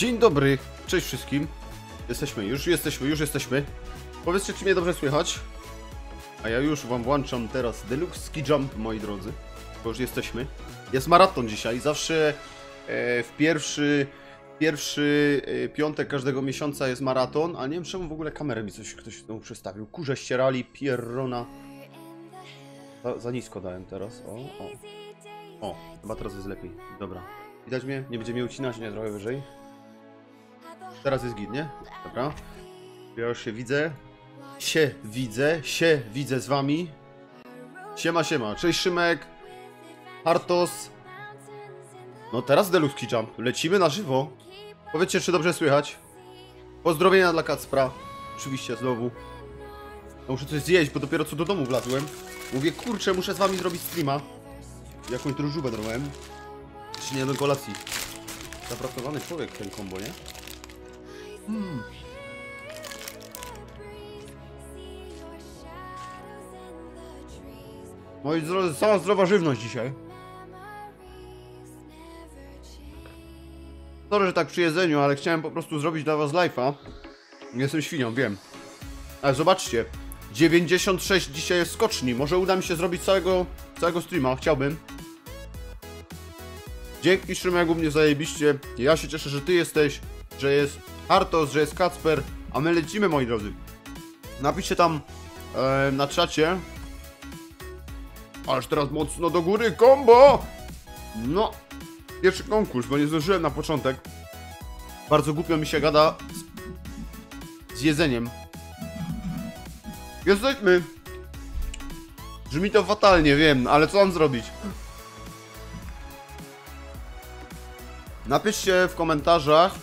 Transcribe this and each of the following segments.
Dzień dobry, cześć wszystkim. Już jesteśmy. Powiedzcie, czy mnie dobrze słychać. A ja już wam włączam teraz Deluxe Ski Jump, moi drodzy. Bo już jesteśmy. Jest maraton dzisiaj. Zawsze w pierwszy piątek każdego miesiąca jest maraton. A nie wiem, czemu w ogóle kamerę mi coś ktoś znowu przestawił. Kurze ścierali, pierrona. Za nisko dałem teraz. O, chyba teraz jest lepiej. Dobra. Widać mnie? Nie będzie mnie ucinać, nie? Trochę wyżej. Teraz jest git, nie? Dobra. Ja już się widzę. Się widzę z wami. Siema. Cześć Szymek. Hartos. No teraz Deluxe Jump. Lecimy na żywo. Powiedzcie, czy dobrze słychać. Pozdrowienia dla Kacpra. Oczywiście znowu. No muszę coś zjeść, bo dopiero co do domu wlazłem. Mówię, kurczę, muszę z wami zrobić streama. Jakąś drużówę drąłem. Czy nie do kolacji. Zapracowany człowiek ten kombo, nie? Moi drodzy, cała zdrowa żywność dzisiaj. Sorry, że tak przy jedzeniu, ale chciałem po prostu zrobić dla was live'a. Nie jestem świnią, wiem. Ale zobaczcie, 96 dzisiaj jest skoczni. Może uda mi się zrobić całego streama, chciałbym. Dzięki Szymek, u mnie zajebiście. Ja się cieszę, że ty jesteś, że jest Artos, że jest Kacper. A my lecimy, moi drodzy. Napiszcie tam na czacie. Aż teraz mocno do góry, kombo! No, pierwszy konkurs, bo nie zdążyłem na początek. Bardzo głupio mi się gada z jedzeniem. Jesteśmy! Brzmi to fatalnie, wiem, ale co mam zrobić? Napiszcie w komentarzach.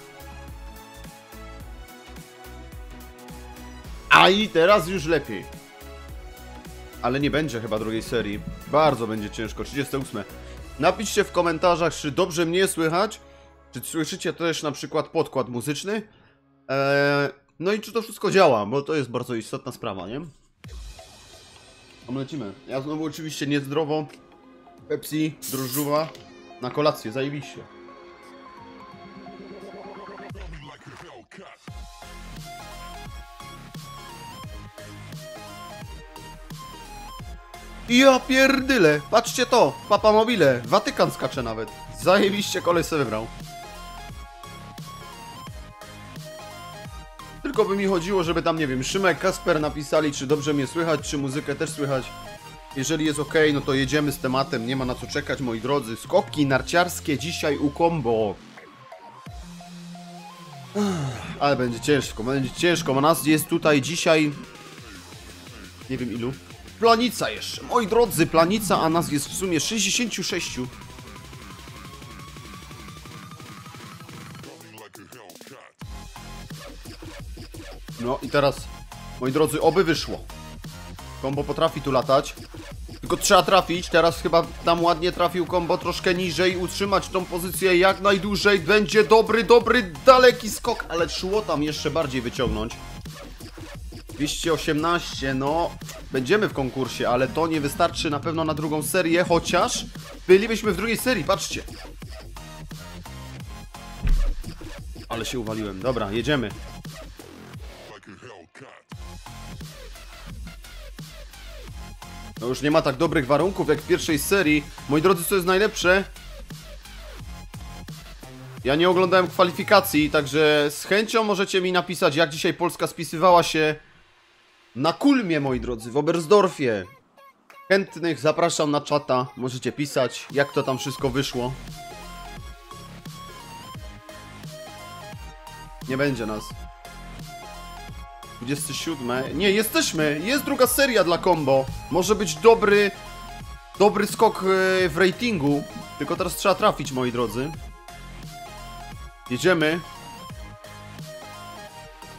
A i teraz już lepiej. Ale nie będzie chyba drugiej serii. Bardzo będzie ciężko. 38. Napiszcie w komentarzach, czy dobrze mnie słychać. Czy słyszycie też na przykład podkład muzyczny. No i czy to wszystko działa, bo to jest bardzo istotna sprawa, nie? A my lecimy. Ja znowu oczywiście niezdrowo. Pepsi, drożdżuwa. Na kolację, zajebiście. Ja pierdyle, patrzcie to, Papa Mobile, Watykan skacze nawet. Zajebiście koleś sobie wybrał. Tylko by mi chodziło, żeby tam, nie wiem, Szymek, Kasper napisali, czy dobrze mnie słychać, czy muzykę też słychać. Jeżeli jest ok, no to jedziemy z tematem, nie ma na co czekać, moi drodzy. Skoki narciarskie dzisiaj u Kombo. Ale będzie ciężko, bo nas jest tutaj dzisiaj... Nie wiem ilu. Planica jeszcze, moi drodzy, Planica, a nas jest w sumie 66. No i teraz, moi drodzy, oby wyszło. Kombo potrafi tu latać. Tylko trzeba trafić, teraz chyba tam ładnie trafił Kombo, troszkę niżej, utrzymać tą pozycję jak najdłużej. Będzie dobry, daleki skok, ale szło tam jeszcze bardziej wyciągnąć. 218, no, będziemy w konkursie, ale to nie wystarczy na pewno na drugą serię, chociaż bylibyśmy w drugiej serii, patrzcie. Ale się uwaliłem, dobra, jedziemy. No już nie ma tak dobrych warunków jak w pierwszej serii. Moi drodzy, co jest najlepsze? Ja nie oglądałem kwalifikacji, także z chęcią możecie mi napisać, jak dzisiaj Polska spisywała się na Kulmie, moi drodzy, w Oberstdorfie. Chętnych zapraszam na czata, możecie pisać, jak to tam wszystko wyszło. Nie będzie nas. 27. Nie, jesteśmy! Jest druga seria dla Kombo. Może być dobry skok w ratingu. Tylko teraz trzeba trafić, moi drodzy. Jedziemy.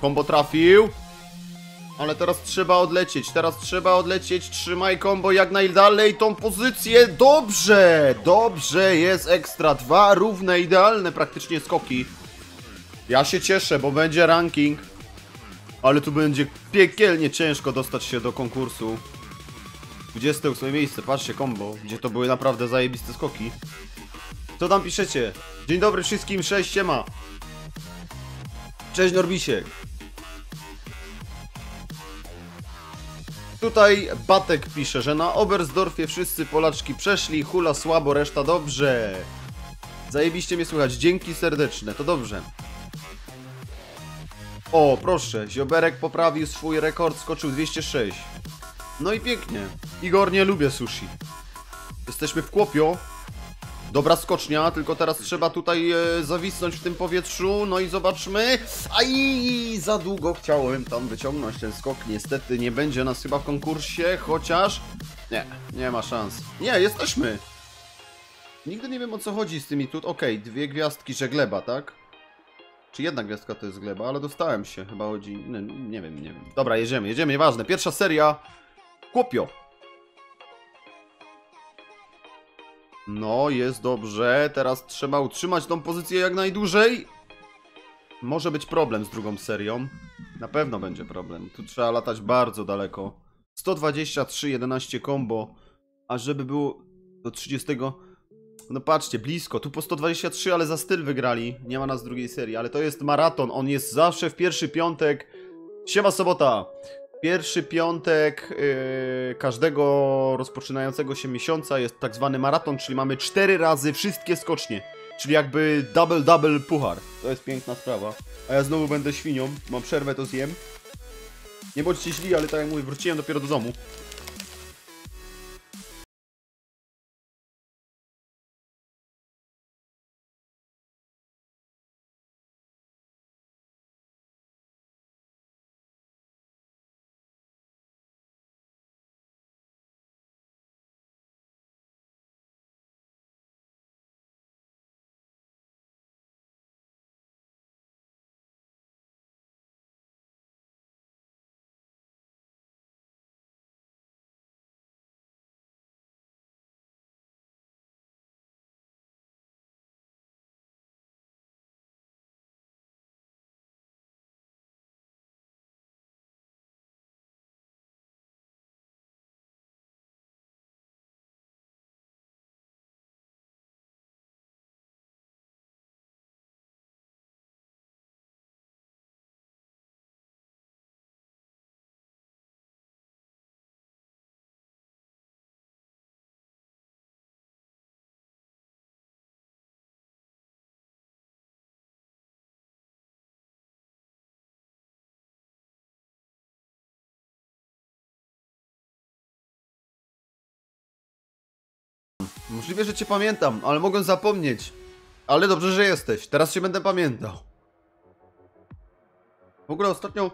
Kombo trafił. Ale teraz trzeba odlecieć, trzymaj Kombo jak najdalej tą pozycję, dobrze, jest ekstra, dwa równe, idealne praktycznie skoki. Ja się cieszę, bo będzie ranking, ale tu będzie piekielnie ciężko dostać się do konkursu. 28 miejsce, patrzcie Kombo, gdzie to były naprawdę zajebiste skoki. Co tam piszecie? Dzień dobry wszystkim, cześć, siema. Cześć Norbisiek. Tutaj Batek pisze, że na Oberstdorfie wszyscy Polaczki przeszli, hula słabo, reszta dobrze. Zajebiście mnie słychać, dzięki serdeczne, to dobrze. O, proszę, Zioberek poprawił swój rekord, skoczył 206. No i pięknie. Igor, nie lubię sushi. Jesteśmy w Kłopio. Dobra skocznia, tylko teraz trzeba tutaj zawisnąć w tym powietrzu. No i zobaczmy. Aj, za długo chciałem tam wyciągnąć ten skok. Niestety nie będzie nas chyba w konkursie, chociaż... Nie, nie ma szans. Nie, jesteśmy. Nigdy nie wiem, o co chodzi z tymi tu... Okej, dwie gwiazdki, że gleba, tak? Czy jedna gwiazdka to jest gleba, ale dostałem się. Chyba chodzi... Nie wiem. Dobra, jedziemy, nieważne. Pierwsza seria. Kłopio. No, jest dobrze. Teraz trzeba utrzymać tą pozycję jak najdłużej. Może być problem z drugą serią. Na pewno będzie problem. Tu trzeba latać bardzo daleko. 123, 11 combo. A żeby było do 30... No patrzcie, blisko. Tu po 123, ale za styl wygrali. Nie ma nas z drugiej serii, ale to jest maraton. On jest zawsze w pierwszy piątek. Siema sobota. Pierwszy piątek każdego rozpoczynającego się miesiąca jest tak zwany maraton, czyli mamy 4 razy wszystkie skocznie. Czyli jakby double puchar. To jest piękna sprawa. A ja znowu będę świnią. Mam przerwę, to zjem. Nie bądźcie źli, ale tak jak mówię, wróciłem dopiero do domu. Możliwe, że cię pamiętam, ale mogę zapomnieć. Ale dobrze, że jesteś. Teraz cię będę pamiętał. W ogóle ostatnio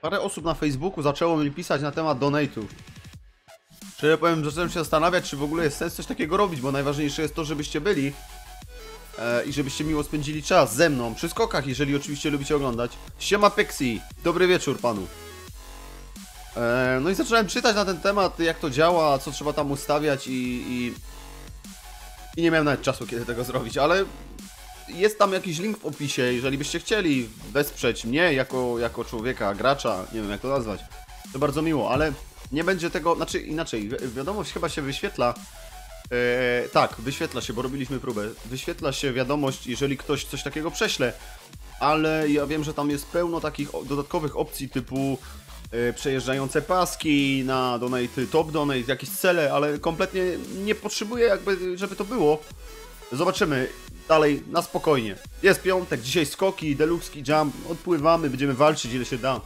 parę osób na Facebooku zaczęło mi pisać na temat donate'ów. Szczerze powiem, zacząłem się zastanawiać, czy w ogóle jest sens coś takiego robić, bo najważniejsze jest to, żebyście byli i żebyście miło spędzili czas ze mną przy skokach, jeżeli oczywiście lubicie oglądać. Siema Pexi, dobry wieczór panu. No i zacząłem czytać na ten temat, jak to działa, co trzeba tam ustawiać i nie miałem nawet czasu, kiedy tego zrobić, ale jest tam jakiś link w opisie, jeżeli byście chcieli wesprzeć mnie jako człowieka, gracza, nie wiem jak to nazwać, to bardzo miło, ale nie będzie tego, znaczy inaczej, wiadomość chyba się wyświetla, tak, wyświetla się, bo robiliśmy próbę, wyświetla się wiadomość, jeżeli ktoś coś takiego prześle, ale ja wiem, że tam jest pełno takich dodatkowych opcji typu przejeżdżające paski na donate, top donate, jakieś cele, ale kompletnie nie potrzebuję jakby, żeby to było. Zobaczymy dalej na spokojnie. Jest piątek, dzisiaj skoki, Deluxe Ski Jump, odpływamy, będziemy walczyć ile się da.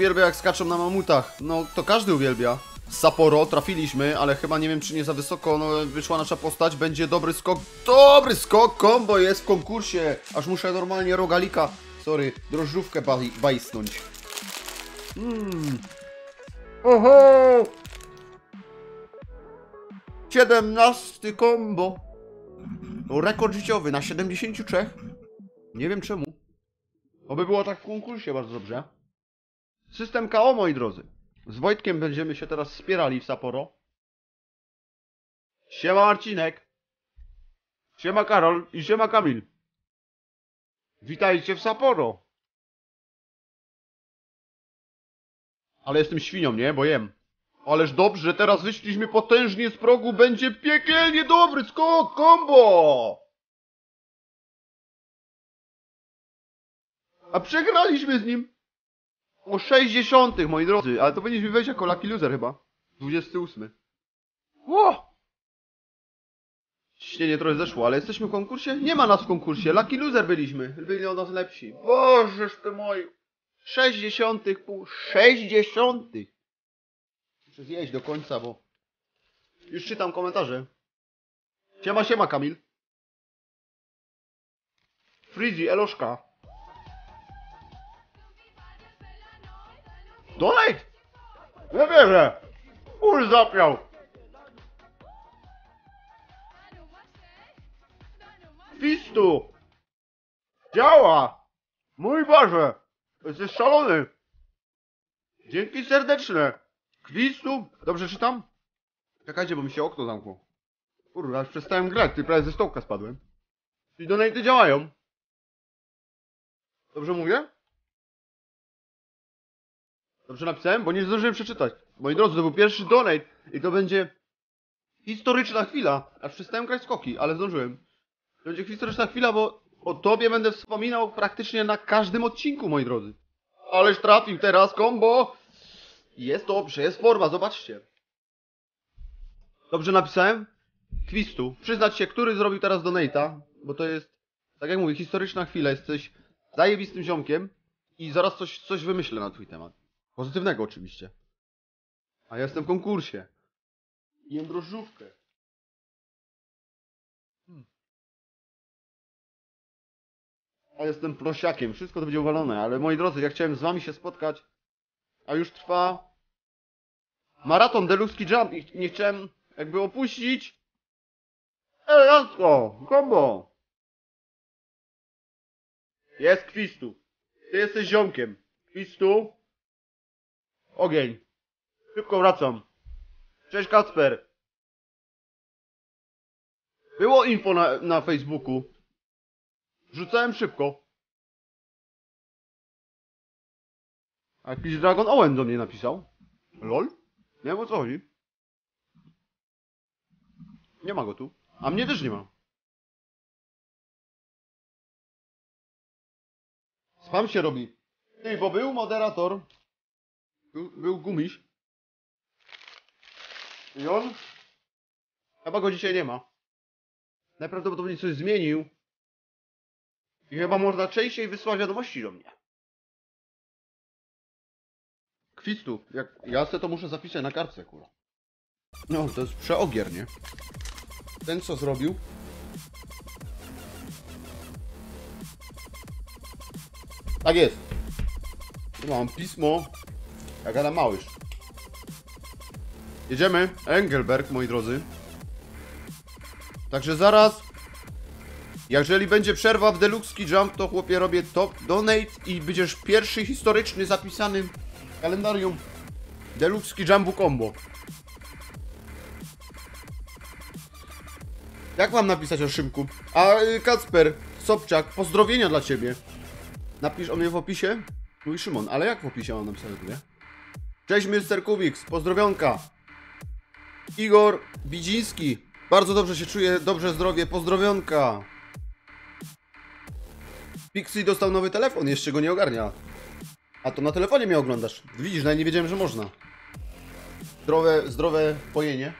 Uwielbia jak skaczą na mamutach, no to każdy uwielbia. Sapporo trafiliśmy, ale chyba nie wiem, czy nie za wysoko wyszła nasza postać. Będzie dobry skok. Dobry skok! Kombo jest w konkursie. Aż muszę normalnie rogalika, sorry, drożdżówkę bajsnąć. Oho! 17 kombo. Rekord życiowy na 73. Nie wiem czemu. Oby było tak w konkursie bardzo dobrze. System KO, moi drodzy. Z Wojtkiem będziemy się teraz wspierali w Sapporo. Siema Marcinek. Siema Karol i siema Kamil. Witajcie w Sapporo. Ale jestem świnią, nie? Bo jem. Ależ dobrze, teraz wyszliśmy potężnie z progu, będzie piekielnie dobry skok, kombo! A przegraliśmy z nim! O 60, moi drodzy, ale to powinniśmy wejść jako lucky loser chyba. 28. O! Ciśnienie trochę zeszło, ale jesteśmy w konkursie? Nie ma nas w konkursie, lucky loser byliśmy. Byli od nas lepsi. Bożeż ty moju! 60 pół... 60! Muszę zjeść do końca, bo... Już czytam komentarze. Siema, siema, Kamil. Frizzy, Eloszka. Donate? Nie wierzę! Kurs zapiał! Fistu! Działa! Mój Boże! Jesteś szalony! Dzięki serdeczne! Kwistu! Dobrze czytam? Czekajcie, bo mi się okno zamkło. Kurwa, aż przestałem grać, ty prawie ze stołka spadłem. I donaty działają. Dobrze mówię? Dobrze napisałem? Bo nie zdążyłem przeczytać. Moi drodzy, to był pierwszy donate i to będzie historyczna chwila. Aż przestałem grać skoki, ale zdążyłem. To będzie historyczna chwila, bo o tobie będę wspominał praktycznie na każdym odcinku, moi drodzy. Ależ trafił teraz kombo! Jest dobrze, jest forma, zobaczcie. Dobrze napisałem? Twistu. Przyznać się, który zrobił teraz donate'a, bo to jest, tak jak mówię, historyczna chwila. Jesteś zajebistym ziomkiem i zaraz coś wymyślę na twój temat. Pozytywnego oczywiście. A ja jestem w konkursie. Jem drożdżówkę. A jestem prosiakiem. Wszystko to będzie uwalone, ale moi drodzy, ja chciałem z wami się spotkać, a już trwa maraton Deluxe Ski Jump i nie chciałem jakby opuścić. Elegancko! Kombo! Jest Kwistu. Ty jesteś ziomkiem. Kwistu. Ogień. Szybko wracam. Cześć Kacper. Było info na Facebooku. Rzucałem szybko. A jakiś Dragon Owen do mnie napisał. Lol? Nie wiem o co chodzi. Nie ma go tu. A mnie też nie ma. Spam się robi. Ty, bo był moderator. Był gumiś. I on? Chyba go dzisiaj nie ma. Najprawdopodobniej coś zmienił. I chyba można częściej wysłać wiadomości do mnie. Kwistu, jak ja se to muszę zapisać na kartce, kurwa. No, to jest przeogier, nie? Ten co zrobił? Tak jest. Tu mam pismo. Jak gada małyż. Jedziemy. Engelberg, moi drodzy. Także zaraz... Jeżeli będzie przerwa w Deluxe Ski Jump, to chłopie robię top donate i będziesz pierwszy historyczny zapisany w kalendarium Deluxe Ski Jumpu Combo. Jak mam napisać o Szymku? A Kacper, Sobczak, pozdrowienia dla ciebie. Napisz o mnie w opisie? Mój Szymon, ale jak w opisie mam napisać o mnie? Cześć Mr. Kubiks, pozdrowionka. Igor Bidziński, bardzo dobrze się czuję, dobrze zdrowie, pozdrowionka. Pixie dostał nowy telefon, jeszcze go nie ogarnia. A to na telefonie mnie oglądasz. Widzisz, nawet nie wiedziałem, że można. Zdrowe pojenie.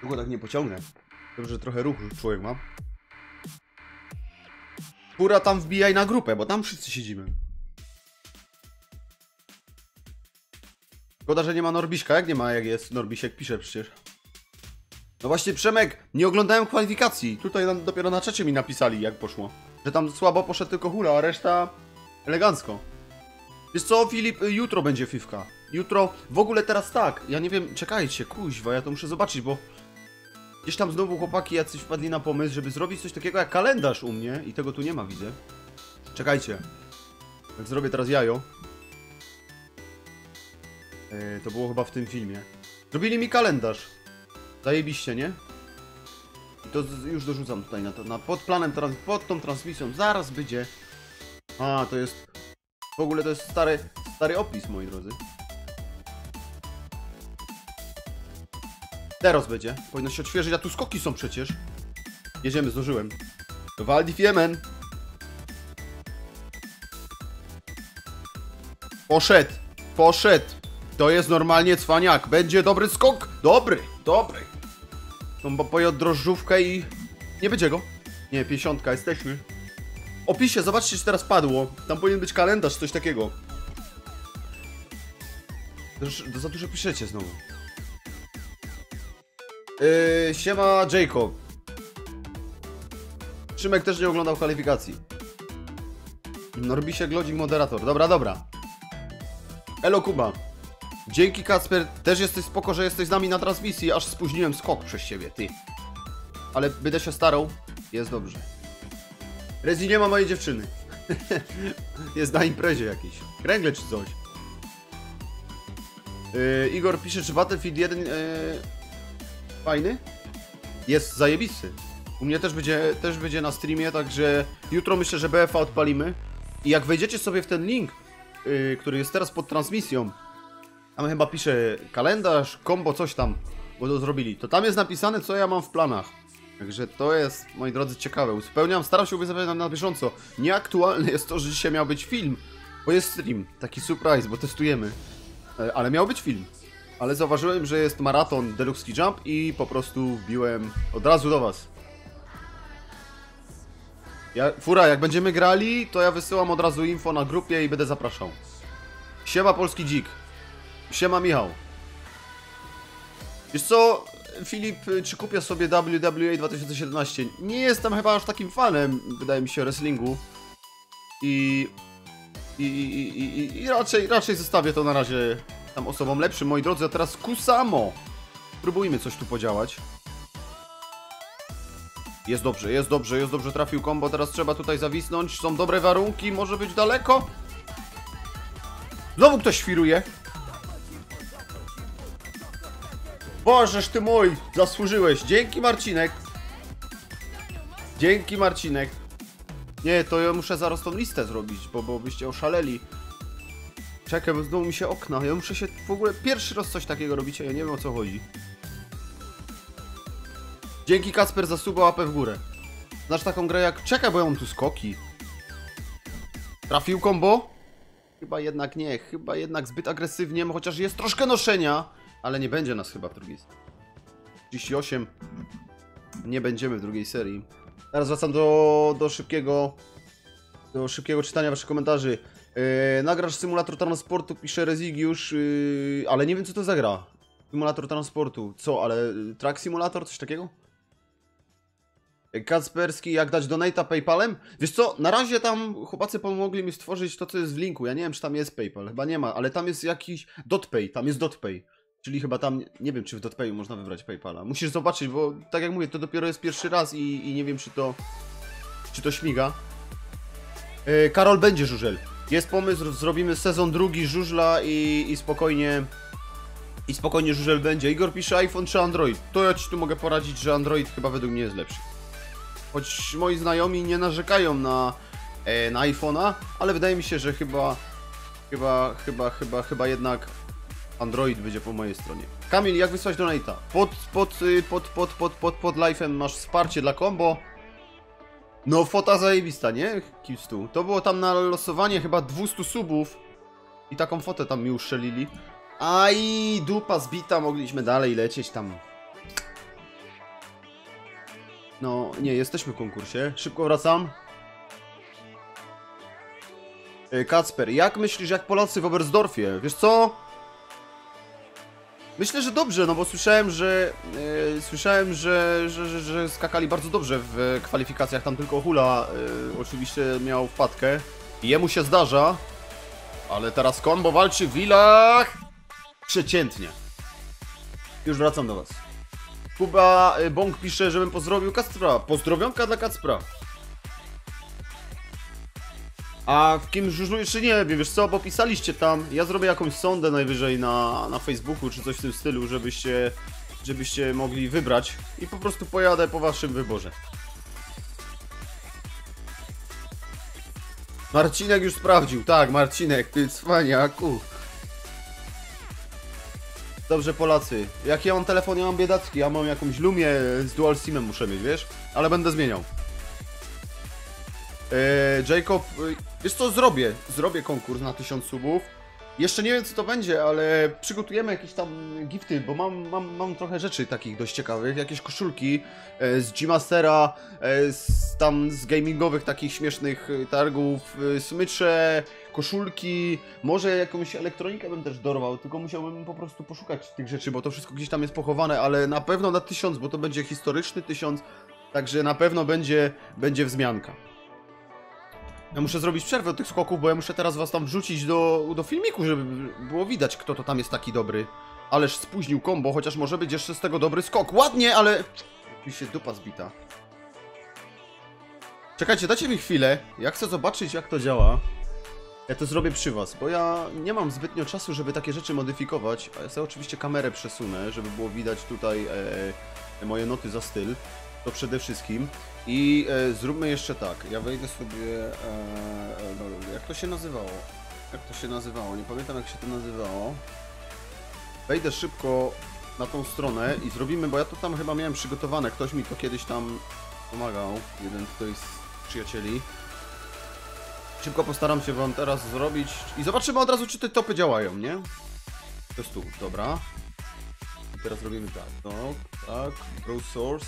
Długo tak nie pociągnę. Dobrze, że trochę ruchu człowiek ma. Pura tam wbijaj na grupę, bo tam wszyscy siedzimy. Szkoda, że nie ma Norbiśka. Jak nie ma, jak jest Norbisiek? Pisze przecież. No właśnie, Przemek, nie oglądałem kwalifikacji. Tutaj dopiero na czacie mi napisali, jak poszło. Że tam słabo poszedł tylko Hula, a reszta elegancko. Wiesz co, Filip, jutro będzie fifka. Jutro, w ogóle teraz tak, ja nie wiem, czekajcie, kuźwa, ja to muszę zobaczyć, bo... Gdzieś tam znowu chłopaki jacyś wpadli na pomysł, żeby zrobić coś takiego jak kalendarz u mnie. I tego tu nie ma, widzę. Czekajcie. Jak zrobię teraz jajo. To było chyba w tym filmie. Zrobili mi kalendarz. Zajebiście, nie? I to już dorzucam tutaj na pod planem, pod tą transmisją. Zaraz będzie. A, to jest... W ogóle to jest stary, Stary opis, moi drodzy. Teraz będzie. Powinno się odświeżyć, a tu skoki są przecież. Jedziemy, zdążyłem. To Waldi Fiemen. Poszedł, poszedł. To jest normalnie cwaniak. Będzie dobry skok. Dobry, dobry. Bo pojął drożdżówkę i... Nie będzie go. Nie, 50, jesteśmy. Opisie, zobaczcie, czy teraz padło. Tam powinien być kalendarz, coś takiego. Za dużo piszecie znowu. Siema Jacob. Szymek też nie oglądał kwalifikacji. Norbisiek Glodzik moderator. Dobra, dobra. Elo Kuba. Dzięki Kacper, też jesteś spoko, że jesteś z nami na transmisji. Aż spóźniłem skok przez siebie, ty. Ale będę się starał. Jest dobrze. Rezi nie ma mojej dziewczyny. Jest na imprezie jakiejś. Kręgle czy coś. Igor pisze, czy Battlefield 1... fajny? Jest zajebisty. U mnie też będzie na streamie, także jutro myślę, że BFA odpalimy. I jak wejdziecie sobie w ten link, który jest teraz pod transmisją, tam chyba pisze kalendarz, kombo, coś tam, bo to zrobili. To tam jest napisane, co ja mam w planach. Także to jest, moi drodzy, ciekawe. Uzupełniam, staram się uzupełniać na bieżąco. Nieaktualne jest to, że dzisiaj miał być film, bo jest stream. Taki surprise, bo testujemy. Ale miał być film. Ale zauważyłem, że jest maraton Deluxe Ski Jump i po prostu wbiłem od razu do was. Fura, jak będziemy grali, to ja wysyłam od razu info na grupie i będę zapraszał. Siema Polski Dzik. Siema Michał. Wiesz co, Filip, czy kupię sobie WWA 2017? Nie jestem chyba aż takim fanem, wydaje mi się, wrestlingu. I raczej zostawię to na razie tam osobom lepszym, moi drodzy, a teraz Kusamo. Próbujmy coś tu podziałać. Jest dobrze, jest dobrze, jest dobrze, trafił kombo, teraz trzeba tutaj zawisnąć, są dobre warunki, może być daleko. Znowu ktoś świruje. Bożeż ty mój, zasłużyłeś, dzięki Marcinek. Dzięki Marcinek. Nie, to ja muszę zaraz tą listę zrobić, bo byście oszaleli. Czekaj, bo znowu mi się okna, ja muszę się w ogóle... Pierwszy raz coś takiego robicie, ja nie wiem o co chodzi. Dzięki Kasper za suba, łapę w górę. Znasz taką grę jak... Czekaj, bo ja mam tu skoki. Trafił kombo? Chyba jednak nie, chyba jednak zbyt agresywnie, chociaż jest troszkę noszenia. Ale nie będzie nas chyba w drugiej serii. 38. Nie będziemy w drugiej serii. Teraz wracam do szybkiego czytania waszych komentarzy. Nagrasz symulator transportu, pisze Rezigiusz, ale nie wiem co to za gra. Symulator transportu, co, ale track simulator, coś takiego? Kacperski, jak dać donate'a PayPalem? Wiesz co, na razie tam chłopacy pomogli mi stworzyć to, co jest w linku. Ja nie wiem, czy tam jest PayPal, chyba nie ma, ale tam jest jakiś DotPay, tam jest DotPay. Czyli chyba tam, nie wiem, czy w DotPayu można wybrać PayPala. Musisz zobaczyć, bo tak jak mówię, to dopiero jest pierwszy raz i nie wiem, czy to śmiga. Karol, będzie żużel. Jest pomysł, zrobimy sezon drugi żużla i spokojnie... I spokojnie żużel będzie. Igor pisze iPhone czy Android. To ja ci tu mogę poradzić, że Android chyba według mnie jest lepszy. Choć moi znajomi nie narzekają na iPhone'a, ale wydaje mi się, że chyba jednak Android będzie po mojej stronie. Kamil, jak wysłać donate'a? Pod live'em masz wsparcie dla combo. No fota zajebista, nie? Kistu. To było tam na losowanie chyba 200 subów. I taką fotę tam mi uszczelili. Aj, dupa zbita, mogliśmy dalej lecieć tam. No, nie, jesteśmy w konkursie. Szybko wracam. Kacper, jak myślisz, jak Polacy w Oberstdorfie? Wiesz co? Myślę, że dobrze, no bo słyszałem, że skakali bardzo dobrze w kwalifikacjach. Tam tylko Hula oczywiście miał wpadkę. Jemu się zdarza. Ale teraz kombo walczy w wilach. Przeciętnie. Już wracam do was. Kuba Bąk pisze, żebym pozdrowił Kacpra. Pozdrowionka dla Kacpra. A w kim żużlu jeszcze nie wiem, wiesz co, bo pisaliście tam. Ja zrobię jakąś sondę najwyżej na Facebooku czy coś w tym stylu, żebyście mogli wybrać. I po prostu pojadę po waszym wyborze. Marcinek już sprawdził, tak, Marcinek, ty cwaniaku. Dobrze, Polacy, jak ja mam telefon, ja mam biedacki, ja mam jakąś lumię z dual simem muszę mieć, wiesz? Ale będę zmieniał. Jacob, wiesz co, zrobię konkurs na 1000 subów. Jeszcze nie wiem, co to będzie, ale przygotujemy jakieś tam gifty, bo mam trochę rzeczy takich dość ciekawych. Jakieś koszulki z G-Mastera, z gamingowych takich śmiesznych targów, smycze, koszulki. Może jakąś elektronikę bym też dorwał, tylko musiałbym po prostu poszukać tych rzeczy, bo to wszystko gdzieś tam jest pochowane, ale na pewno na 1000, bo to będzie historyczny 1000, także na pewno będzie wzmianka. Ja muszę zrobić przerwę od tych skoków, bo ja muszę teraz was tam wrzucić do filmiku, żeby było widać, kto to tam jest taki dobry. Ależ spóźnił kombo, chociaż może być jeszcze z tego dobry skok. Ładnie, ale... Oczywiście dupa zbita. Czekajcie, dajcie mi chwilę. Ja chcę zobaczyć, jak to działa. Ja to zrobię przy was, bo ja nie mam zbytnio czasu, żeby takie rzeczy modyfikować. A ja sobie oczywiście kamerę przesunę, żeby było widać tutaj moje noty za styl. To przede wszystkim. I zróbmy jeszcze tak, ja wejdę sobie, jak to się nazywało? Nie pamiętam, jak się to nazywało. Wejdę szybko na tą stronę i zrobimy, bo ja to tam chyba miałem przygotowane, ktoś mi to kiedyś tam pomagał, jeden tutaj z przyjacieli. Szybko postaram się wam teraz zrobić i zobaczymy od razu, czy te topy działają, nie? To jest tu, dobra. I teraz robimy tak, tak, browse source.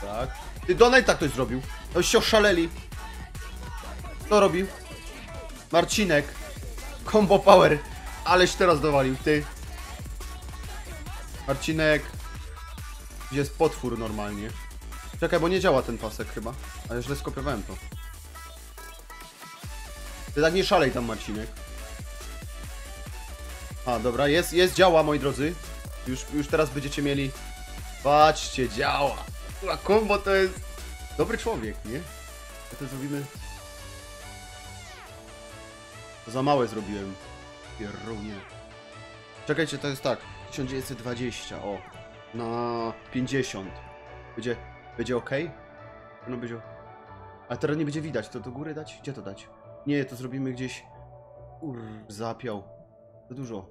Tak. Ty, donate tak ktoś zrobił. To się oszaleli. Kto robił? Marcinek. Combo Power. Aleś teraz dowalił, ty. Marcinek. Gdzie jest potwór normalnie. Czekaj, bo nie działa ten pasek chyba. A ja źle skopiowałem to. Ty tak nie szalej tam, Marcinek. A, dobra, jest, działa, moi drodzy. Już teraz będziecie mieli... Patrzcie, działa! A Kombo to jest dobry człowiek, nie? Co to zrobimy? To za małe zrobiłem. Pierunie. Czekajcie, to jest tak. 1920, o. Na 50. Będzie ok? No będzie... A teraz nie będzie widać. To do góry dać? Gdzie to dać? Nie, to zrobimy gdzieś... zapiał. To dużo.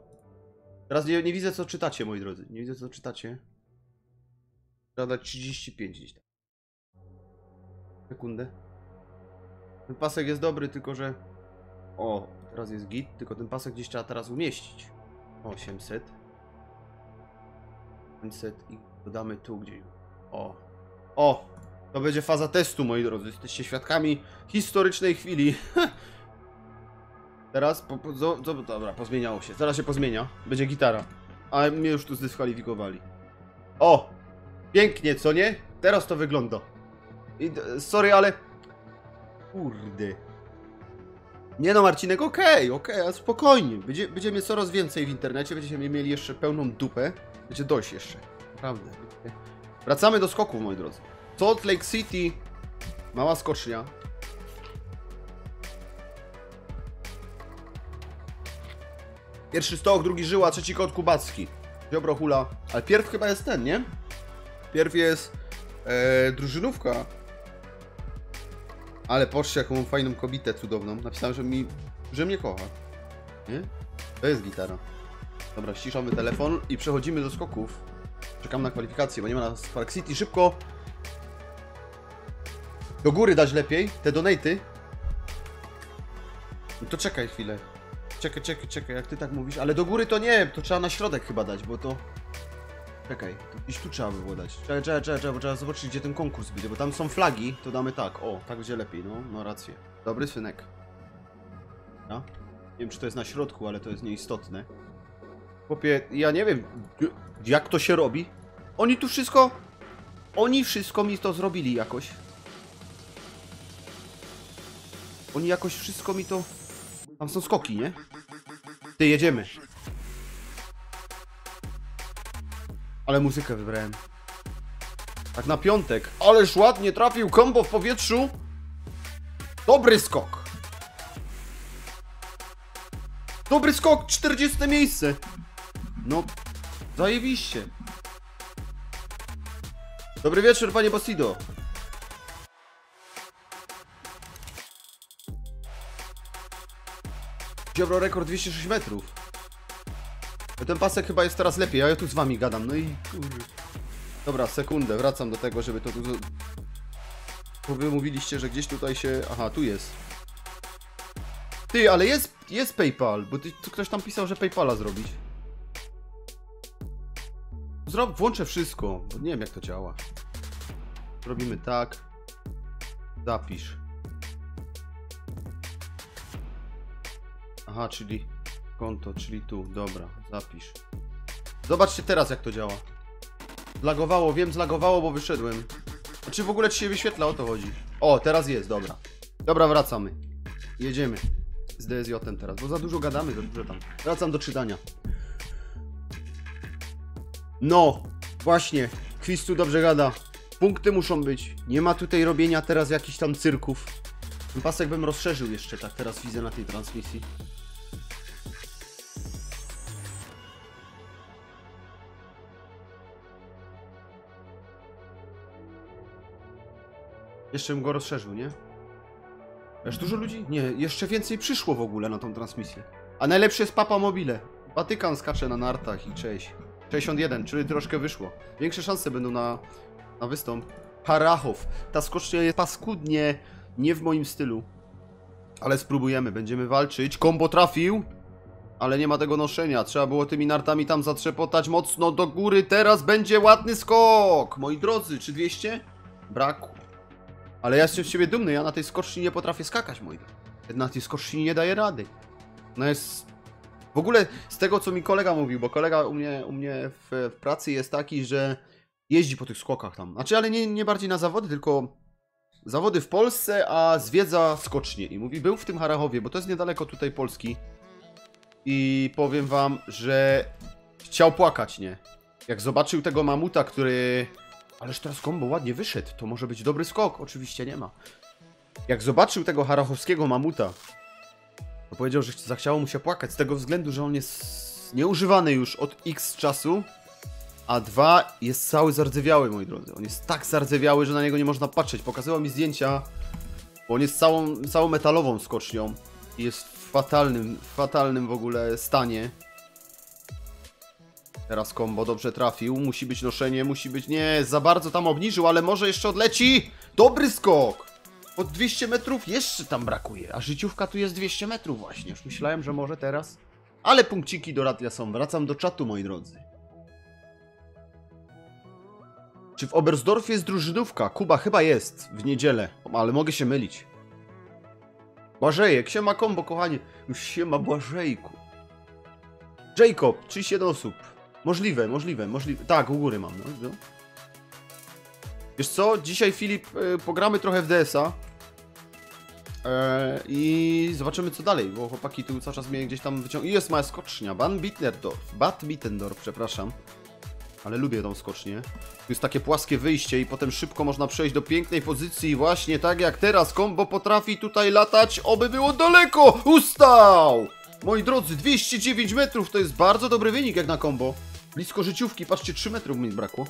Teraz nie widzę, co czytacie, moi drodzy. Nie widzę, co czytacie. Trzeba dać 35 gdzieś tam. Sekundę. Ten pasek jest dobry, tylko że... O, teraz jest git, tylko ten pasek gdzieś trzeba teraz umieścić. 800. 500 i dodamy tu gdzieś. O. O! To będzie faza testu, moi drodzy. Jesteście świadkami historycznej chwili. Teraz... Dobra, pozmieniało się. Zaraz się pozmienia. Będzie gitara. A mnie już tu zdyskwalifikowali. O! Pięknie, co nie? Teraz to wygląda. I, sorry, ale... Kurde. Nie no, Marcinek, okej, spokojnie. Będziemy coraz więcej w internecie, będziemy mieli jeszcze pełną dupę. Będzie dość jeszcze. Naprawdę. Wracamy do skoków, moi drodzy. Salt Lake City. Mała skocznia. Pierwszy stok, drugi żyła, trzeci kot kubacki. Ziobro hula. Ale pierw chyba jest ten, nie? Pierw jest drużynówka. Ale patrzcie, jaką fajną kobietę cudowną. Napisałem, że mnie kocha. Nie? To jest gitara. Dobra, ściszamy telefon i przechodzimy do skoków. Czekam na kwalifikację, bo nie ma nas w Park City. Szybko. Do góry dać lepiej. Te donaty. No to czekaj chwilę. Czekaj, jak ty tak mówisz. Ale do góry to nie, to trzeba na środek chyba dać, bo to... Czekaj, iść tu trzeba by było dać. Czekaj, bo trzeba zobaczyć, gdzie ten konkurs będzie, bo tam są flagi, to damy tak, o, tak będzie lepiej, no rację. Dobry synek. Ja? Nie wiem, czy to jest na środku, ale to jest nieistotne. Chłopie, ja nie wiem, jak to się robi. Oni wszystko mi to zrobili jakoś. Oni jakoś wszystko mi to... Tam są skoki, nie? Ty, jedziemy. Ale muzykę wybrałem. Tak na piątek. Ależ ładnie trafił kombo w powietrzu. Dobry skok. Dobry skok, 40 miejsce. No, zajebiście. Dobry wieczór, panie Basido. Dziobro rekord 206 metrów. Ten pasek chyba jest teraz lepiej, a ja tu z wami gadam, no i... Dobra, sekundę, wracam do tego, żeby to tu... Bo wy mówiliście, że gdzieś tutaj się... Aha, tu jest. Ty, ale jest PayPal, bo ty, ktoś tam pisał, że PayPala zrobić. Włączę wszystko, bo nie wiem jak to działa. Robimy tak. Zapisz. Aha, czyli konto, czyli tu, dobra, zapisz. Zobaczcie teraz jak to działa. Zlagowało, wiem, zlagowało, bo wyszedłem. A czy w ogóle ci się wyświetla, o to chodzi. O, teraz jest, dobra. Dobra, wracamy. Jedziemy. Z DSJ-em teraz, bo za dużo gadamy, za dużo tam. Wracam do czytania. No, właśnie, quiz tu dobrze gada. Punkty muszą być. Nie ma tutaj robienia teraz jakichś tam cyrków. Ten pasek bym rozszerzył jeszcze, tak teraz widzę na tej transmisji. Jeszcze bym go rozszerzył, nie? Aż dużo ludzi? Nie, jeszcze więcej przyszło w ogóle na tą transmisję. A najlepszy jest Papa Mobile. Watykan skacze na nartach i cześć. 61, czyli troszkę wyszło. Większe szanse będą na wystąp. Harrachov. Ta skocznia jest paskudnie, nie w moim stylu. Ale spróbujemy, będziemy walczyć. Kombo trafił, ale nie ma tego noszenia. Trzeba było tymi nartami tam zatrzepotać mocno do góry. Teraz będzie ładny skok. Moi drodzy, czy 200? Brak. Ale ja jestem z siebie dumny, ja na tej skoczni nie potrafię skakać, moi drodzy. Na tej skoczni nie daję rady. No jest... W ogóle z tego, co mi kolega mówił, bo kolega u mnie w pracy jest taki, że jeździ po tych skokach tam. Znaczy, ale nie bardziej na zawody, tylko zawody w Polsce, a zwiedza skocznie. I mówi, był w tym Harrachowie, bo to jest niedaleko tutaj Polski. I powiem wam, że chciał płakać, nie? Jak zobaczył tego mamuta, który... Ależ teraz kombo ładnie wyszedł, to może być dobry skok, oczywiście nie ma. Jak zobaczył tego harrachowskiego mamuta, to powiedział, że zachciało mu się płakać z tego względu, że on jest nieużywany już od X czasu, a 2 jest cały zardzewiały, moi drodzy. On jest tak zardzewiały, że na niego nie można patrzeć. Pokazywał mi zdjęcia, bo on jest całą metalową skocznią i jest w fatalnym w ogóle stanie. Teraz kombo dobrze trafił, musi być noszenie, musi być... Nie, za bardzo tam obniżył, ale może jeszcze odleci! Dobry skok! Od 200 metrów jeszcze tam brakuje, a życiówka tu jest 200 metrów właśnie. Już myślałem, że może teraz. Ale punkciki do radia są. Wracam do czatu, moi drodzy. Czy w Oberstdorfie jest drużynówka? Kuba, chyba jest w niedzielę, ale mogę się mylić. Błażejek, siema kombo, kochanie. Siema Błażejku. Jacob, 37 osób. Możliwe. Tak, u góry mam. No. Wiesz co? Dzisiaj, Filip, pogramy trochę w DS-a. I zobaczymy, co dalej, bo chłopaki tu cały czas mnie gdzieś tam wyciągają. I jest moja skocznia. Bad Mitterndorf, przepraszam. Ale lubię tą skocznię. Tu jest takie płaskie wyjście i potem szybko można przejść do pięknej pozycji. Właśnie tak jak teraz. Kombo potrafi tutaj latać. Oby było daleko! Ustał! Moi drodzy, 209 metrów to jest bardzo dobry wynik jak na kombo. Blisko życiówki, patrzcie, 3 metrów mi brakło.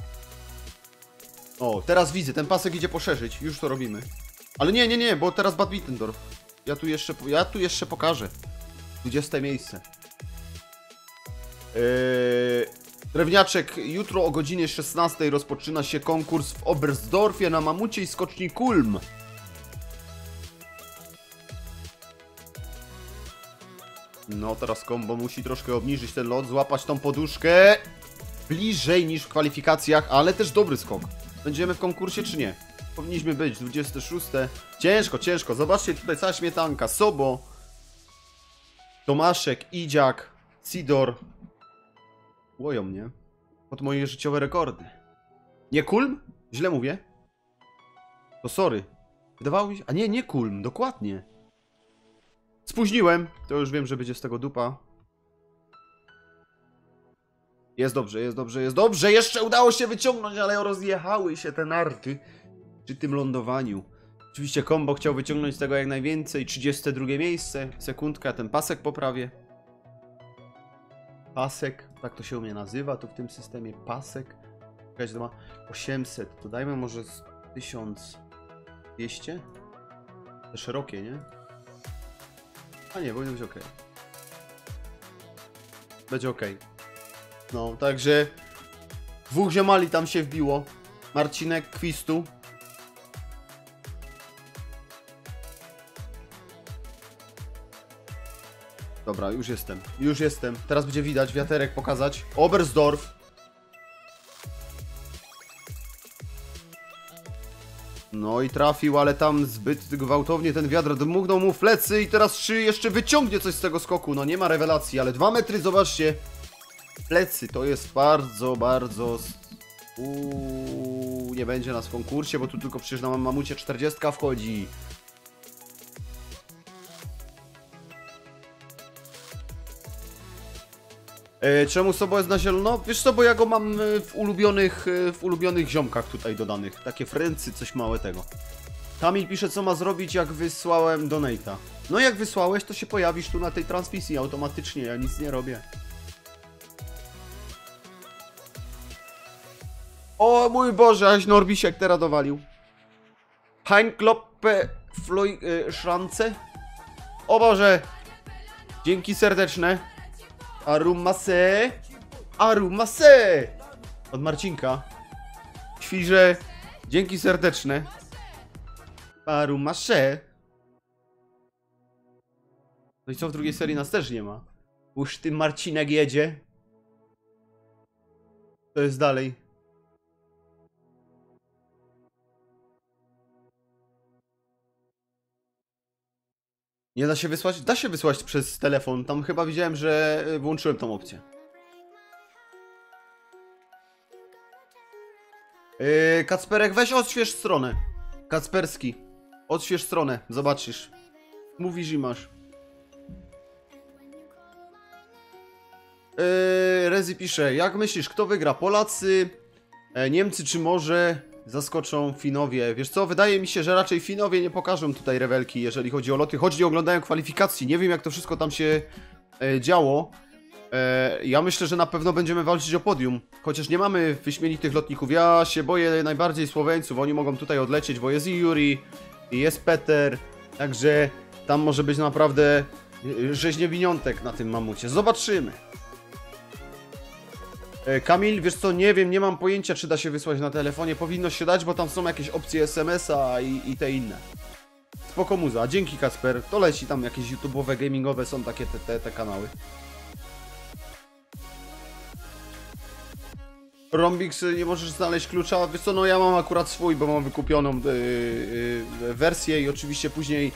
O, teraz widzę, ten pasek idzie poszerzyć, już to robimy. Ale nie, bo teraz Bad Mitterndorf. Ja tu jeszcze pokażę. 20 miejsce. Drewniaczek, jutro o godzinie 16 rozpoczyna się konkurs w Oberstdorfie na mamucie i skoczni Kulm. No teraz kombo musi troszkę obniżyć ten lot, złapać tą poduszkę bliżej niż w kwalifikacjach, ale też dobry skok. Będziemy w konkursie czy nie? Powinniśmy być, 26. Ciężko. Zobaczcie tutaj cała śmietanka. Sobo, Tomaszek, Idziak, Sidor. Łoją mnie pod moje życiowe rekordy. Nie Kulm? Źle mówię? To sorry. Wydawało mi się... A nie Kulm, dokładnie. Spóźniłem, to już wiem, że będzie z tego dupa. Jest dobrze, jeszcze udało się wyciągnąć, ale rozjechały się te narty przy tym lądowaniu. Oczywiście kombo chciał wyciągnąć z tego jak najwięcej, 32 miejsce, sekundka, ten pasek poprawię. Pasek, tak to się u mnie nazywa, tu w tym systemie pasek. Jakaś ma 800, to dajmy może 1200? Te szerokie, nie? A nie, powinno być ok. będzie ok. No, także dwóch ziomali tam się wbiło. Marcinek Kwistu. Dobra, już jestem. Już jestem. Teraz będzie widać, wiaterek pokazać. Oberstdorf. No i trafił, ale tam zbyt gwałtownie ten wiatr dmuchnął mu w plecy i teraz czy jeszcze wyciągnie coś z tego skoku? No nie ma rewelacji, ale 2 metry, zobaczcie. Plecy, to jest bardzo, bardzo... nie będzie nas w konkursie, bo tu tylko przecież na mamucie 40 wchodzi. Czemu Sobo jest na zielono? Wiesz co, bo ja go mam w ulubionych ziomkach tutaj dodanych. Takie fręcy, coś małe tego. Kamil pisze, co ma zrobić, jak wysłałem donate'a. No jak wysłałeś, to się pojawisz tu na tej transmisji automatycznie, ja nic nie robię. O mój Boże, aż Norbisiek teraz dowalił. Heinkloppe Floy... Szrance? O Boże! Dzięki serdeczne. Arumase! Arumase! Od Marcinka. Świrze, dzięki serdeczne. Arumase! No i co, w drugiej serii nas też nie ma? Już ty Marcinek jedzie. To jest dalej. Nie da się wysłać? Da się wysłać przez telefon. Tam chyba widziałem, że włączyłem tą opcję. Kacperek, weź odśwież stronę. Kacperski, odśwież stronę, zobaczysz. Mówisz i masz. Rezi pisze, jak myślisz, kto wygra? Polacy, Niemcy czy może... zaskoczą Finowie. Wiesz co, wydaje mi się, że raczej Finowie nie pokażą tutaj rewelki, jeżeli chodzi o loty, choć nie oglądają kwalifikacji. Nie wiem, jak to wszystko tam się działo. Ja myślę, że na pewno będziemy walczyć o podium, chociaż nie mamy wyśmienitych lotników. Ja się boję najbardziej Słoweńców, oni mogą tutaj odlecieć, bo jest i Juri, i jest Peter, także tam może być naprawdę rzeźniewiniątek na tym mamucie. Zobaczymy. Kamil, wiesz co, nie wiem, nie mam pojęcia, czy da się wysłać na telefonie. Powinno się dać, bo tam są jakieś opcje SMS-a i te inne. Spoko muza, dzięki Kasper. To leci tam jakieś YouTube'owe, gamingowe, są takie te kanały. Rombix, nie możesz znaleźć klucza. Wiesz co, no ja mam akurat swój, bo mam wykupioną wersję i oczywiście później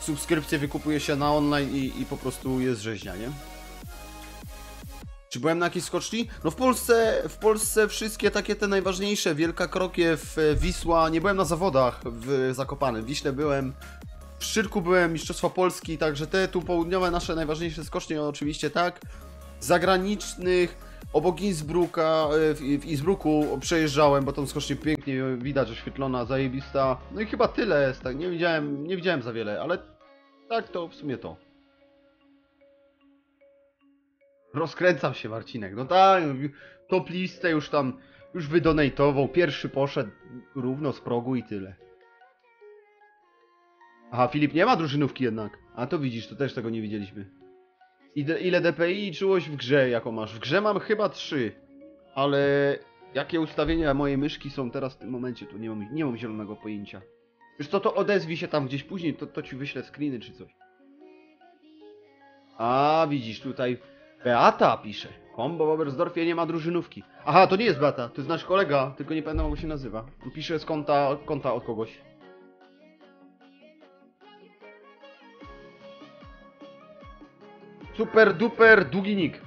subskrypcję wykupuje się na online i po prostu jest rzeźnia, nie? Czy byłem na jakiejś skoczni? No w Polsce wszystkie takie te najważniejsze, Wielka Krokiew, Wisła, nie byłem na zawodach w Zakopanem, w Wiśle byłem, w Szczyrku byłem, Mistrzostwa Polski, także te tu południowe nasze najważniejsze skocznie oczywiście tak, zagranicznych, obok Innsbrucka, w Innsbrucku przejeżdżałem, bo tą skocznię pięknie widać, oświetlona, zajebista, no i chyba tyle jest, tak, nie widziałem za wiele, ale tak to w sumie to. Rozkręcam się, Marcinek, no tak, top listę już tam, już wydonatował, pierwszy poszedł równo z progu i tyle. Aha, Filip nie ma drużynówki jednak, a to widzisz, to też tego nie widzieliśmy. Ile DPI czułość w grze, jaką masz? W grze mam chyba 3, ale jakie ustawienia mojej myszki są teraz w tym momencie, tu nie mam zielonego pojęcia. Wiesz co, to odezwij się tam gdzieś później, to ci wyślę screeny czy coś. A, widzisz tutaj... Beata pisze. Kombo w Oberstdorfie nie ma drużynówki. Aha, to nie jest Beata, to jest nasz kolega, tylko nie pamiętam, jak się nazywa. On pisze z konta od kogoś. Super duper długi nick.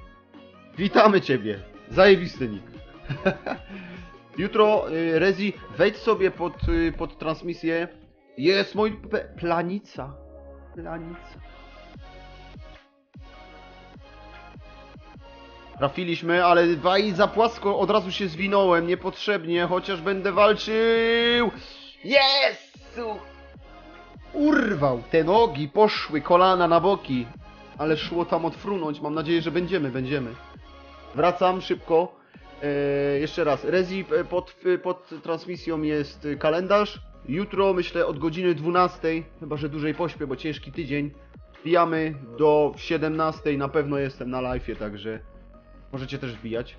Witamy ciebie. Zajebisty nick. Jutro, Rezi, wejdź sobie pod transmisję. Jest mój Planica. Planica. Trafiliśmy, ale waj za płasko od razu się zwinąłem, niepotrzebnie, chociaż będę walczył. Jezu! Urwał te nogi, poszły kolana na boki, ale szło tam odfrunąć, mam nadzieję, że będziemy. Wracam szybko, jeszcze raz, Rezi, pod transmisją jest kalendarz, jutro myślę od godziny 12, chyba że dłużej pośpię, bo ciężki tydzień, wbijamy do 17, na pewno jestem na live'ie, także... Możecie też wbijać.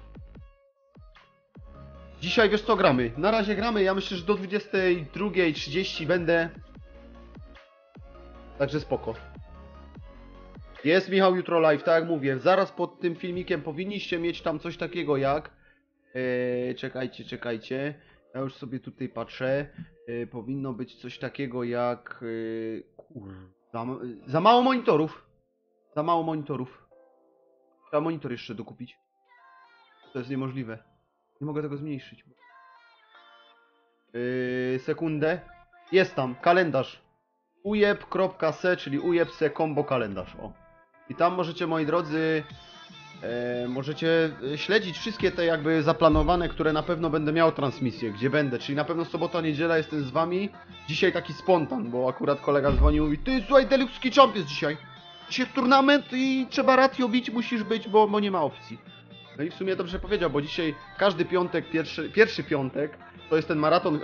Dzisiaj wiesz co, gramy. Na razie gramy, ja myślę, że do 22:30 będę. Także spoko. Jest Michał jutro live, tak jak mówię. Zaraz pod tym filmikiem powinniście mieć tam coś takiego jak... Czekajcie. Ja już sobie tutaj patrzę. Powinno być coś takiego jak... Za mało monitorów. Za mało monitorów. Trzeba monitor jeszcze dokupić. To jest niemożliwe. Nie mogę tego zmniejszyć. Sekundę. Jest tam kalendarz. Ujeb.se, czyli ujeb.se combo kalendarz. O. I tam możecie, moi drodzy, możecie śledzić wszystkie te jakby zaplanowane, które na pewno będę miał transmisję, gdzie będę. Czyli na pewno sobota, niedziela jestem z wami. Dzisiaj taki spontan, bo akurat kolega dzwonił i mówi: ty słuchaj, Deluxe Ski Jump jest dzisiaj. Dzisiaj turnament i trzeba ratio bić, musisz być, bo nie ma opcji. No i w sumie dobrze powiedział, bo dzisiaj każdy piątek, pierwszy piątek, to jest ten maraton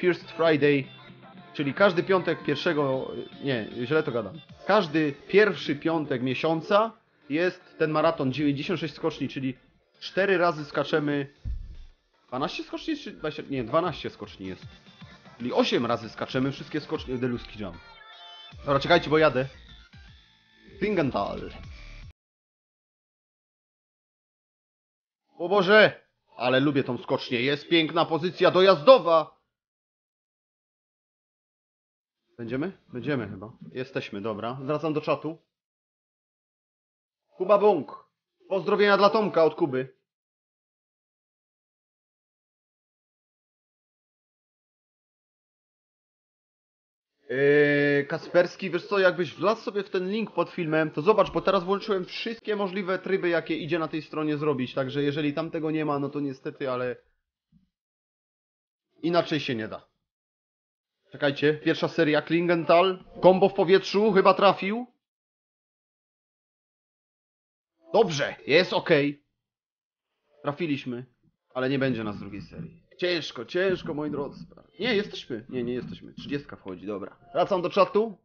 First Friday. Czyli każdy piątek Każdy pierwszy piątek miesiąca jest ten maraton 96 skoczni, czyli 4 razy skaczemy... 12 skoczni czy 20? Nie, 12 skoczni jest. Czyli 8 razy skaczemy wszystkie skocznie w Deluxe Ski Jump. Dobra, czekajcie, bo jadę. Klingenthal. O Boże! Ale lubię tą skocznię. Jest piękna pozycja dojazdowa! Będziemy? Będziemy chyba. Jesteśmy, dobra. Wracam do czatu. Kuba Bąk. Pozdrowienia dla Tomka od Kuby. Kasperski, wiesz co, jakbyś wlazł sobie w ten link pod filmem, to zobacz, bo teraz włączyłem wszystkie możliwe tryby, jakie idzie na tej stronie zrobić. Także jeżeli tam tego nie ma, no to niestety, ale inaczej się nie da. Czekajcie, pierwsza seria Klingenthal. Kombo w powietrzu, chyba trafił. Dobrze, jest ok. Trafiliśmy, ale nie będzie nas z drugiej serii. Ciężko, moi drodzy. Nie, jesteśmy. Nie jesteśmy. 30 wchodzi, dobra. Wracam do czatu.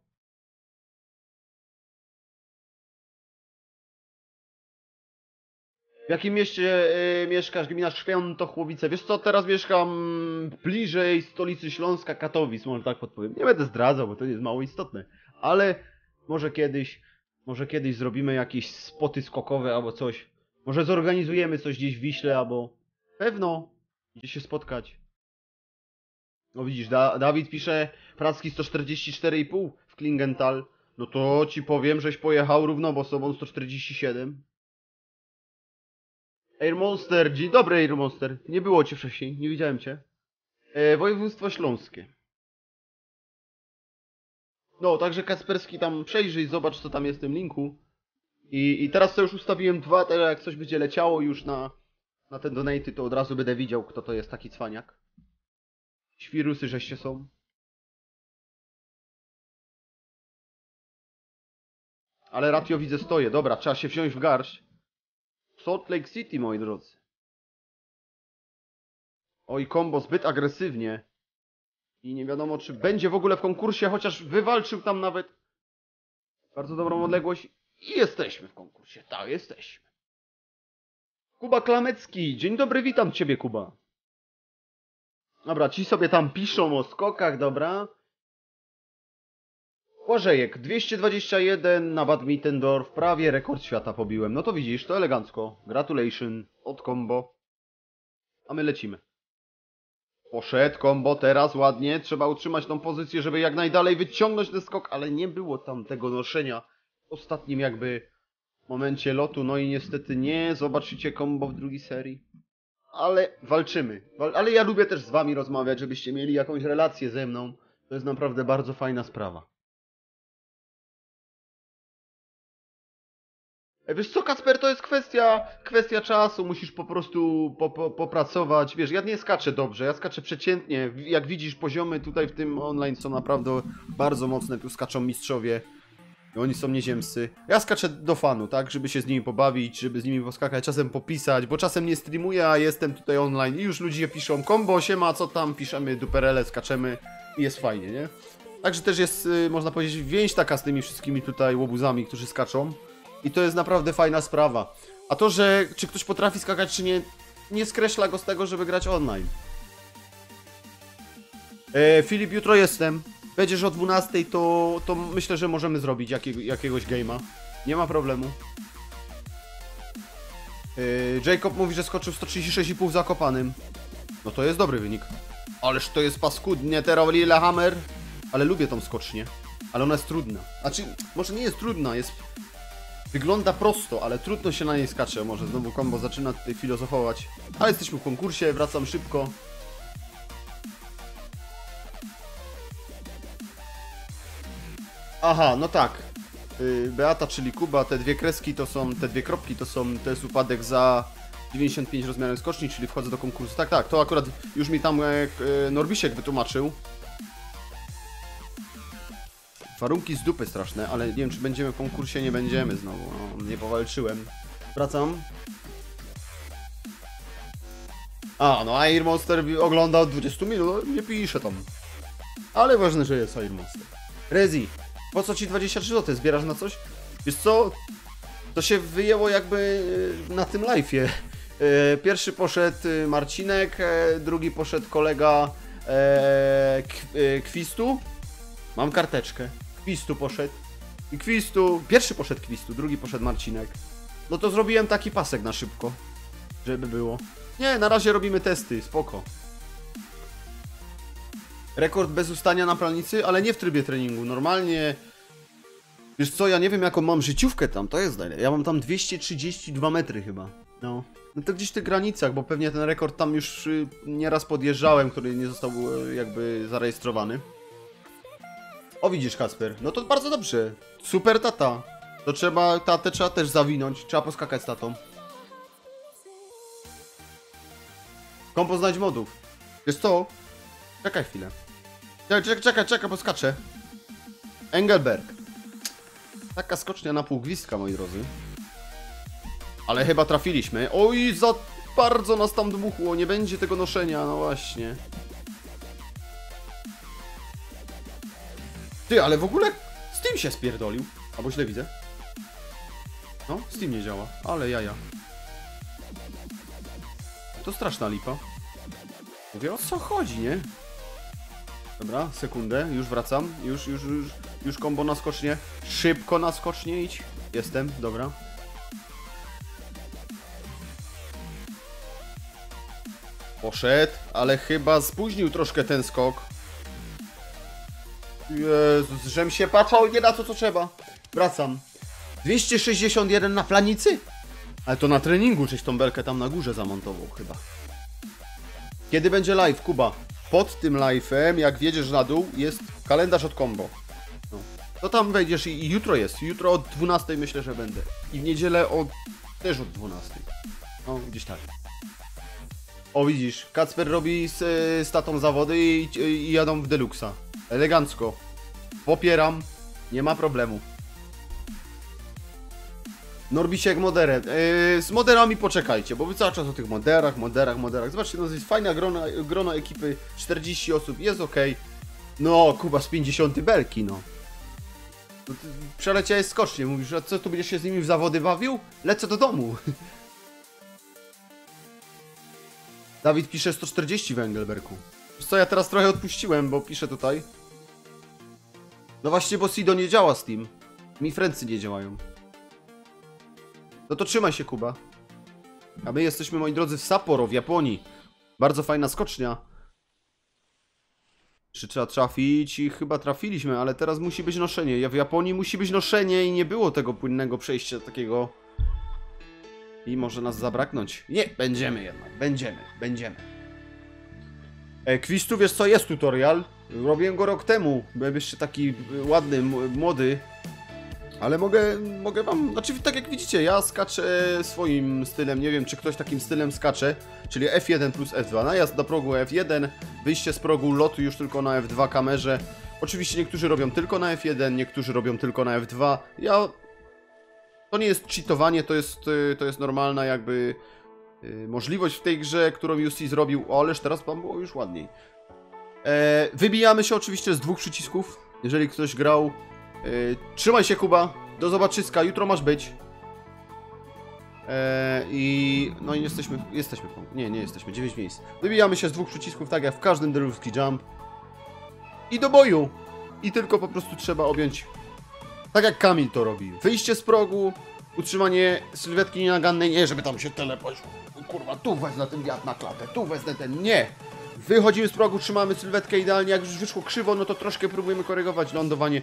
W jakim mieście mieszkasz? Gmina Świętochłowice. Wiesz co, teraz mieszkam bliżej stolicy Śląska, Katowic, może tak podpowiem. Nie będę zdradzał, bo to jest mało istotne. Ale może kiedyś zrobimy jakieś spoty skokowe albo coś. Może zorganizujemy coś gdzieś w Wiśle albo... Pewno. Gdzie się spotkać? No widzisz, Dawid pisze pracki 144,5 w Klingenthal. No to ci powiem, żeś pojechał równo, bo sobą 147. Air Monster, dzień dobry Air Monster. Nie było cię wcześniej, nie widziałem cię. Województwo Śląskie. No, także Kasperski, tam przejrzyj, zobacz co tam jest w tym linku. I teraz to już ustawiłem dwa, teraz jak coś będzie leciało już na ten donaty, to od razu będę widział, kto to jest taki cwaniak. Świrusy żeście są. Ale ratio widzę stoję. Dobra, trzeba się wziąć w garść. Salt Lake City, moi drodzy. Oj, kombo zbyt agresywnie. I nie wiadomo, czy będzie w ogóle w konkursie, chociaż wywalczył tam nawet bardzo dobrą odległość. I jesteśmy w konkursie. Tak, jesteśmy. Kuba Klamecki. Dzień dobry, witam Ciebie, Kuba. Dobra, ci sobie tam piszą o skokach, dobra. Łażejek, 221 na Bad Mitterndorf. Prawie rekord świata pobiłem. No to widzisz, to elegancko. Gratulation od Kombo. A my lecimy. Poszedł Kombo, teraz ładnie. Trzeba utrzymać tą pozycję, żeby jak najdalej wyciągnąć ten skok, ale nie było tam tego noszenia w ostatnim jakby... w momencie lotu, no i niestety nie zobaczycie kombo w drugiej serii. Ale walczymy. Ale ja lubię też z wami rozmawiać, żebyście mieli jakąś relację ze mną. To jest naprawdę bardzo fajna sprawa. Wiesz co, Kasper, to jest kwestia czasu. Musisz po prostu popracować. Wiesz, ja nie skaczę dobrze, ja skaczę przeciętnie. Jak widzisz, poziomy tutaj w tym online są naprawdę bardzo mocne. Tu skaczą mistrzowie. I oni są nieziemscy. Ja skaczę do fanu, tak? Żeby się z nimi pobawić, żeby z nimi poskakać, czasem popisać, bo czasem nie streamuję, a jestem tutaj online i już ludzie piszą kombo, siema, co tam, piszemy duperele, skaczemy i jest fajnie, nie? Także też jest, można powiedzieć, więź taka z tymi wszystkimi tutaj łobuzami, którzy skaczą. I to jest naprawdę fajna sprawa. A to, że czy ktoś potrafi skakać, czy nie, nie skreśla go z tego, żeby grać online. Filip, jutro jestem. Będziesz o 12, to myślę, że możemy zrobić jakiegoś game'a. Nie ma problemu. Jacob mówi, że skoczył 136,5 w Zakopanym. No to jest dobry wynik. Ależ to jest paskudnie, Hammer. Ale lubię tą skocznię. Ale ona jest trudna. Znaczy, może nie jest trudna, jest... Wygląda prosto, ale trudno się na niej skacze. Może znowu Kombo zaczyna tutaj filozofować. Ale jesteśmy w konkursie, wracam szybko. Aha, no tak. Beata, czyli Kuba, te dwie kreski to są, te dwie kropki to są, to jest upadek za 95 rozmiarem skoczni, czyli wchodzę do konkursu. Tak, tak, to akurat już mi tam Norbisiek wytłumaczył. Warunki z dupy straszne, ale nie wiem, czy będziemy w konkursie, nie będziemy znowu, no, nie powalczyłem. Wracam. A, no Air Monster ogląda od 20 minut, nie pisze tam. Ale ważne, że jest Air Monster. Rezi, po co ci 23 zł? Zbierasz na coś? Wiesz co? To się wyjęło jakby na tym live'ie. Pierwszy poszedł Marcinek, drugi poszedł kolega Kwistu. Mam karteczkę. Kwistu poszedł. I Kwistu... Pierwszy poszedł Kwistu, drugi poszedł Marcinek. No to zrobiłem taki pasek na szybko. Żeby było. Nie, na razie robimy testy, spoko. Rekord bez ustania na Planicy, ale nie w trybie treningu. Normalnie... Wiesz co, ja nie wiem jaką mam życiówkę tam, to jest dalej. Ja mam tam 232 metry chyba. No. No to gdzieś w tych granicach, bo pewnie ten rekord tam już nieraz podjeżdżałem, który nie został jakby zarejestrowany. O widzisz, Kasper, no to bardzo dobrze. Super tata. To trzeba, tatę trzeba też zawinąć, trzeba poskakać z tatą. Kompo znajdź modów. Wiesz co? Czekaj chwilę. Czekaj, poskaczę. Engelberg. Taka skocznia na pół gwizdka, moi drodzy. Ale chyba trafiliśmy. Oj, za bardzo nas tam dmuchło, nie będzie tego noszenia, no właśnie. Ty, ale w ogóle Steam się spierdolił. Albo źle widzę. No, Steam nie działa, ale jaja. To straszna lipa. Mówię, o co chodzi, nie? Dobra, sekundę, już wracam. Już kombo na skocznie. Szybko na skocznie idź. Jestem, dobra. Poszedł, ale chyba spóźnił troszkę ten skok. Jezus, żem się patrzał, nie na to, co trzeba. Wracam. 261 na Planicy? Ale to na treningu, czyś tą belkę tam na górze zamontował chyba. Kiedy będzie live, Kuba? Pod tym live'em, jak wjedziesz na dół, jest kalendarz od Kombo. No. To tam wejdziesz i jutro jest. Jutro od 12 myślę, że będę. I w niedzielę też od 12. No, gdzieś tak. O, widzisz, Kacper robi z tatą zawody i jadą w Deluxa. Elegancko. Popieram. Nie ma problemu. Norbisiek moderem. Z moderami poczekajcie, bo wy cały czas o tych moderach. Zobaczcie, no to jest fajna grono ekipy. 40 osób, jest ok. No, Kuba z 50 belki, no. Przeleciałeś skocznie. Mówisz, a co, tu będziesz się z nimi w zawody bawił? Lecę do domu. Dawid pisze 140 w Engelberku. Wiesz co, ja teraz trochę odpuściłem, bo piszę tutaj. No właśnie, bo Sido nie działa Steam. Mi Friendsy nie działają. No to trzymaj się, Kuba. A my jesteśmy, moi drodzy, w Sapporo, w Japonii. Bardzo fajna skocznia. Czy trzeba trafić? I chyba trafiliśmy, ale teraz musi być noszenie. W Japonii musi być noszenie i nie było tego płynnego przejścia takiego. I może nas zabraknąć. Nie, będziemy jednak. Będziemy. Kwistu, wiesz co, jest tutorial. Robiłem go rok temu, byłem jeszcze taki ładny, młody. Ale mogę wam... Znaczy, tak jak widzicie, ja skaczę swoim stylem, nie wiem, czy ktoś takim stylem skacze. Czyli F1 plus F2, najazd do progu F1, wyjście z progu, lotu już tylko na F2 kamerze. Oczywiście niektórzy robią tylko na F1, niektórzy robią tylko na F2. Ja... To nie jest cheatowanie, to jest normalna jakby... możliwość w tej grze, którą Justy zrobił, o, ależ teraz tam było już ładniej. Wybijamy się oczywiście z dwóch przycisków, jeżeli ktoś grał. Trzymaj się, Kuba, do zobaczyska, jutro masz być. I no i jesteśmy, nie jesteśmy, 9 miejsc. Dobijamy się z dwóch przycisków, tak jak w każdym Deluxe Ski Jump. I do boju! I tylko po prostu trzeba objąć, tak jak Kamil to robi, wyjście z progu, utrzymanie sylwetki nienagannej, nie żeby tam się telepać, kurwa, tu wezmę ten wiatr na klatę, tu wezmę ten, nie! Wychodzimy z progu, trzymamy sylwetkę idealnie, jak już wyszło krzywo, no to troszkę próbujemy korygować lądowanie.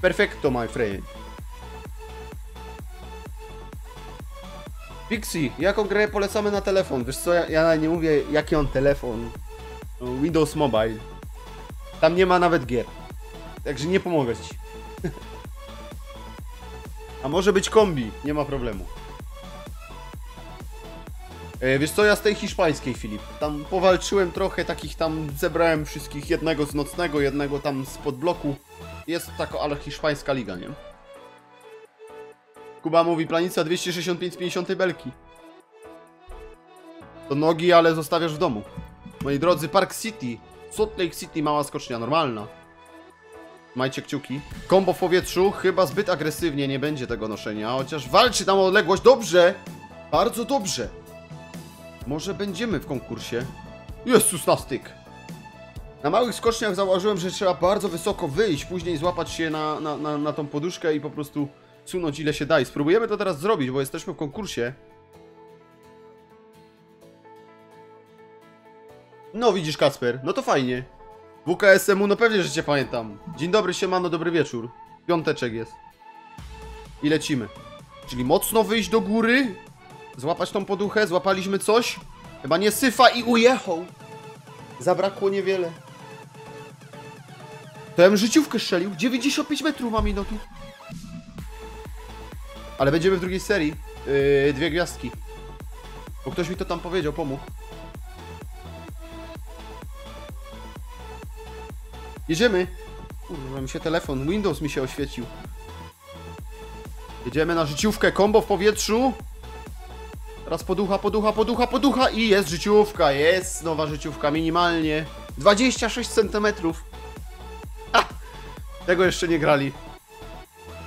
Perfecto, my friend. Pixie, jaką grę polecamy na telefon? Wiesz co, ja nie mówię jaki on telefon. Windows Mobile. Tam nie ma nawet gier. Także nie pomogę ci. A może być kombi, nie ma problemu. Wiesz co, ja z tej hiszpańskiej, Filip. Tam powalczyłem trochę, takich tam zebrałem wszystkich, jednego z nocnego, jednego tam z podbloku. Jest taka, ale hiszpańska liga, nie? Kuba mówi, Planica 265-50 belki. To nogi, ale zostawiasz w domu. Moi drodzy, Park City, Salt Lake City, mała skocznia, normalna. Majcie kciuki. Kombo w powietrzu, chyba zbyt agresywnie, nie będzie tego noszenia, chociaż walczy tam o odległość, dobrze! Bardzo dobrze! Może będziemy w konkursie? Jezus, na styk! Na małych skoczniach zauważyłem, że trzeba bardzo wysoko wyjść, później złapać się na tą poduszkę i po prostu sunąć ile się da. I spróbujemy to teraz zrobić, bo jesteśmy w konkursie. No widzisz, Kacper, no to fajnie. WKSM-u, no pewnie, że cię pamiętam. Dzień dobry, siemano, dobry wieczór. Piąteczek jest. I lecimy. Czyli mocno wyjść do góry, złapać tą poduchę, złapaliśmy coś. Chyba nie syfa i ujechał. Zabrakło niewiele. To ja bym życiówkę strzelił, 95 metrów ma minutu. Ale będziemy w drugiej serii, dwie gwiazdki. Bo ktoś mi to tam powiedział, pomógł. Jedziemy. Kurwa, mi się telefon, Windows mi się oświecił. Jedziemy na życiówkę, kombo w powietrzu. Teraz poducha i jest życiówka, jest nowa życiówka, minimalnie 26 cm. Ha! Tego jeszcze nie grali.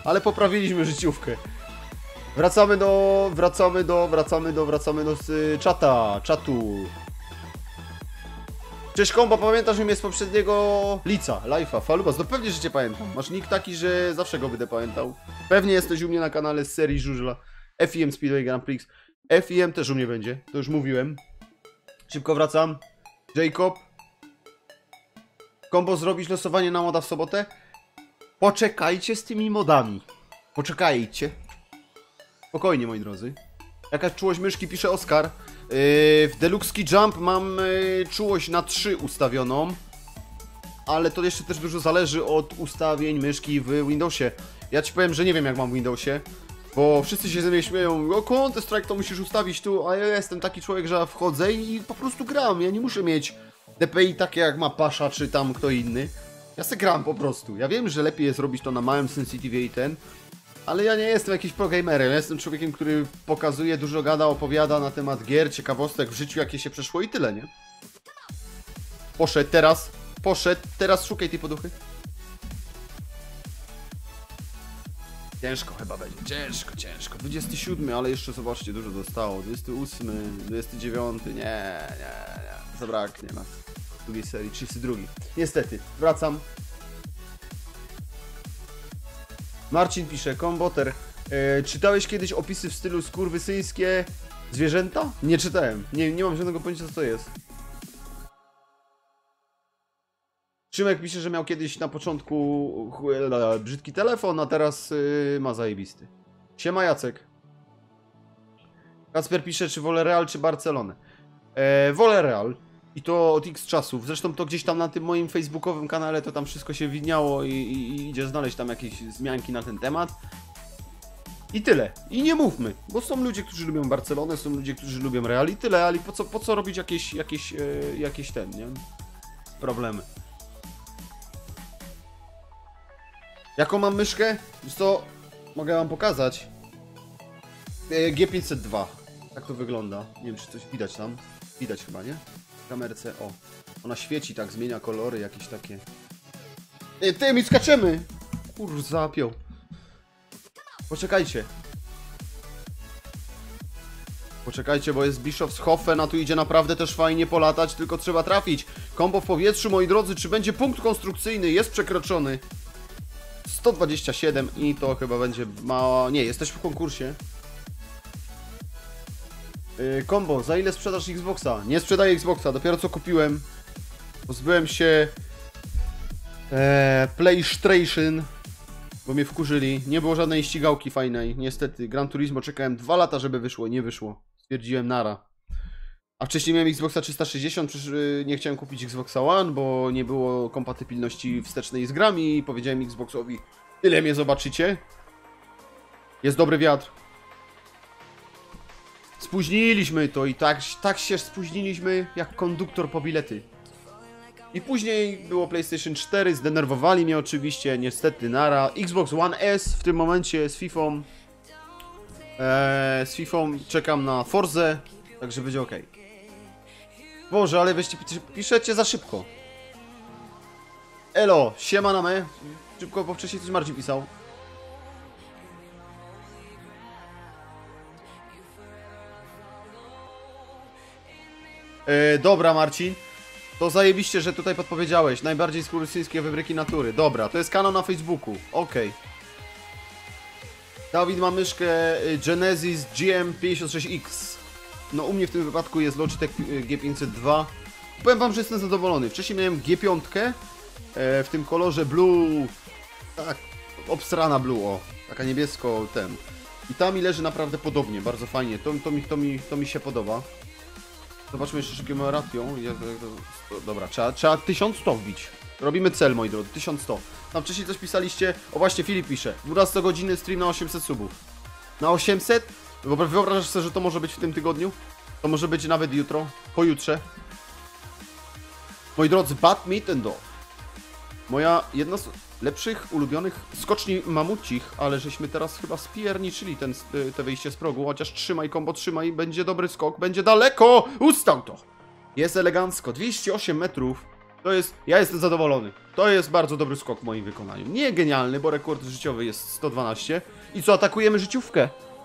Ale poprawiliśmy życiówkę. Wracamy do czatu. Cześć Komba, pamiętasz mnie z poprzedniego lica, live'a, Falubas, no pewnie, że cię pamiętam. Masz nick taki, że zawsze go będę pamiętał. Pewnie jesteś u mnie na kanale z serii Żużla. F.I.M. Speedway Grand Prix. F.I.M. też u mnie będzie, to już mówiłem. Szybko wracam. Jacob. Kombo, zrobić losowanie na moda w sobotę? Poczekajcie z tymi modami. Poczekajcie. Spokojnie, moi drodzy. Jaka czułość myszki, pisze Oskar. W Deluxe Ski Jump mam czułość na 3 ustawioną. Ale to jeszcze też dużo zależy od ustawień myszki w Windowsie. Ja ci powiem, że nie wiem jak mam w Windowsie. Bo wszyscy się ze mnie śmieją. O, Counter-Strike to musisz ustawić tu. A ja jestem taki człowiek, że wchodzę i po prostu gram. Ja nie muszę mieć DPI takie jak ma Pasza czy tam kto inny. Ja se gram po prostu. Ja wiem, że lepiej jest robić to na małym sensitive i ten. Ale ja nie jestem jakimś progamerem, ja jestem człowiekiem, który pokazuje, dużo gada, opowiada na temat gier, ciekawostek w życiu, jakie się przeszło i tyle, nie? Poszedł, teraz szukaj tej poduchy. Ciężko chyba będzie, ciężko. 27, ale jeszcze zobaczcie, dużo zostało. 28, 29, nie, zabraknie na drugiej serii, 32. Niestety, wracam. Marcin pisze, Komboter, czytałeś kiedyś opisy w stylu skurwysyjskie zwierzęta? Nie czytałem, nie mam żadnego pojęcia co to jest. Szymek pisze, że miał kiedyś na początku brzydki telefon, a teraz ma zajebisty. Siema Jacek. Kasper pisze, czy wolę Real czy Barcelonę? Wolę Real. I to od X czasów. Zresztą to gdzieś tam na tym moim facebookowym kanale to tam wszystko się widniało i idzie znaleźć tam jakieś wzmianki na ten temat. I tyle. I nie mówmy, bo są ludzie, którzy lubią Barcelonę, są ludzie, którzy lubią Real i tyle, ale po co robić jakieś ten, nie? Problemy. Jaką mam myszkę? Wiesz co? Mogę wam pokazać. G502. Tak to wygląda. Nie wiem, czy coś widać tam. Widać chyba, nie? Kamerce, o. Ona świeci tak, zmienia kolory jakieś takie. Ty, mi skaczemy! Kurwa, zapiął. Poczekajcie. Poczekajcie, bo jest Bischofshofen, a tu idzie naprawdę też fajnie polatać, tylko trzeba trafić. Kombo w powietrzu, moi drodzy, czy będzie punkt konstrukcyjny? Jest przekroczony. 127 i to chyba będzie mało... Nie, jesteśmy w konkursie. Kombo, za ile sprzedasz Xboxa? Nie sprzedaję Xboxa, dopiero co kupiłem. Pozbyłem się... PlayStation, bo mnie wkurzyli. Nie było żadnej ścigałki fajnej, niestety. Gran Turismo czekałem 2 lata, żeby wyszło, nie wyszło. Stwierdziłem nara. A wcześniej miałem Xboxa 360, przecież nie chciałem kupić Xboxa One, bo nie było kompatybilności wstecznej z grami i powiedziałem Xboxowi, tyle mnie zobaczycie. Jest dobry wiatr. Spóźniliśmy to i tak się spóźniliśmy jak konduktor po bilety. I później było PlayStation 4, zdenerwowali mnie oczywiście, niestety nara. Xbox One S w tym momencie z FIFA. Czekam na Forzę, także będzie ok. Boże, ale weźcie, piszecie za szybko. Elo, siema na me. Szybko, bo wcześniej coś Marcin pisał. Dobra Marcin. To zajebiście, że tutaj podpowiedziałeś. Najbardziej skurwysyńskie wybryki natury. Dobra, to jest kanał na Facebooku. Okej. Dawid ma myszkę Genesis GM56X. No u mnie w tym wypadku jest Logitech G502. Powiem wam, że jestem zadowolony. Wcześniej miałem G5 w tym kolorze blue. Tak, obsrana blue, o. Taka niebiesko, ten. I ta mi leży naprawdę podobnie, bardzo fajnie. To mi się podoba. Zobaczmy jeszcze szybkim ratio. Dobra, trzeba 1100 wbić. Robimy cel, moi drodzy, 1100. Tam wcześniej coś pisaliście, o właśnie Filip pisze 12 godziny stream na 800 subów. Na 800? Wyobrażasz sobie, że to może być w tym tygodniu? To może być nawet jutro, pojutrze. Moi drodzy, Bad Mitterndorf. Moja jedna z lepszych, ulubionych skoczni mamucich, ale żeśmy teraz chyba spierniczyli te wyjście z progu, chociaż trzymaj kombo, trzymaj, będzie dobry skok, będzie daleko, ustał to! Jest elegancko, 208 metrów, to jest, ja jestem zadowolony, to jest bardzo dobry skok w moim wykonaniu, nie genialny, bo rekord życiowy jest 112 i co,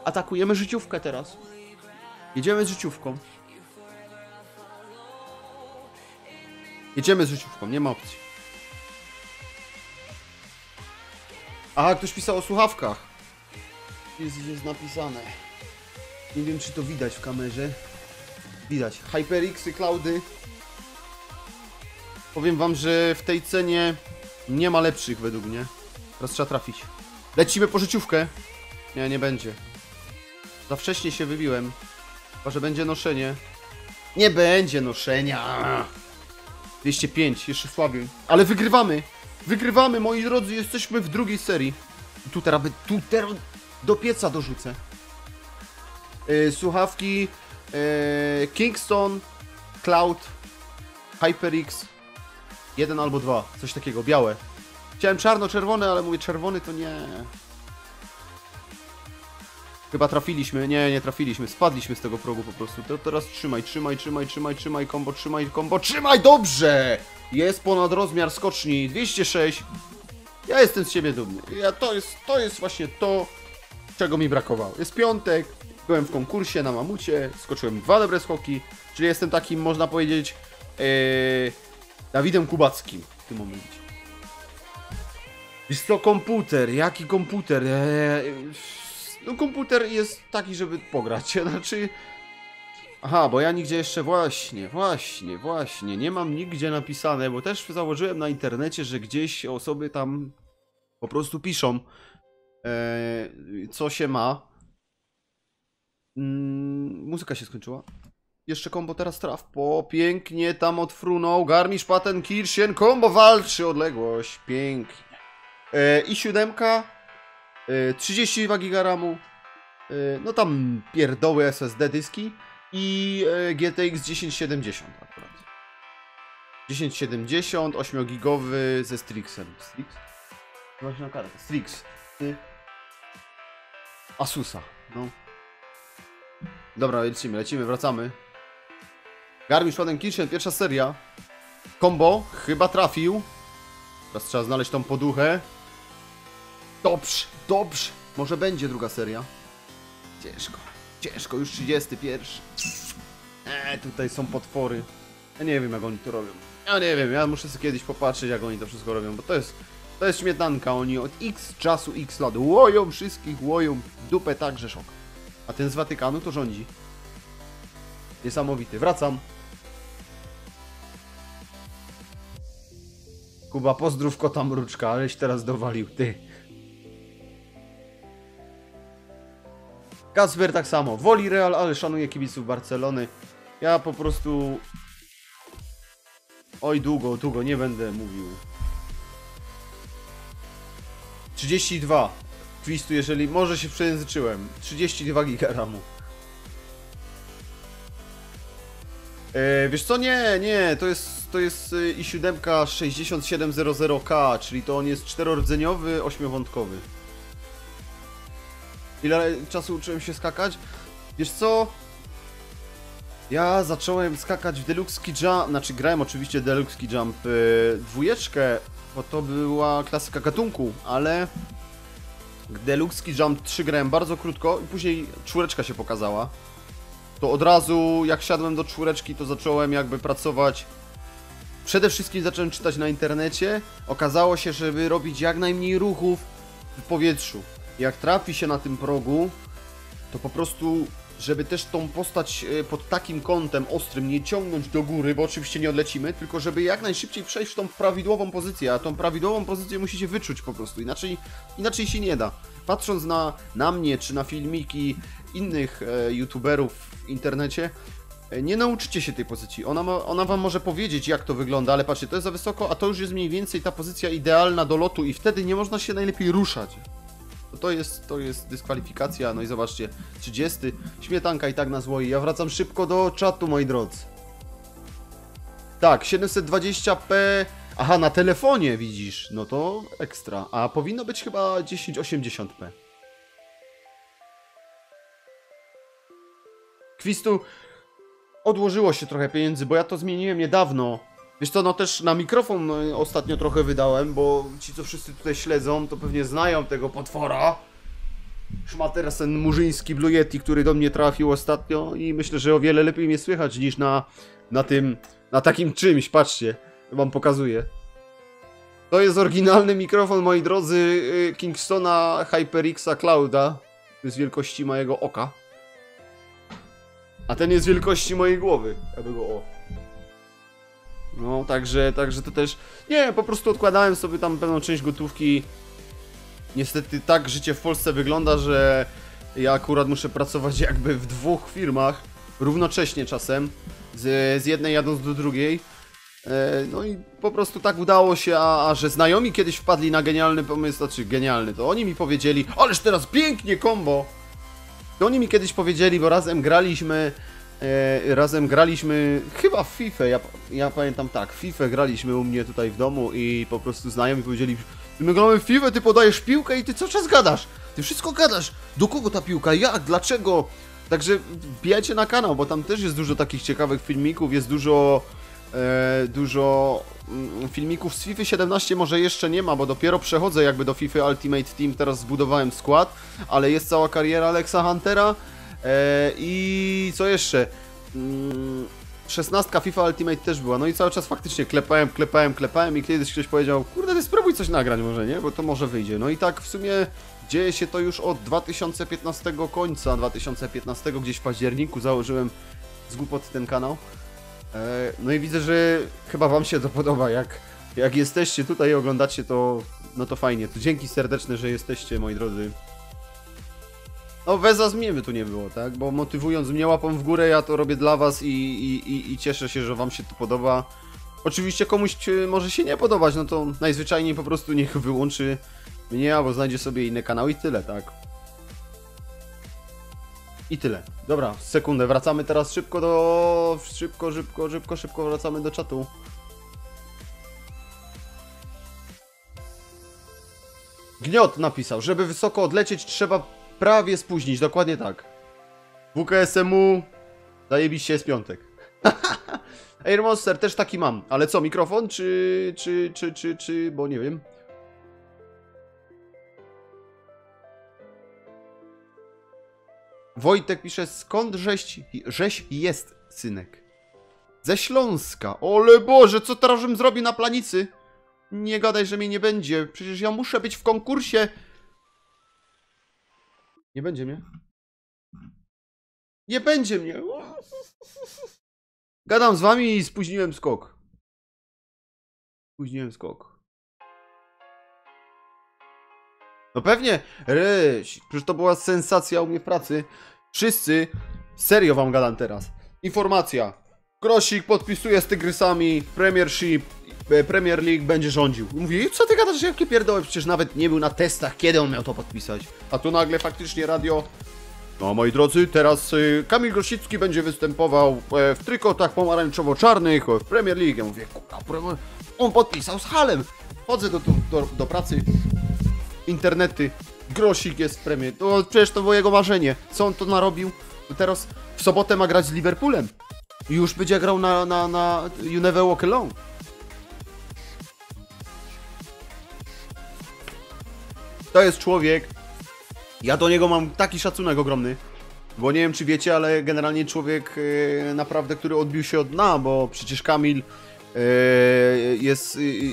atakujemy życiówkę teraz, jedziemy z życiówką. Jedziemy z życiówką, nie ma opcji. Aha, ktoś pisał o słuchawkach. Jest napisane. Nie wiem, czy to widać w kamerze. Widać. HyperXy, Cloudy. Powiem wam, że w tej cenie nie ma lepszych według mnie. Teraz trzeba trafić. Lecimy po życiówkę. Nie, nie będzie. Za wcześnie się wybiłem. Chyba, że będzie noszenie. Nie będzie noszenia. 205, jeszcze słabiej. Ale wygrywamy. Wygrywamy, moi drodzy, jesteśmy w drugiej serii. Tu teraz do pieca dorzucę. Słuchawki Kingston, Cloud, HyperX 1 albo 2, coś takiego, białe. Chciałem czarno-czerwone, ale mówię czerwony to nie. Chyba trafiliśmy, nie trafiliśmy, spadliśmy z tego progu po prostu. To teraz trzymaj, kombo, trzymaj, dobrze! Jest ponad rozmiar skoczni, 206. Ja jestem z siebie dumny. To jest właśnie to, czego mi brakowało. Jest piątek, byłem w konkursie na mamucie, skoczyłem 2 dobre skoki, czyli jestem takim, można powiedzieć, Dawidem Kubackim w tym momencie. Jest to komputer, jaki komputer? No komputer jest taki, żeby pograć, znaczy... Aha, bo ja nigdzie jeszcze, właśnie, nie mam nigdzie napisane, bo też założyłem na internecie, że gdzieś osoby tam po prostu piszą, co się ma. Muzyka się skończyła. Jeszcze kombo teraz traf, po pięknie tam odfrunął, Garmisch-Partenkirchen, kombo walczy, odległość, pięknie. I 7, 32 giga ramu, no tam pierdoły SSD dyski. I GTX 1070 akurat. 1070, 8-gigowy ze Strixem. Strix? Właśnie na kartę. Strix. Asusa. No. Dobra, lecimy, wracamy. Garmisch-Partenkirchen, pierwsza seria. Kombo, chyba trafił. Teraz trzeba znaleźć tą poduchę. Dobrze, dobrze. Może będzie druga seria. Ciężko. Ciężko, już 31. Tutaj są potwory. Ja nie wiem, jak oni to robią. Ja nie wiem, ja muszę sobie kiedyś popatrzeć, jak oni to wszystko robią, bo to jest śmietanka. Oni od x czasu, x lat łoją wszystkich, łoją dupę tak, że szok. A ten z Watykanu to rządzi. Niesamowity. Wracam. Kuba, pozdrów kota mruczka, aleś teraz dowalił, ty. Kasper tak samo. Woli Real, ale szanuje kibiców Barcelony. Ja po prostu... Oj, długo nie będę mówił. 32. Twistu, jeżeli... Może się przejęzyczyłem. 32 giga ramu. Wiesz co? Nie. To jest i7 6700K, czyli to on jest czterordzeniowy, ośmiowątkowy. Ile czasu uczyłem się skakać? Wiesz co? Ja zacząłem skakać w Deluxe Ski Jump, znaczy grałem oczywiście Deluxe Ski Jump 2, bo to była klasyka gatunku, ale Deluxe Ski Jump 3 grałem bardzo krótko i później 4 się pokazała. To od razu jak siadłem do 4, to zacząłem jakby pracować. Przede wszystkim zacząłem czytać na internecie. Okazało się, żeby robić jak najmniej ruchów w powietrzu. Jak trafi się na tym progu, to po prostu, żeby też tą postać pod takim kątem ostrym nie ciągnąć do góry, bo oczywiście nie odlecimy, tylko żeby jak najszybciej przejść w tą prawidłową pozycję, a tą prawidłową pozycję musicie wyczuć po prostu, inaczej się nie da. Patrząc na mnie, czy na filmiki innych youtuberów w internecie, nie nauczycie się tej pozycji. Ona wam może powiedzieć, jak to wygląda, ale patrzcie, to jest za wysoko, a to już jest mniej więcej ta pozycja idealna do lotu i wtedy nie można się najlepiej ruszać. To jest dyskwalifikacja, no i zobaczcie, 30, śmietanka i tak na złoi. Ja wracam szybko do czatu, moi drodzy. Tak, 720p, aha, na telefonie widzisz, no to ekstra, a powinno być chyba 1080p. Kwistu, odłożyło się trochę pieniędzy, bo ja to zmieniłem niedawno. Wiesz co, no też na mikrofon ostatnio trochę wydałem, bo ci, co wszyscy tutaj śledzą, to pewnie znają tego potwora. Szmatersen murzyński Blue Yeti, który do mnie trafił ostatnio i myślę, że o wiele lepiej mnie słychać niż na takim czymś, patrzcie, wam pokazuję. To jest oryginalny mikrofon, moi drodzy, Kingstona HyperX Clouda, to jest wielkości mojego oka. A ten jest wielkości mojej głowy, ja by go o... No, także to też... Nie, po prostu odkładałem sobie tam pewną część gotówki. Niestety tak życie w Polsce wygląda, że ja akurat muszę pracować jakby w dwóch firmach, równocześnie czasem, z jednej jadąc do drugiej. No i po prostu tak udało się, a że znajomi kiedyś wpadli na genialny pomysł, znaczy genialny, to oni mi powiedzieli, ależ teraz pięknie kombo! To oni mi kiedyś powiedzieli, bo razem graliśmy chyba w FIFA, ja pamiętam tak, FIFA graliśmy u mnie tutaj w domu i po prostu znajomi powiedzieli: my gramy w FIFA, ty podajesz piłkę i ty co czas gadasz, ty wszystko gadasz, do kogo ta piłka, jak, dlaczego. Także wbijajcie na kanał, bo tam też jest dużo takich ciekawych filmików, jest dużo filmików z FIFA 17, może jeszcze nie ma, bo dopiero przechodzę jakby do FIFA Ultimate Team, teraz zbudowałem skład, ale jest cała kariera Alexa Huntera. I co jeszcze? 16 FIFA Ultimate też była, no i cały czas faktycznie klepałem i kiedyś ktoś powiedział: kurde, ty spróbuj coś nagrać może, nie? Bo to może wyjdzie. No i tak w sumie dzieje się to już od 2015, końca 2015, gdzieś w październiku założyłem z głupoty ten kanał. No i widzę, że chyba wam się to podoba, jak jesteście tutaj i oglądacie to, no to fajnie. To dzięki serdeczne, że jesteście, moi drodzy. No Weza z mnie by tu nie było, tak? Bo motywując mnie łapą w górę, ja to robię dla was i cieszę się, że wam się to podoba. Oczywiście komuś może się nie podobać, no to najzwyczajniej po prostu niech wyłączy mnie, albo znajdzie sobie inny kanał i tyle, tak? I tyle. Dobra, sekundę, wracamy teraz szybko do... Szybko wracamy do czatu. Gniot napisał, żeby wysoko odlecieć trzeba... Prawie spóźnić, dokładnie tak. WKSM-u zajebiście jest piątek. Air Monster też taki mam, ale co, mikrofon czy, bo nie wiem. Wojtek pisze, skąd żeś jest, synek? Ze Śląska. Ole Boże, co teraz bym zrobił na Planicy? Nie gadaj, że mnie nie będzie. Przecież ja muszę być w konkursie. Nie będzie mnie. Nie będzie mnie. Gadam z wami i spóźniłem skok. Spóźniłem skok. No pewnie. Ryś, przecież to była sensacja u mnie w pracy. Wszyscy, serio wam gadam teraz. Informacja. Grosik podpisuje z Tygrysami. Premier League będzie rządził. Mówi, co ty gadasz, jakie pierdoły? Przecież nawet nie był na testach, kiedy on miał to podpisać. A tu nagle faktycznie radio... No moi drodzy, teraz Kamil Grosicki będzie występował w trykotach pomarańczowo-czarnych w Premier League. Ja mówię, kurwa, on podpisał z Halem. Chodzę do pracy, internety, Grosik jest w Premier. No, przecież to było jego marzenie. Co on to narobił? Teraz w sobotę ma grać z Liverpoolem. Już będzie grał na You Never Walk Alone. To jest człowiek. Ja do niego mam taki szacunek ogromny, bo nie wiem czy wiecie, ale generalnie człowiek naprawdę, który odbił się od dna, bo przecież Kamil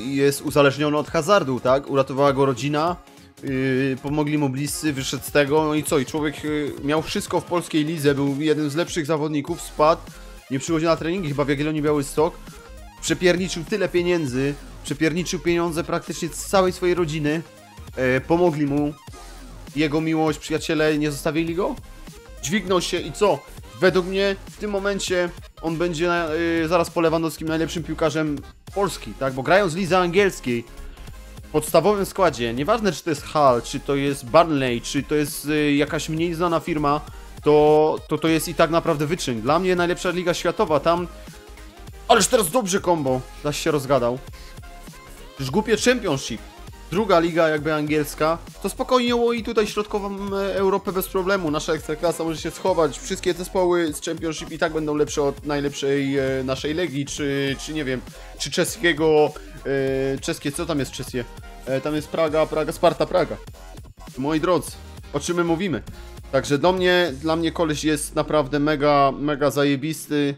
jest uzależniony od hazardu, tak? Uratowała go rodzina, pomogli mu bliscy, wyszedł z tego, no i co? I człowiek miał wszystko w polskiej lidze, był jednym z lepszych zawodników, spadł, nie przychodzi na treningi, chyba w Jagiellonii Białystok, przepierniczył tyle pieniędzy, przepierniczył pieniądze praktycznie z całej swojej rodziny, pomogli mu. Jego miłość, przyjaciele nie zostawili go? Dźwignął się i co? Według mnie w tym momencie on będzie zaraz po Lewandowskim najlepszym piłkarzem Polski, tak? Bo grając w lidze angielskiej w podstawowym składzie, nieważne czy to jest Hull, czy to jest Burnley, czy to jest jakaś mniej znana firma, to jest i tak naprawdę wyczyn. Dla mnie najlepsza liga światowa tam... Ależ teraz dobrze kombo, zaś się rozgadał. Już głupie Championship. Druga liga jakby angielska, to spokojnie i tutaj środkową Europę bez problemu. Nasza Ekstraklasa może się schować, wszystkie zespoły z Championship i tak będą lepsze od najlepszej naszej Legii, czy nie wiem, czy czeskiego, czeskie, co tam jest czeskie? Tam jest Praga, Sparta, Praga. Moi drodzy, o czym my mówimy? Także dla mnie koleś jest naprawdę mega, mega zajebisty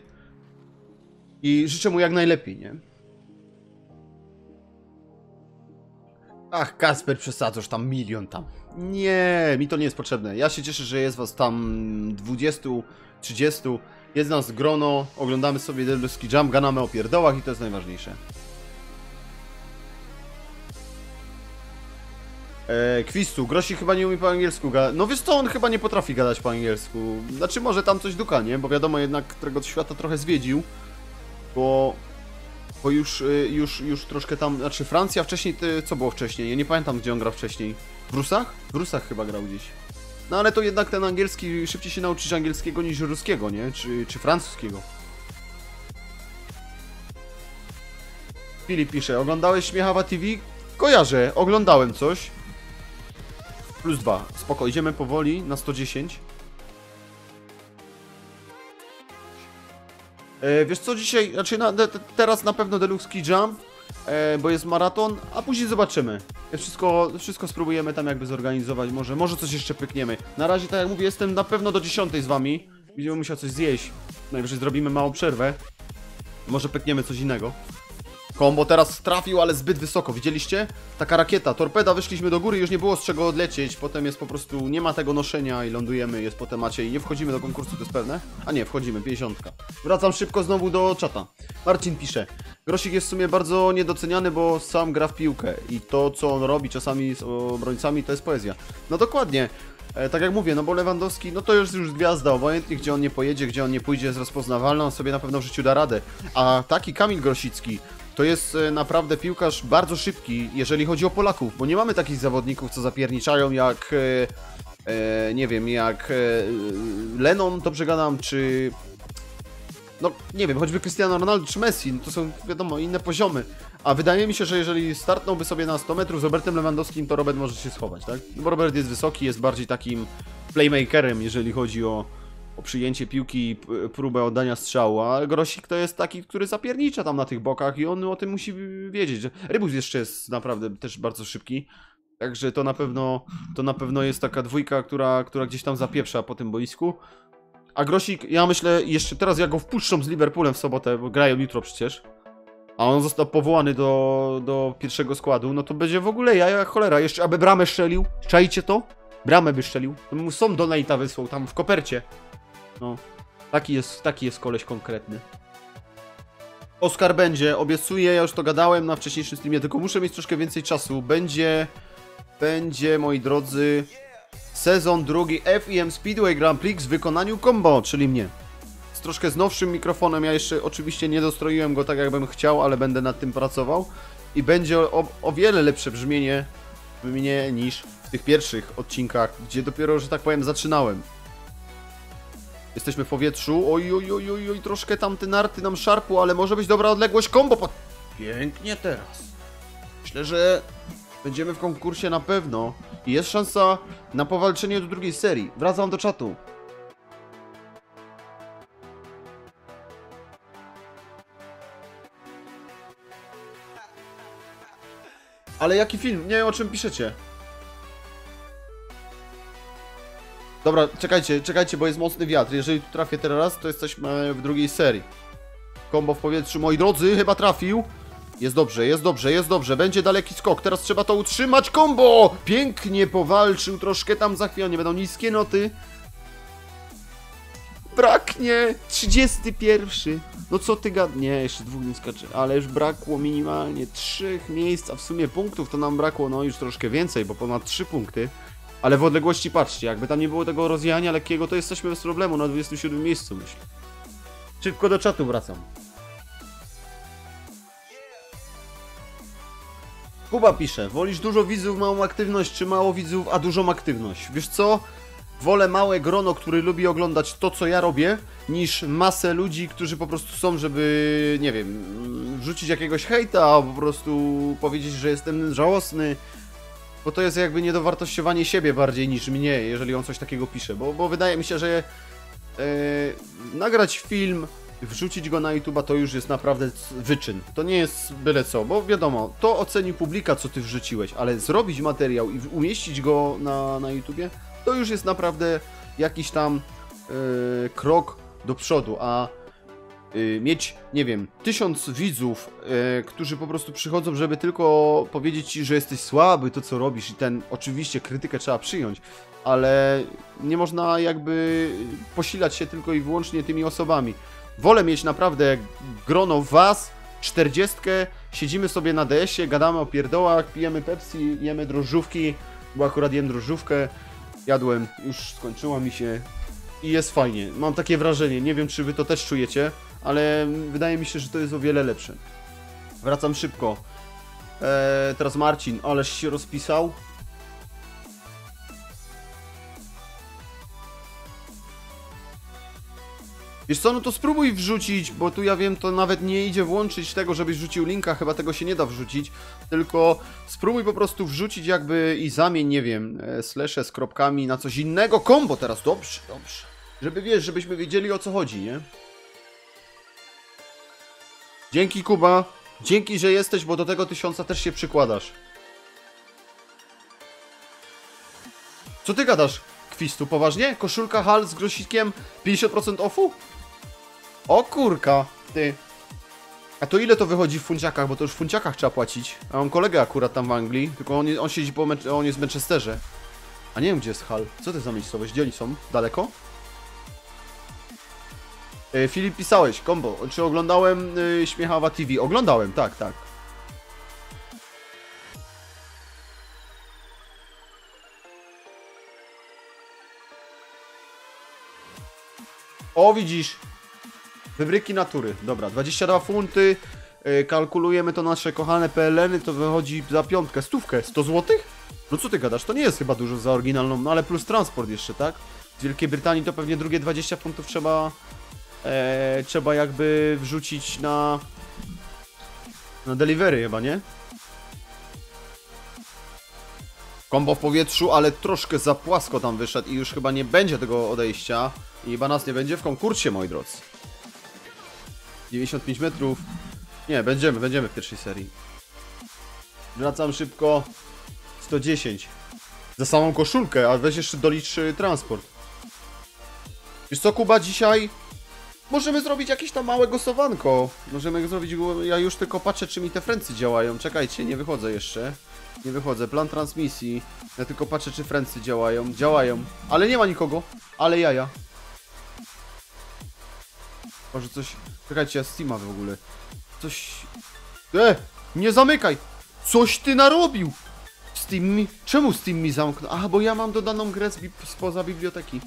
i życzę mu jak najlepiej, nie? Ach, Kasper, przesadzasz tam milion tam. Nie, mi to nie jest potrzebne. Ja się cieszę, że jest was tam 20, 30. Jest nas grono, oglądamy sobie Deluxe Ski Jump, ganamy o pierdołach i to jest najważniejsze. Kwistu, Grosik chyba nie umie po angielsku gadać. No wiesz co, on chyba nie potrafi gadać po angielsku. Znaczy może tam coś duka, nie? Bo wiadomo jednak, którego świata trochę zwiedził. Bo już troszkę tam, znaczy Francja wcześniej, co było wcześniej? Ja nie pamiętam gdzie on grał wcześniej. W Rusach? W Rusach chyba grał gdzieś. No ale to jednak ten angielski, szybciej się nauczyć angielskiego niż ruskiego, nie? Czy francuskiego. Filip pisze, oglądałeś Śmiechawa TV? Kojarzę, oglądałem coś. +2, spoko, idziemy powoli na 110. Wiesz co, dzisiaj, znaczy teraz na pewno Deluxe Ski Jump, bo jest maraton, a później zobaczymy. Wszystko spróbujemy tam jakby zorganizować, może coś jeszcze pykniemy. Na razie, tak jak mówię, jestem na pewno do 10 z wami. Będziemy musiał coś zjeść. Najwyżej zrobimy małą przerwę. Może pykniemy coś innego. Kombo teraz trafił, ale zbyt wysoko, widzieliście? Taka rakieta, torpeda, wyszliśmy do góry, już nie było z czego odlecieć. Potem jest po prostu, nie ma tego noszenia i lądujemy, jest po temacie i nie wchodzimy do konkursu, to jest pewne? A nie, wchodzimy, 50. Wracam szybko znowu do czata. Marcin pisze, Grosik jest w sumie bardzo niedoceniany, bo sam gra w piłkę i to co on robi czasami z obrońcami to jest poezja. No dokładnie, tak jak mówię, no bo Lewandowski, no to już gwiazda, obojętnie gdzie on nie pojedzie, gdzie on nie pójdzie, jest rozpoznawalny, on sobie na pewno w życiu da radę. A taki Kamil Grosicki, to jest naprawdę piłkarz bardzo szybki, jeżeli chodzi o Polaków, bo nie mamy takich zawodników, co zapierniczają jak, nie wiem, jak Lennon, dobrze gadam, czy, no nie wiem, choćby Cristiano Ronaldo czy Messi, no to są wiadomo inne poziomy, a wydaje mi się, że jeżeli startnąłby sobie na 100 metrów z Robertem Lewandowskim, to Robert może się schować, tak? No bo Robert jest wysoki, jest bardziej takim playmakerem, jeżeli chodzi o przyjęcie piłki i próbę oddania strzału, a Grosik to jest taki, który zapiernicza tam na tych bokach i on o tym musi wiedzieć. Rybus jeszcze jest naprawdę też bardzo szybki, Także to na pewno jest taka dwójka, która gdzieś tam zapieprza po tym boisku. A Grosik, ja myślę, jeszcze teraz jak go wpuszczą z Liverpoolem w sobotę, bo grają jutro przecież, a on został powołany do pierwszego składu, no to będzie w ogóle jaja jak cholera. Jeszcze, aby bramę strzelił, czajcie to? Bramę by strzelił. To mu są donate'a wysłał tam w kopercie. No, taki jest koleś konkretny. Oskar będzie, obiecuję, ja już to gadałem na wcześniejszym streamie, tylko muszę mieć troszkę więcej czasu. Będzie, moi drodzy, sezon drugi F.I.M. Speedway Grand Prix w wykonaniu Kombo, czyli mnie. Z troszkę z nowszym mikrofonem, ja jeszcze oczywiście nie dostroiłem go tak jakbym chciał, ale będę nad tym pracował. I będzie o wiele lepsze brzmienie w mnie niż w tych pierwszych odcinkach, gdzie dopiero, że tak powiem, zaczynałem. Jesteśmy w powietrzu, oj, troszkę tam te narty nam szarpło, ale może być dobra odległość, kombo pod... Pięknie teraz. Myślę, że będziemy w konkursie na pewno i jest szansa na powalczenie do drugiej serii. Wracam do czatu. Ale jaki film? Nie wiem, o czym piszecie. Dobra, czekajcie, bo jest mocny wiatr. Jeżeli tu trafię teraz, to jesteśmy w drugiej serii. Kombo w powietrzu, moi drodzy, chyba trafił. Jest dobrze. Będzie daleki skok, teraz trzeba to utrzymać. Kombo! Pięknie powalczył, troszkę tam za chwilę, nie będą niskie noty. Braknie! 31. No co ty gad... Nie, jeszcze dwóch nie skacze. Ale już brakło minimalnie 3 miejsc, a w sumie punktów to nam brakło, no już troszkę więcej, bo ponad 3 punkty. Ale w odległości, patrzcie, jakby tam nie było tego rozjechania lekkiego, to jesteśmy bez problemu na 27 miejscu, myślę. Szybko do czatu wracam. Kuba pisze, wolisz dużo widzów, małą aktywność, czy mało widzów, a dużą aktywność? Wiesz co? Wolę małe grono, który lubi oglądać to, co ja robię, niż masę ludzi, którzy po prostu są, żeby, nie wiem, wrzucić jakiegoś hejta, a po prostu powiedzieć, że jestem żałosny. Bo to jest jakby niedowartościowanie siebie bardziej niż mnie, jeżeli on coś takiego pisze, bo wydaje mi się, że nagrać film, wrzucić go na YouTube'a to już jest naprawdę wyczyn. To nie jest byle co, bo wiadomo, to oceni publika, co ty wrzuciłeś, ale zrobić materiał i umieścić go na YouTubie, to już jest naprawdę jakiś tam krok do przodu, a mieć, nie wiem, 1000 widzów, którzy po prostu przychodzą, żeby tylko powiedzieć ci, że jesteś słaby, to co robisz i ten, oczywiście krytykę trzeba przyjąć, ale nie można jakby posilać się tylko i wyłącznie tymi osobami. Wolę mieć naprawdę grono was, 40, siedzimy sobie na DS-ie, gadamy o pierdołach, pijemy Pepsi, jemy drożdżówki, bo akurat jem drożdżówkę, jadłem, już skończyła mi się i jest fajnie. Mam takie wrażenie, nie wiem czy wy to też czujecie, ale wydaje mi się, że to jest o wiele lepsze. Wracam szybko. Teraz Marcin, ależ się rozpisał. Wiesz co, no to spróbuj wrzucić, bo tu ja wiem, to nawet nie idzie włączyć tego, żebyś wrzucił linka, chyba tego się nie da wrzucić, tylko spróbuj po prostu wrzucić jakby i zamień, nie wiem, slashe z kropkami na coś innego. Kombo teraz, dobrze, żeby wiesz, żebyśmy wiedzieli o co chodzi, nie? Dzięki Kuba, dzięki, że jesteś, bo do tego 1000 też się przykładasz. Co ty gadasz, Kwistu, poważnie? Koszulka HAL z Grosikiem 50% offu? O kurka, ty. A to ile to wychodzi w funciakach, bo to już w funciakach trzeba płacić. A mam kolegę akurat tam w Anglii, tylko on siedzi on jest w Manchesterze. A nie wiem gdzie jest HAL, co ty za miejscowość, gdzie oni są? Daleko? Filip, pisałeś, kombo, czy oglądałem Śmiechawa TV? Oglądałem, tak. O, widzisz, wybryki natury, dobra, 22 funty, kalkulujemy to nasze kochane PLN-y, to wychodzi za piątkę, stówkę, 100 zł? No co ty gadasz, to nie jest chyba dużo za oryginalną, no ale plus transport jeszcze, tak? Z Wielkiej Brytanii to pewnie drugie 20 funtów trzeba jakby wrzucić na delivery chyba, nie? Kombo w powietrzu, ale troszkę za płasko tam wyszedł i już chyba nie będzie tego odejścia. I chyba nas nie będzie w konkursie, moi drodzy. 95 metrów. Nie, będziemy w pierwszej serii. Wracam szybko. 110. Za samą koszulkę, a weź jeszcze dolicz transport. Wiesz co, Kuba, dzisiaj możemy zrobić jakieś tam małe głosowanko. Możemy zrobić, ja już tylko patrzę, czy mi te frenzy działają. Czekajcie, nie wychodzę jeszcze. Nie wychodzę, plan transmisji. Ja tylko patrzę, czy frenzy działają. Działają, ale nie ma nikogo. Ale jaja. Może coś... Czekajcie, ja Steama w ogóle. Coś... Nie zamykaj! Coś ty narobił! Steam mi... Czemu Steam mi zamknął? Aha, bo ja mam dodaną grę spoza biblioteki.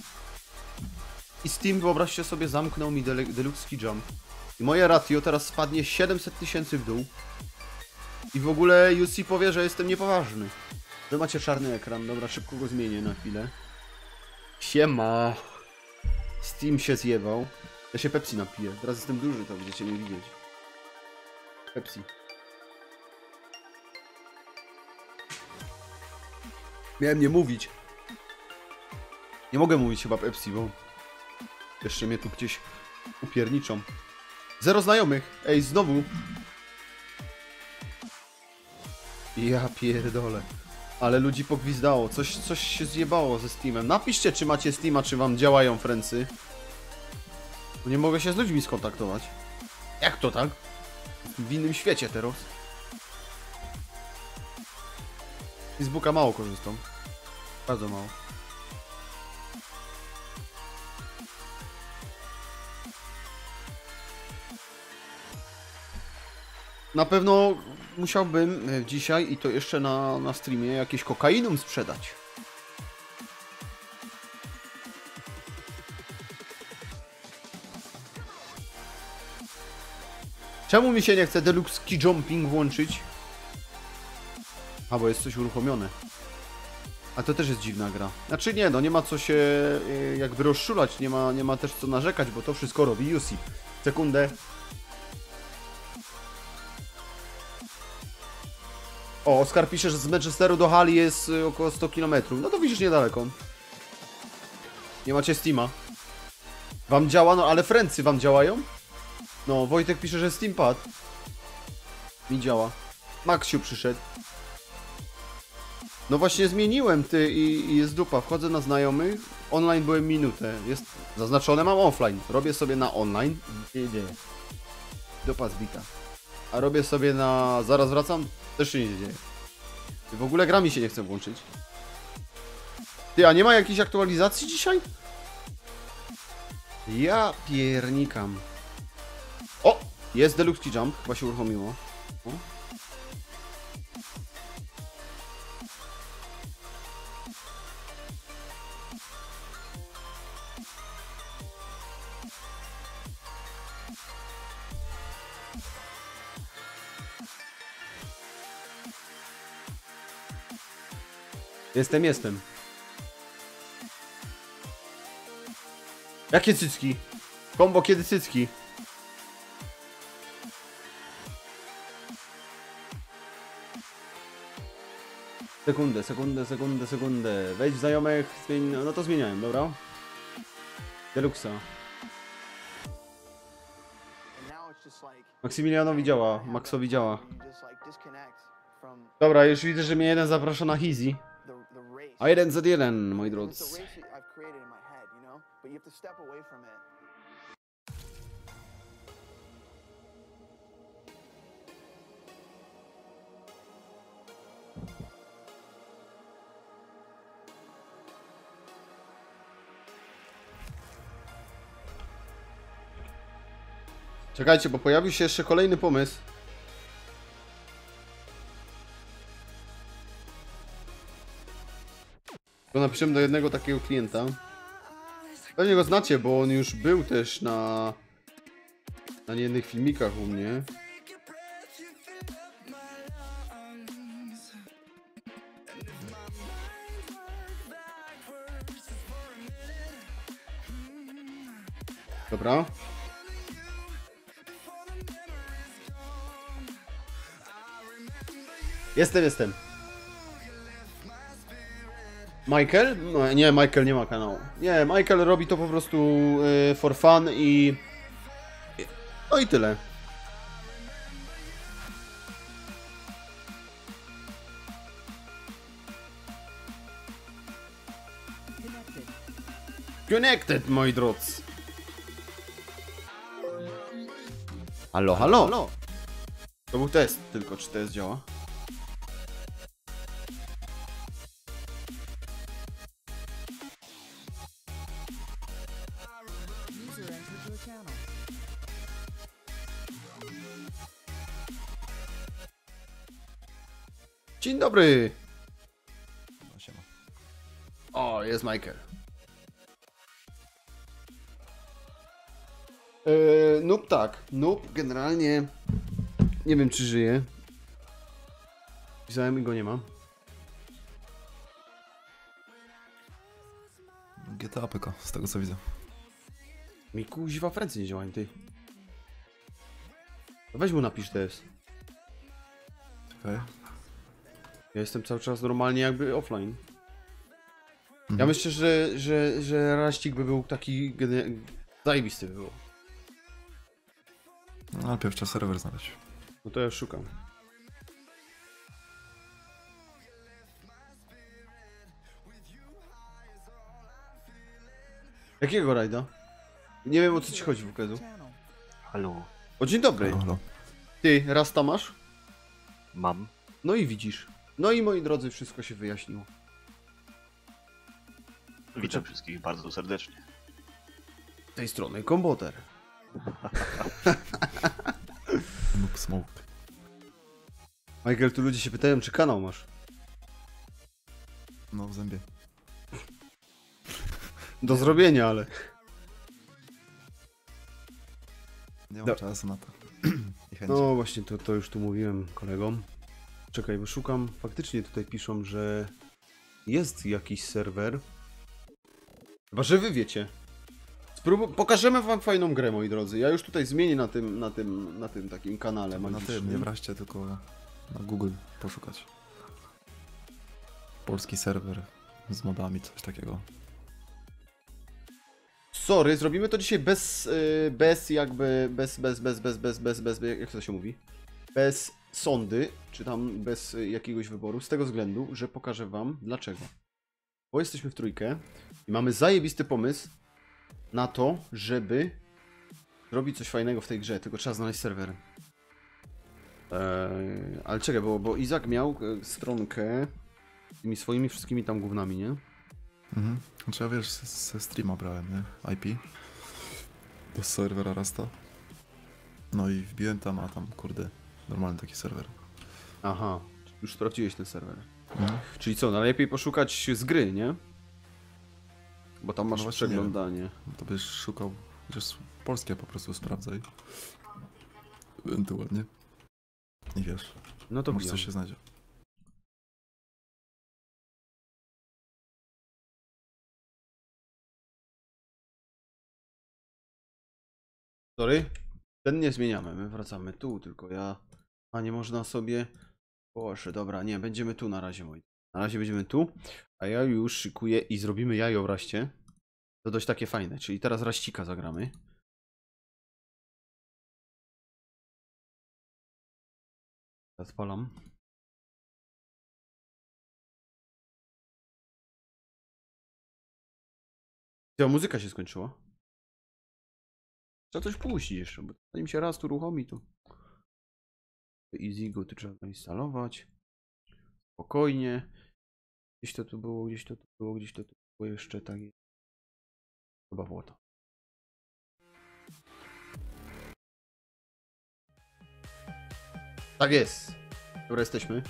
I Steam, wyobraźcie sobie, zamknął mi Deluxe Ski Jump. I moje ratio teraz spadnie 700 000 w dół. I w ogóle UC powie, że jestem niepoważny. Wy macie czarny ekran. Dobra, szybko go zmienię na chwilę. Siema! Steam się zjebał. Ja się Pepsi napiję. Teraz jestem duży, to będziecie mnie widzieć. Pepsi. Miałem nie mówić. Nie mogę mówić chyba Pepsi, bo... Jeszcze mnie tu gdzieś upierniczą. Zero znajomych. Ej, znowu. Ja pierdolę. Ale ludzi pogwizdało. Coś się zjebało ze Steamem. Napiszcie, czy macie Steama, czy wam działają friendsy. Nie mogę się z ludźmi skontaktować. Jak to tak? W innym świecie teraz. Facebooka mało korzystam. Bardzo mało. Na pewno musiałbym dzisiaj, i to jeszcze na streamie, jakieś kokainum sprzedać. Czemu mi się nie chce Deluxe Ski Jumping włączyć? A, bo jest coś uruchomione. A to też jest dziwna gra. Znaczy nie, no nie ma co się jakby rozszulać, nie ma też co narzekać, bo to wszystko robi UC. Sekundę. O, Oskar pisze, że z Manchesteru do Hali jest około 100 km. No to widzisz, niedaleko. Nie macie Steama. Wam działa, no ale friendsy wam działają? No, Wojtek pisze, że Steam padł. Mi działa. Maxiu przyszedł. No właśnie zmieniłem ty i jest dupa. Wchodzę na znajomych. Online byłem minutę. Jest zaznaczone, mam offline. Robię sobie na online. Nie dzieje. Dupa zbita. A robię sobie na... Zaraz wracam. Też się nic dzieje. W ogóle gra mi się nie chce włączyć. Ty, a nie ma jakiejś aktualizacji dzisiaj? Ja piernikam. O! Jest Deluxe Jump. Chyba się uruchomiło. O. Jestem. Jakie cycki? Kombo, kiedy cycki? Sekundę. Wejdź w znajomych, zmień... No to zmieniałem, dobra? Deluxa. Maksymilianowi działa, Maxowi działa. Dobra, już widzę, że mnie jeden zaprasza na Hizi. A jeden za jeden, moi drodzy. Czekajcie, bo pojawił się jeszcze kolejny pomysł. To napiszemy do jednego takiego klienta. Pewnie go znacie, bo on już był też na niejednych filmikach u mnie. Dobra. Jestem. Michael? No, nie, Michael nie ma kanału. Nie, Michael robi to po prostu for fun i... No i tyle. Connected, moi drodzy. Halo, halo, halo. To był test tylko, czy test działa? Dzień dobry! O, jest Michael. Noob tak, noob generalnie nie wiem czy żyje. Pisałem i go nie mam. GTA Pyka, z tego co widzę. Mi kuźwa Francji nie działa, ty. Weź mu napisz TS. Czekaj. Ja jestem cały czas normalnie jakby offline. Mhm. Ja myślę, że raścik by był taki zajebisty by był. No, najpierw trzeba serwer znaleźć. No to ja szukam. Jakiego rajda? Nie wiem o co ci chodzi w ogóle. Halo. O, dzień dobry. Halo, halo. Ty, Rasta masz? Mam. No i widzisz. No i moi drodzy, wszystko się wyjaśniło. Witam wszystkich bardzo serdecznie. Z tej strony Komboter. Noob Smoke. Michael, tu ludzie się pytają, czy kanał masz? No, w zębie. Do zrobienia, ale... Nie mam czasu na to. No właśnie, to już tu mówiłem kolegom. Czekaj, bo szukam. Faktycznie tutaj piszą, że jest jakiś serwer. Chyba, że wy wiecie. Pokażemy wam fajną grę, moi drodzy. Ja już tutaj zmienię na tym takim kanale. Na tym, nie wraźcie, tylko na Google poszukać. Polski serwer z modami, coś takiego. Sorry, zrobimy to dzisiaj bez, jak to się mówi? Bez sądy, czy tam bez jakiegoś wyboru, z tego względu, że pokażę wam dlaczego. Bo jesteśmy w trójkę i mamy zajebisty pomysł na to, żeby robić coś fajnego w tej grze, tylko trzeba znaleźć serwer. Ale czekaj, bo Izak miał stronkę z tymi swoimi wszystkimi tam gównami, nie? Mhm. Znaczy ja wiesz, ze streama brałem, nie? IP. Do serwera Rasta. No i wbiłem tam, a tam kurde, normalny taki serwer. Aha, już sprawdziłeś ten serwer. Mhm. Czyli co, najlepiej poszukać z gry, nie? Bo tam masz no przeglądanie. To byś szukał, chociaż polskie po prostu sprawdzaj. Ewentualnie. Nie wiesz. No to może coś się znajdzie. Sorry. Ten nie zmieniamy, my wracamy tu, tylko ja... A nie można sobie... Boże, dobra, nie, będziemy tu na razie, moi. Na razie będziemy tu, a ja już szykuję i zrobimy jajo w Raście. To dość takie fajne, czyli teraz Raścika zagramy. Odpalam. Ta muzyka się skończyła. Trzeba coś puścić jeszcze, bo zanim się raz tu uruchomi, to... Easy go tu trzeba zainstalować. Spokojnie. Gdzieś to tu było, gdzieś to tu było, gdzieś to tu było jeszcze, tak jest. Chyba było to. Tak jest. Dobra, jesteśmy.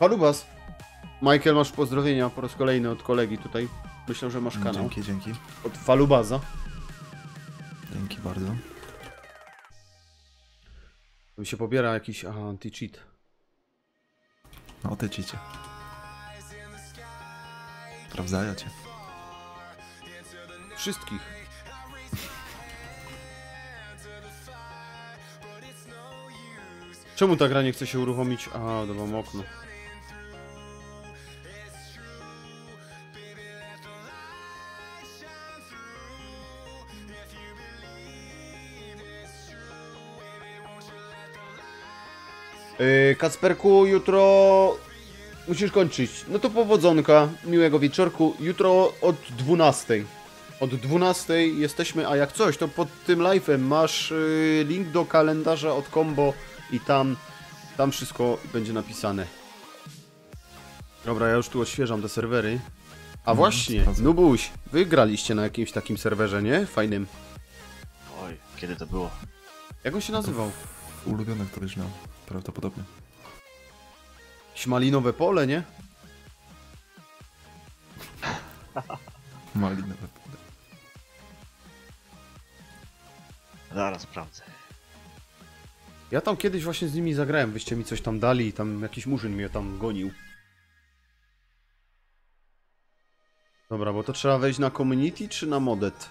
Halubas. Michael, masz pozdrowienia po raz kolejny od kolegi tutaj. Myślę, że masz kanał. Dzięki, dzięki. Od Falubaza. Dzięki bardzo. Mi się pobiera jakiś anti-cheat. No te cheatie. Sprawdzają cię. Wszystkich. Czemu ta gra nie chce się uruchomić? A, dobra, mam okno. Kacperku, jutro musisz kończyć. No to powodzonka, miłego wieczorku. Jutro od 12. Od 12 jesteśmy, a jak coś, to pod tym live'em masz link do kalendarza od Kombo i tam wszystko będzie napisane. Dobra, ja już tu odświeżam te serwery. A właśnie, Nubuś, wy graliście na jakimś takim serwerze, nie? Fajnym. Oj, kiedy to było? Jak on się nazywał? Ulubiony któryś miał, prawdopodobnie. Malinowe pole, nie? Malinowe pole. Zaraz sprawdzę. Ja tam kiedyś właśnie z nimi zagrałem, wyście mi coś tam dali i tam jakiś murzyn mnie tam gonił. Dobra, bo to trzeba wejść na community czy na modet?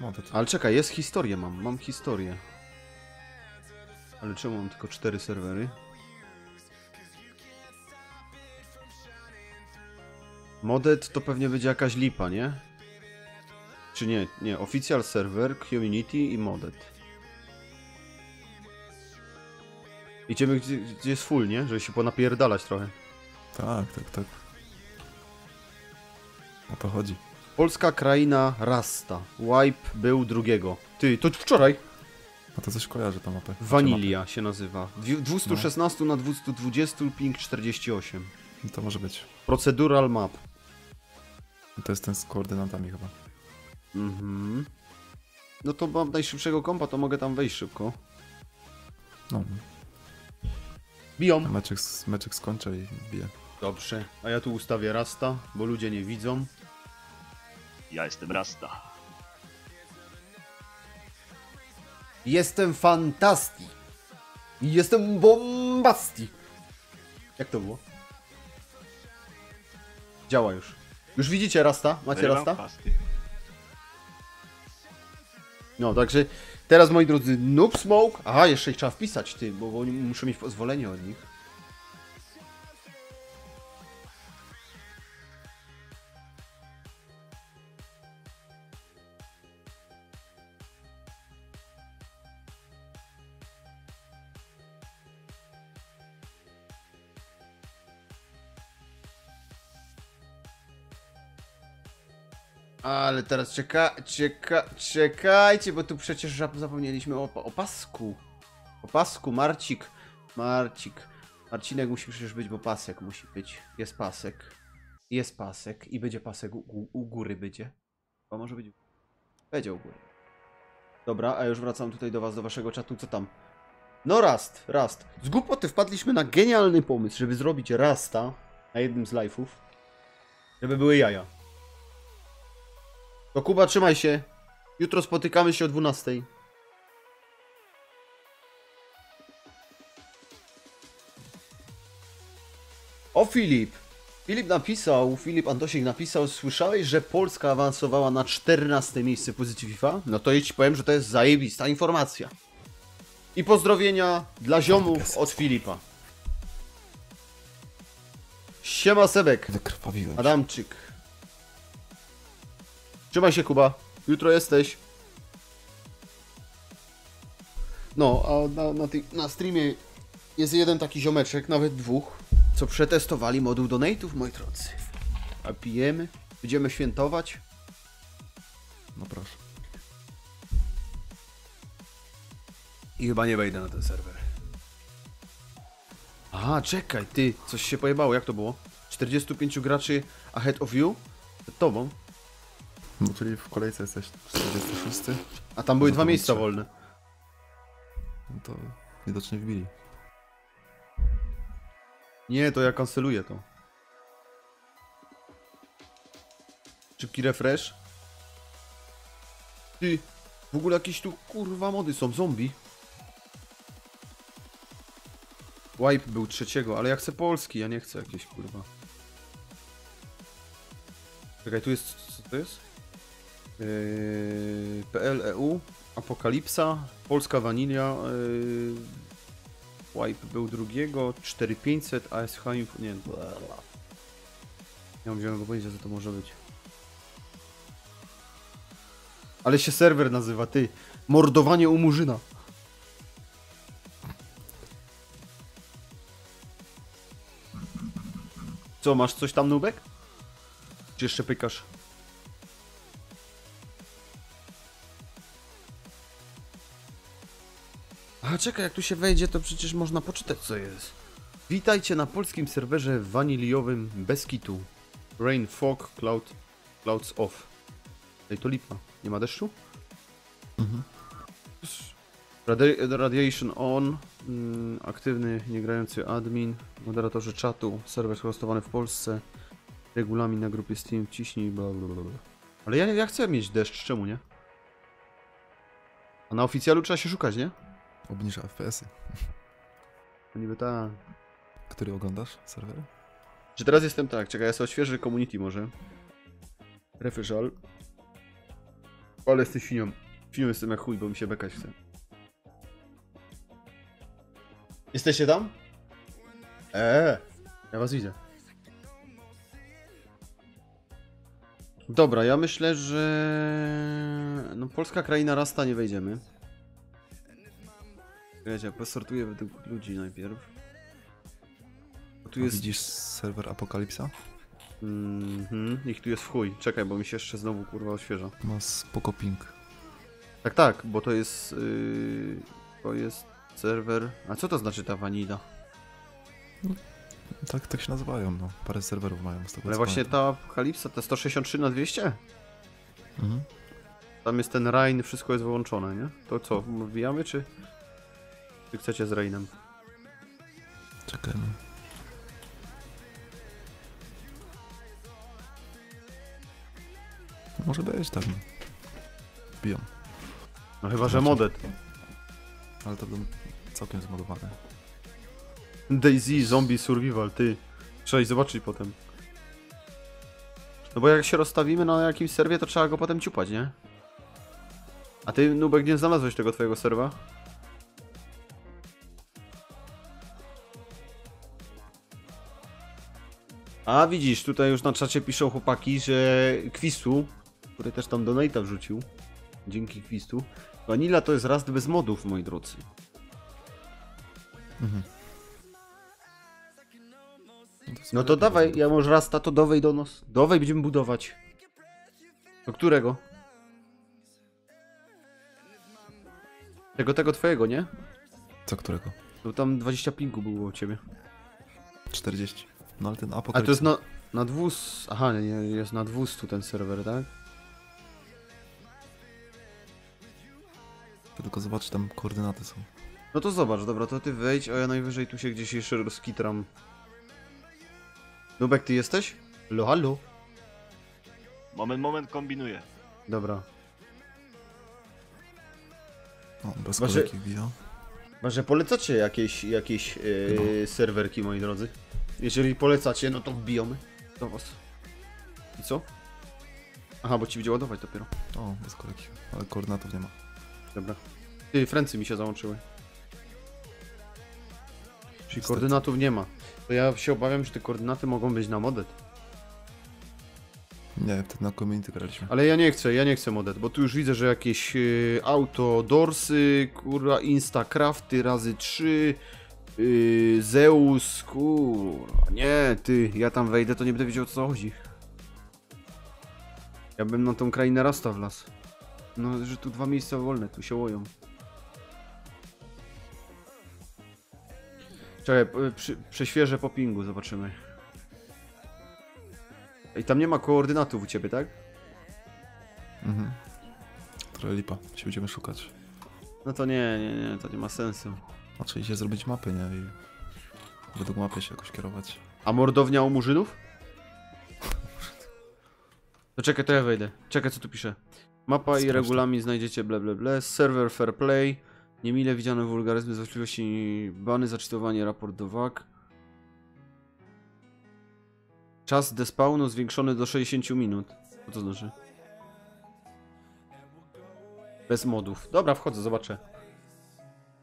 Modet. Ale czekaj, jest historia, mam historię. Ale czemu mam tylko 4 serwery? Modet to pewnie będzie jakaś lipa, nie? Czy nie? Nie, official server, community i modet. Idziemy gdzie jest full, nie? Żeby się ponapierdalać trochę. Tak. O to chodzi. Polska kraina Rasta. Wipe był drugiego. Ty, to wczoraj! A to coś kojarzy ta mapę. Vanilia się nazywa. 216 na 220, ping 48. To może być. Procedural map. To jest ten z koordynatami chyba. Mhm. No to mam najszybszego kompa, to mogę tam wejść szybko. No. Biją. Meczek skończę i biję. Dobrze. A ja tu ustawię Rasta, bo ludzie nie widzą. Ja jestem Rasta. Jestem fantasti. Jestem bombasti. Jak to było? Działa już. Już widzicie Rasta? Macie Rasta? No, także teraz, moi drodzy, Noob Smoke. Aha, jeszcze ich trzeba wpisać, ty, bo oni muszą mieć pozwolenie od nich. Ale teraz czekajcie, bo tu przecież zapomnieliśmy o pasku. O pasku, Marcik. Marcinek musi przecież być, bo pasek musi być. Jest pasek. Jest pasek i będzie pasek u góry będzie. Bo może być. Będzie u góry. Dobra, a już wracam tutaj do was, do waszego czatu. Co tam? No Rust. Z głupoty wpadliśmy na genialny pomysł, żeby zrobić Rusta na jednym z live'ów. Żeby były jaja. To Kuba, trzymaj się. Jutro spotykamy się o 12. O, Filip Antosik napisał, słyszałeś, że Polska awansowała na 14. miejsce w pozycji FIFA? No to ja ci powiem, że to jest zajebista informacja. I pozdrowienia dla ziomów od Filipa. Siema Sebek. Adamczyk. Trzymaj się, Kuba. Jutro jesteś. No, a na streamie jest jeden taki ziomeczek, nawet dwóch, co przetestowali moduł donate'ów, moi drodzy. A pijemy? Będziemy świętować? No proszę. I chyba nie wejdę na ten serwer. Aha, czekaj, ty, coś się pojebało. Jak to było? 45 graczy ahead of you? Przed tobą. No, czyli w kolejce jesteś 46. A tam były no 2 miejsca wolne. No to widocznie wbili. Nie, to ja kanceluję to. Szybki refresh. Ty, w ogóle jakieś tu kurwa mody są, zombie. Wipe był 3, ale ja chcę polski, ja nie chcę jakieś kurwa. Czekaj, tu jest, co to jest? PLEU, Apokalipsa, Polska Vanilia, Wipe był 2, 4500, ASH Info, nie, blablabla. Ja musiałem go powiedzieć, co to może być. Ale się serwer nazywa, ty, mordowanie u murzyna. Co, masz coś tam, Nubek? Czy jeszcze pykasz? A czekaj, jak tu się wejdzie, to przecież można poczytać, co jest. Witajcie na polskim serwerze waniliowym bez kitu. Rain, fog, clouds off. Ej, to lipa. Nie ma deszczu? Mhm. Radiation on. Aktywny, niegrający admin. Moderatorzy czatu. Serwer hostowany w Polsce. Regulamin na grupie Steam. Ciśnij, bla bla bla. Ale ja chcę mieć deszcz, czemu nie? A na oficjalu trzeba się szukać, nie? Obniża FPS-y. Niby ta. Który oglądasz serwer? Czy teraz jestem tak? Czekaj, ja sobie odświeżę community może. Refreshal. Ale jestem świnią. Świnią jestem jak chuj, bo mi się bekać chce. Jesteście tam? Ja was widzę. Dobra, ja myślę, że... No, polska kraina Rasta nie wejdziemy. Ja posortuję według ludzi najpierw. A tu jest... Widzisz serwer Apokalipsa? Ich tu jest w chuj. Czekaj, bo mi się jeszcze znowu kurwa odświeża. Ma spoko ping. Tak, tak, bo to jest... To jest serwer... A co to znaczy ta vanilla? No, tak, tak się nazywają, no. Parę serwerów mają z tego. Ale właśnie ta Apokalipsa, te 163×200? Mhm. Tam jest ten Rain, wszystko jest wyłączone, nie? To co, wbijamy czy... Czy chcecie z Rainem? Czekamy. Może być tam. Biją. No chyba, że modet. Ale to bym całkiem zmodowany. DayZ, Zombie Survival, ty. Trzeba i zobaczyć potem. No bo jak się rozstawimy na jakimś serwie, to trzeba go potem ciupać, nie? A ty, Nubek, nie znalazłeś tego twojego serwa? A widzisz, tutaj już na czacie piszą chłopaki, że Kwistu, który też tam donate'a wrzucił, dzięki Kwistu, vanilla to jest Rust bez modów, moi drodzy. Mhm. No to dawaj, ja może Rusta, to dowej do nos. Dowej będziemy budować. Do którego? Tego twojego, nie? Co którego? No tam 20 pinku było u ciebie. 40. No ale ten Apokalipsa... A to jest na 200... Aha, nie, jest na 200 ten serwer, tak? To tylko zobacz, tam koordynaty są. No to zobacz, dobra, to ty wejdź, a ja najwyżej tu się gdzieś jeszcze rozkitram. Nubek, ty jesteś? Halo, halo? Moment, kombinuję. Dobra. O, bez kolejki wbijał. Może polecacie jakieś serwerki, moi drodzy? Jeżeli polecacie, no to wbijamy do was. I co? Aha, bo ci będzie ładować dopiero. O, bez kolegi, ale koordynatów nie ma. Dobra. Ty, Francy mi się załączyły. Czyli koordynatów nie ma. To ja się obawiam, że te koordynaty mogą być na modet. Nie, to na community graliśmy. Ale ja nie chcę modet, bo tu już widzę, że jakieś autodorsy, kurwa, instacrafty razy 3... Zeus, kurwa, nie, ty, ja tam wejdę, to nie będę wiedział, o co chodzi. Ja bym na tą krainę Rasta wlazł. No, że tu dwa miejsca wolne, tu się łoją. Czekaj, prześwieżę po pingu, zobaczymy. I tam nie ma koordynatów u ciebie, tak? Mhm. Trochę lipa, się będziemy szukać. No to nie, to nie ma sensu. Czyli się zrobić mapy, nie? I według mapy się jakoś kierować. A mordownia u Murzynów? No czekaj, to ja wejdę. Czekaj, co tu pisze. Mapa i regulamin znajdziecie, ble ble ble. Server fair play. Niemile widziane wulgaryzmy, złośliwości, bany, zaczytowanie, raport do WAG. Czas despawnu zwiększony do 60 minut. Co to znaczy? Bez modów. Dobra, wchodzę, zobaczę.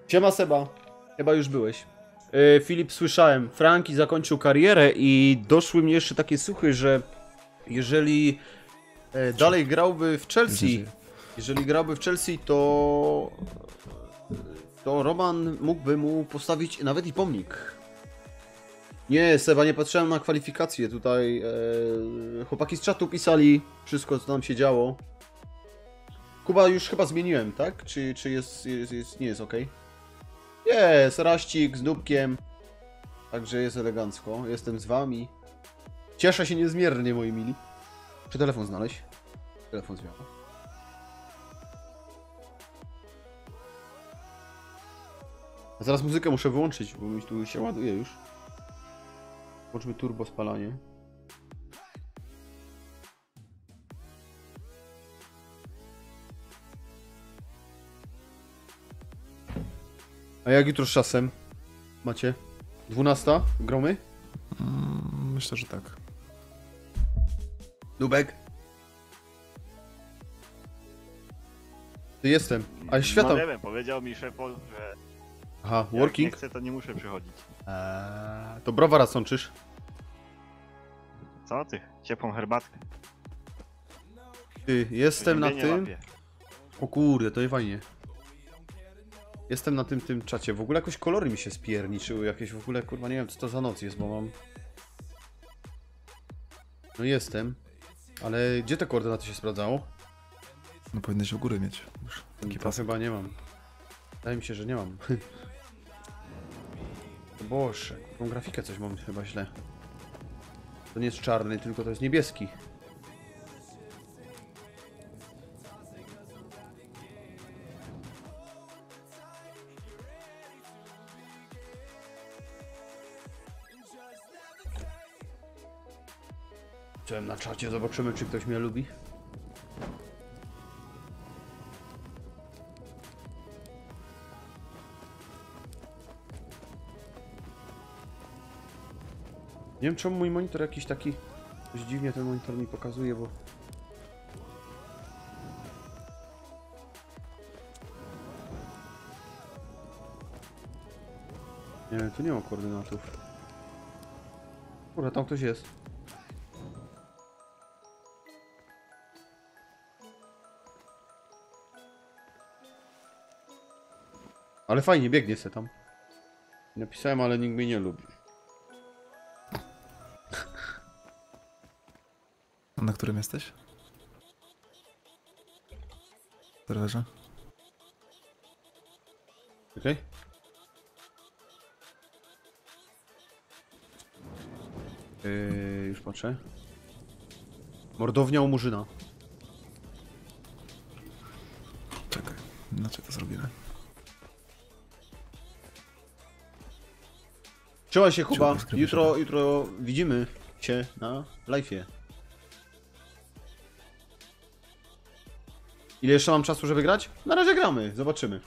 Siema, Seba. Chyba już byłeś. Filip, słyszałem, Franki zakończył karierę i doszły mnie jeszcze takie suchy, że jeżeli dalej grałby w Chelsea, to Roman mógłby mu postawić nawet i pomnik. Nie, Seba, nie patrzyłem na kwalifikacje tutaj. Chłopaki z czatu pisali wszystko, co tam się działo. Kuba, już chyba zmieniłem, tak? Czy jest nie jest ok? Jest, Raścik z Dubkiem. Także jest elegancko. Jestem z wami. Cieszę się niezmiernie, moi mili. Czy telefon znaleźć? Telefon zwiał. Zaraz muzykę muszę wyłączyć, bo mi tu się ładuje już. Włączmy turbo spalanie. A jak jutro z czasem? Macie? 12? Gromy? Myślę, że tak. Dubek? Ty jestem. A świata... No nie wiem, powiedział mi szef, że... Aha, working? Jak nie chcę, to nie muszę przychodzić. To browara sączysz? Co ty? Ciepłą herbatkę. Ty, jestem na tym... Łapie. O kurde, to jest fajnie. Jestem na tym czacie. W ogóle jakoś kolory mi się spierniczyły jakieś. W ogóle, kurwa, nie wiem, co to za noc jest, bo mam... No jestem. Ale gdzie te koordynaty się sprawdzało? No powinny się u góry mieć. Już taki pas chyba nie mam. Wydaje mi się, że nie mam. Boże, tą grafikę coś mam chyba źle. To nie jest czarny, tylko to jest niebieski. Chciałem na czacie, zobaczymy, czy ktoś mnie lubi. Nie wiem, czemu mój monitor jakiś taki... Coś dziwnie ten monitor mi pokazuje, bo... Nie, tu nie ma koordynatów. Kurwa, tam ktoś jest. Ale fajnie, biegnie se tam. Napisałem, ale nikt mnie nie lubi. A na którym jesteś? Serwerze? Okej. Już patrzę. Mordownia u Murzyna. Czekaj, inaczej to zrobimy. Trzymaj się, Kuba. Jutro widzimy cię na live'ie. Ile jeszcze mam czasu, żeby grać? Na razie gramy, zobaczymy.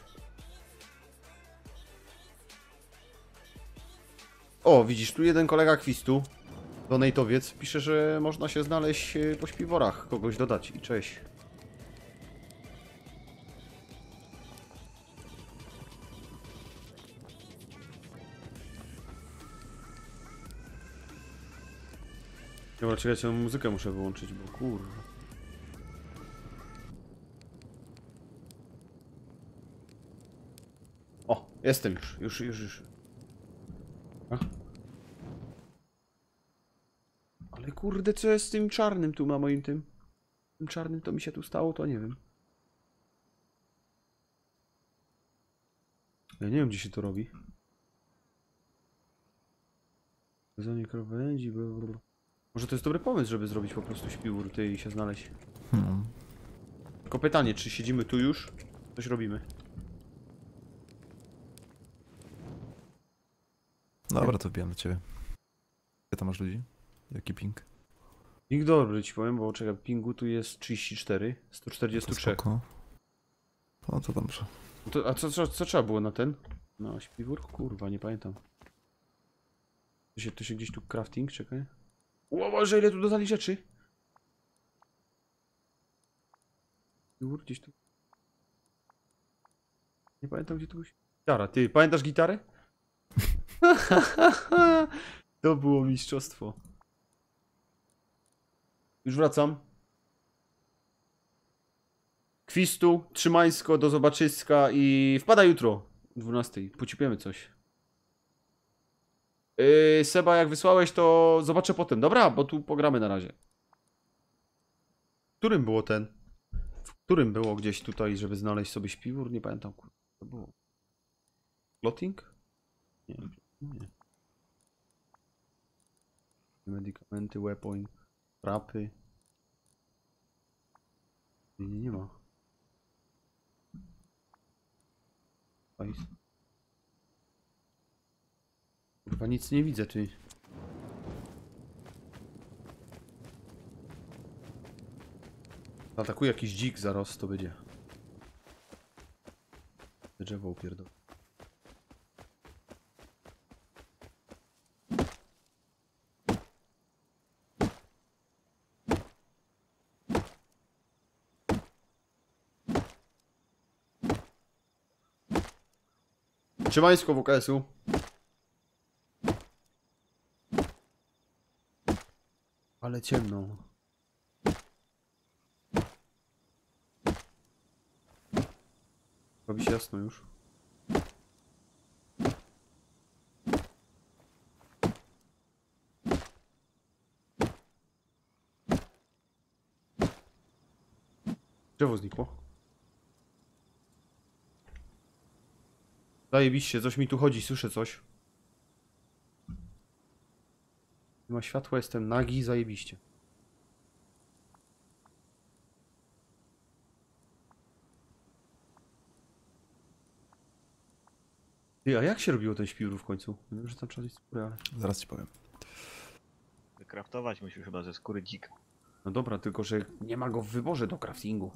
O, widzisz, tu jeden kolega Kwistu, donatowiec, pisze, że można się znaleźć po śpiworach, kogoś dodać i cześć. Dobra, czekajcie, tą muzykę muszę wyłączyć, bo kurwa. O, jestem już. A? Ale kurde, co jest z tym czarnym tu na moim tym? Tym czarnym to mi się tu stało, to nie wiem. Ja nie wiem, gdzie się to robi. Zanie krawędzi, bo... Może to jest dobry pomysł, żeby zrobić po prostu śpiwór i się znaleźć. Tylko pytanie, czy siedzimy tu już? Coś robimy. Dobra, to wbijam do ciebie. Ile tam masz ludzi? Jaki ping? Ping dobry ci powiem, bo czekaj, pingu tu jest 34, 143. To no to dobrze. To, a co trzeba było na ten? No śpiwór? Kurwa, nie pamiętam. To się gdzieś tu crafting, czekaj. O Boże, ile tu dodali rzeczy! Gdzieś tu... Nie pamiętam, gdzie tu byś... Gitara, ty pamiętasz gitarę? To było mistrzostwo. Już wracam. Kwistu, Trzymańsko, do zobaczyska i wpada jutro o 12:00. Pocipiemy coś. Seba, jak wysłałeś, to zobaczę potem. Dobra, bo tu pogramy na razie. W którym było ten? W którym było gdzieś tutaj, żeby znaleźć sobie śpiwór? Nie pamiętam, kurde, to było. Plotting? Nie, nie. Medykamenty, weapon, trapy. Nie, nie, nie ma. Chyba nic nie widzę, ty. Atakuje jakiś dzik zaraz, to będzie. Drzewo upierdol. Trzymańsko WKS-u. Ale ciemno. Robi się jasno już. Drzewo znikło. Zajebiście, coś mi tu chodzi, słyszę coś. Nie ma światła, jestem nagi, zajebiście. Ty, a jak się robiło ten śpiwór w końcu? Wiem, że tam trzeba zjeść skórę, ale... Zaraz ci powiem. Wykraftować musisz chyba ze skóry dzika. No dobra, tylko że nie ma go w wyborze do craftingu.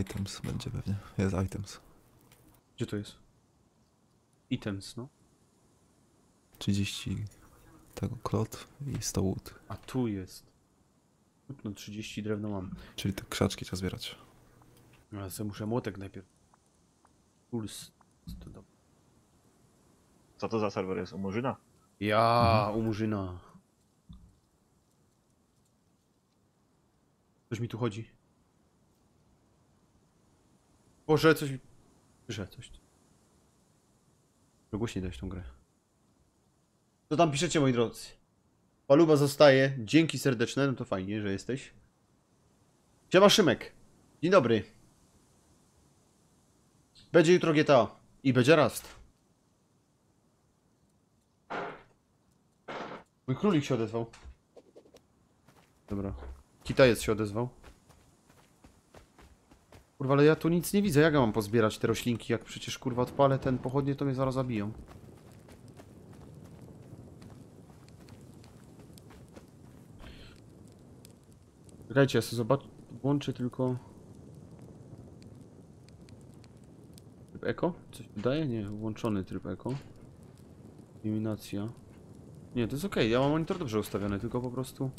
Items będzie pewnie, jest items. Gdzie to jest? Items, no. 30 tego klot i 100 wood. A tu jest. No 30 drewno mam. Czyli te krzaczki trzeba zbierać. Ale sobie muszę młotek najpierw. Puls. Co to za serwer jest? Umurzyna? Ja, Umurzyna. Coś mi tu chodzi. Boże, coś mi... Pisze coś. Głośniej dać tą grę. Co tam piszecie, moi drodzy? Paluba zostaje. Dzięki serdeczne. No to fajnie, że jesteś. Siema, Szymek. Dzień dobry. Będzie jutro GTA. I będzie Rust. Mój królik się odezwał. Dobra. Kitajec się odezwał. Kurwa, ale ja tu nic nie widzę, jak ja mam pozbierać te roślinki, jak przecież kurwa odpalę ten pochodnie, to mnie zaraz zabiją. Czekajcie, ja sobie zobaczę, włączę tylko... Tryb eko? Coś wydaje? Nie, włączony tryb eko. Eliminacja. Nie, to jest okej, ja mam monitor dobrze ustawiony, tylko po prostu...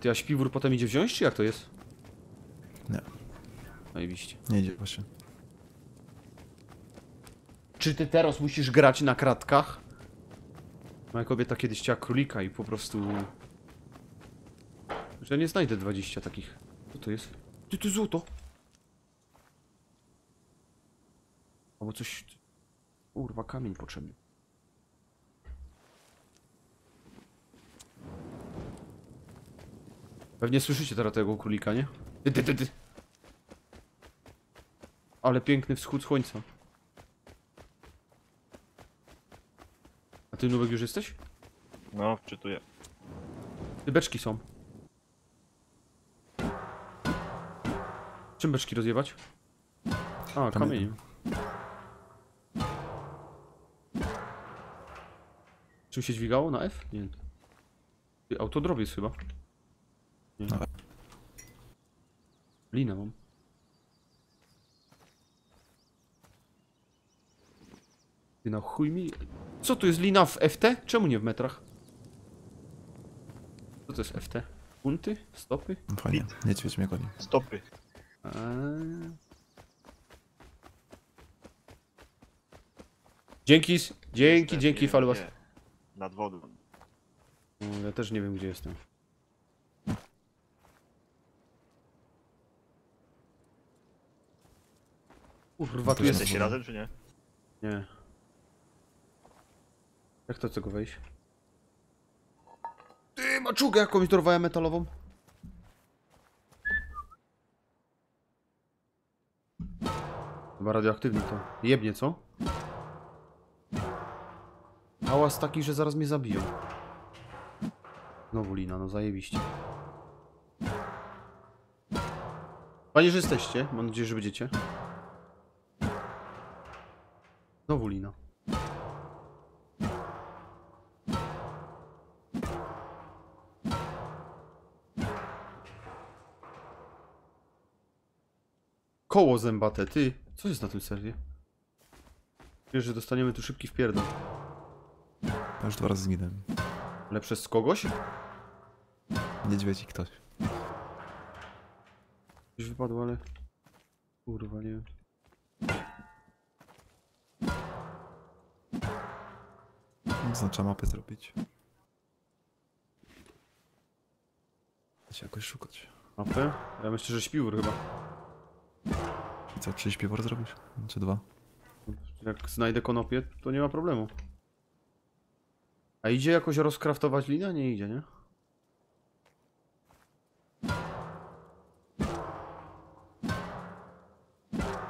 Ty, a śpiwór potem idzie wziąć, czy jak to jest? Nie. Oczywiście. Nie idzie właśnie. Czy ty teraz musisz grać na kratkach? Moja kobieta kiedyś chciała królika i po prostu... Że ja nie znajdę 20 takich. Co to jest? Ty, to złoto! Albo coś... Kurwa, kamień potrzebny. Pewnie słyszycie teraz tego królika, nie? Ty. Ale piękny wschód słońca. A ty, Nubek, już jesteś? No, wczytuję. Ty, beczki są. Czym beczki rozjebać? A, kamieniem. Czym się dźwigało? Na F? Nie. Ty, autodrobiec chyba. Nie. Linę mam. Ty, na chuj mi... Co tu jest lina w FT? Czemu nie w metrach? Co to jest FT? Funty? Stopy? No fajnie, niedźwiedź mnie goni. Stopy. Dzięki, dzięki Falubas. Nad wodą. Ja też nie wiem, gdzie jestem. Kurwa, tu jesteś razem, czy nie? Nie. Jak to tego wejść? Ty, maczugę jakąś dorwałem metalową. Chyba radioaktywny to. Jebnie, co? Hałas taki, że zaraz mnie zabiją. Znowu lina, no zajebiście. Fajnie, że jesteście. Mam nadzieję, że będziecie. Znowu lina. Koło zębate, ty. Co jest na tym serwie? Wiesz, że dostaniemy tu szybki wpierdol. Ja już 2 razy zginęłem. Ale przez kogoś? Niedźwiedź i ktoś. Coś wypadło, ale... Kurwa, nie wiem. Oznacza mapę zrobić. Da się jakoś szukać. Mapę? Ja myślę, że śpiwór chyba. I co, 3 śpiwór zrobisz? Czy 2? Jak znajdę konopię, to nie ma problemu. A idzie jakoś rozkraftować linę? Nie idzie, nie?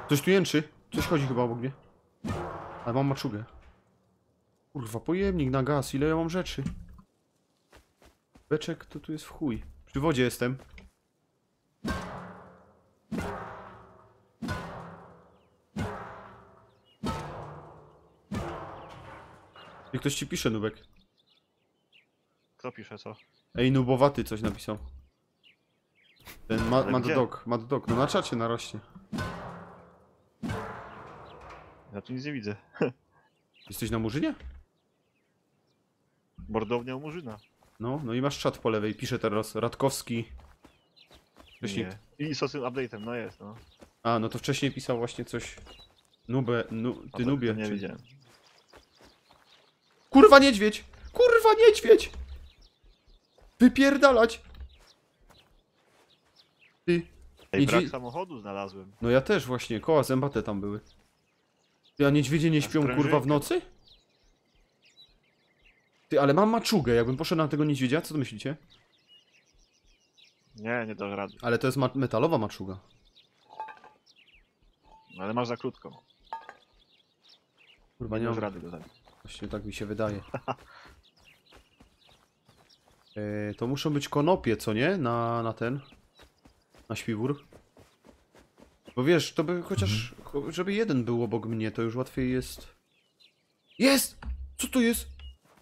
Coś tu jęczy. Coś chodzi chyba obok mnie. Ale mam maczugę. Kurwa, pojemnik na gaz. Ile ja mam rzeczy? Beczek to tu jest w chuj. Przy wodzie jestem. I ktoś ci pisze, Nubek. Kto pisze, co? Ej, Nubowaty coś napisał. Ten Mad Dog. No na czacie narośnie. Ja tu nic nie widzę. Jesteś na Murzynie? Bordownia u Murzyna. No, no i masz czat po lewej. Pisze teraz Radkowski. Wcześniej... I z tym update'em, no jest, no. A, no to wcześniej pisał właśnie coś... Ty Nubie. Nie widziałem. Kurwa niedźwiedź! Kurwa niedźwiedź! Wypierdalać! Ty. Ej, brak samochodu znalazłem. No ja też właśnie, koła zębate tam były. Ty, a niedźwiedzie nie śpią kurwa w nocy? Ty, ale mam maczugę, jakbym poszedł na tego niedźwiedzia, co to myślicie? Nie, nie do rady. Ale to jest metalowa maczuga. No ale masz za krótko. Kurwa nie mam rady do tego. Właśnie tak mi się wydaje. To muszą być konopie, co nie? Na ten... Na śpiwór. Bo wiesz, to by chociaż... Żeby jeden był obok mnie, to już łatwiej jest... Jest! Co to jest?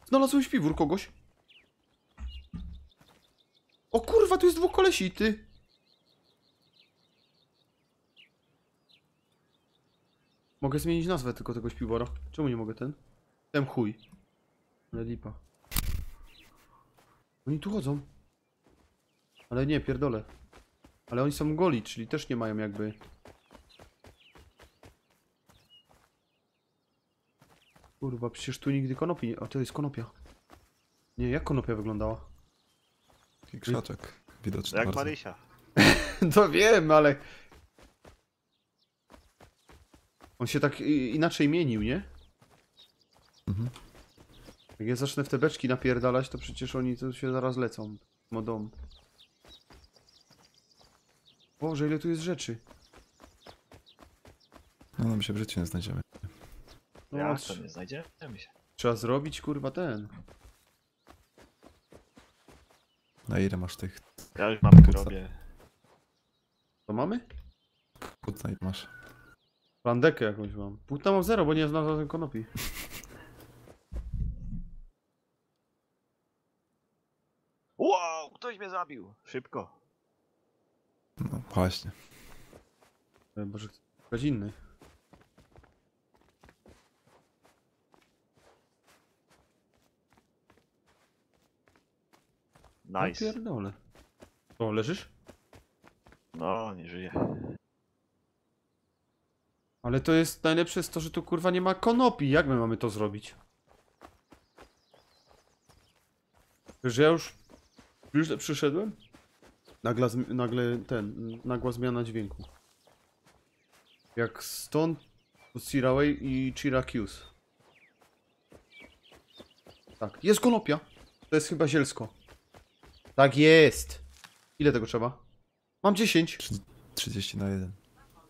Znalazłem śpiwór kogoś. O kurwa, tu jest 2 kolesi, ty! Mogę zmienić nazwę tylko tego śpiwora. Czemu nie mogę ten? Ten chuj. Ale lipa. Oni tu chodzą. Ale nie, pierdolę. Ale oni są goli, czyli też nie mają jakby... Kurwa, przecież tu nigdy konopi nie... A to jest konopia. Nie, jak konopia wyglądała? Taki krzaczek widoczny. Jak bardzo. Marysia. To wiem, ale... On się tak inaczej mienił, nie? Mhm. Jak ja zacznę w te beczki napierdalać, to przecież oni tu się zaraz lecą. Modą. Boże, ile tu jest rzeczy. No nam się w życiu nie znajdziemy. No ja to nie znajdziemy się. Trzeba zrobić kurwa ten. Na ile masz tych? Ja już mam robię. To mamy? Płótna masz. Plandekę jakąś mam. Płótna mam 0, bo nie znalazłem konopi. Wow, ktoś mnie zabił! Szybko. No właśnie. Boże, ktoś inny. Nice. Pierdolę. O, leżysz? No, nie żyję. Ale to jest najlepsze jest to, że tu kurwa nie ma konopi. Jak my mamy to zrobić? Że ja już przyszedłem? Nagła zmiana dźwięku. Jak stąd, to Siraway i Chiracues. tak. Jest konopia. To jest chyba zielsko. Tak jest. Ile tego trzeba? Mam 10. 30 na 1.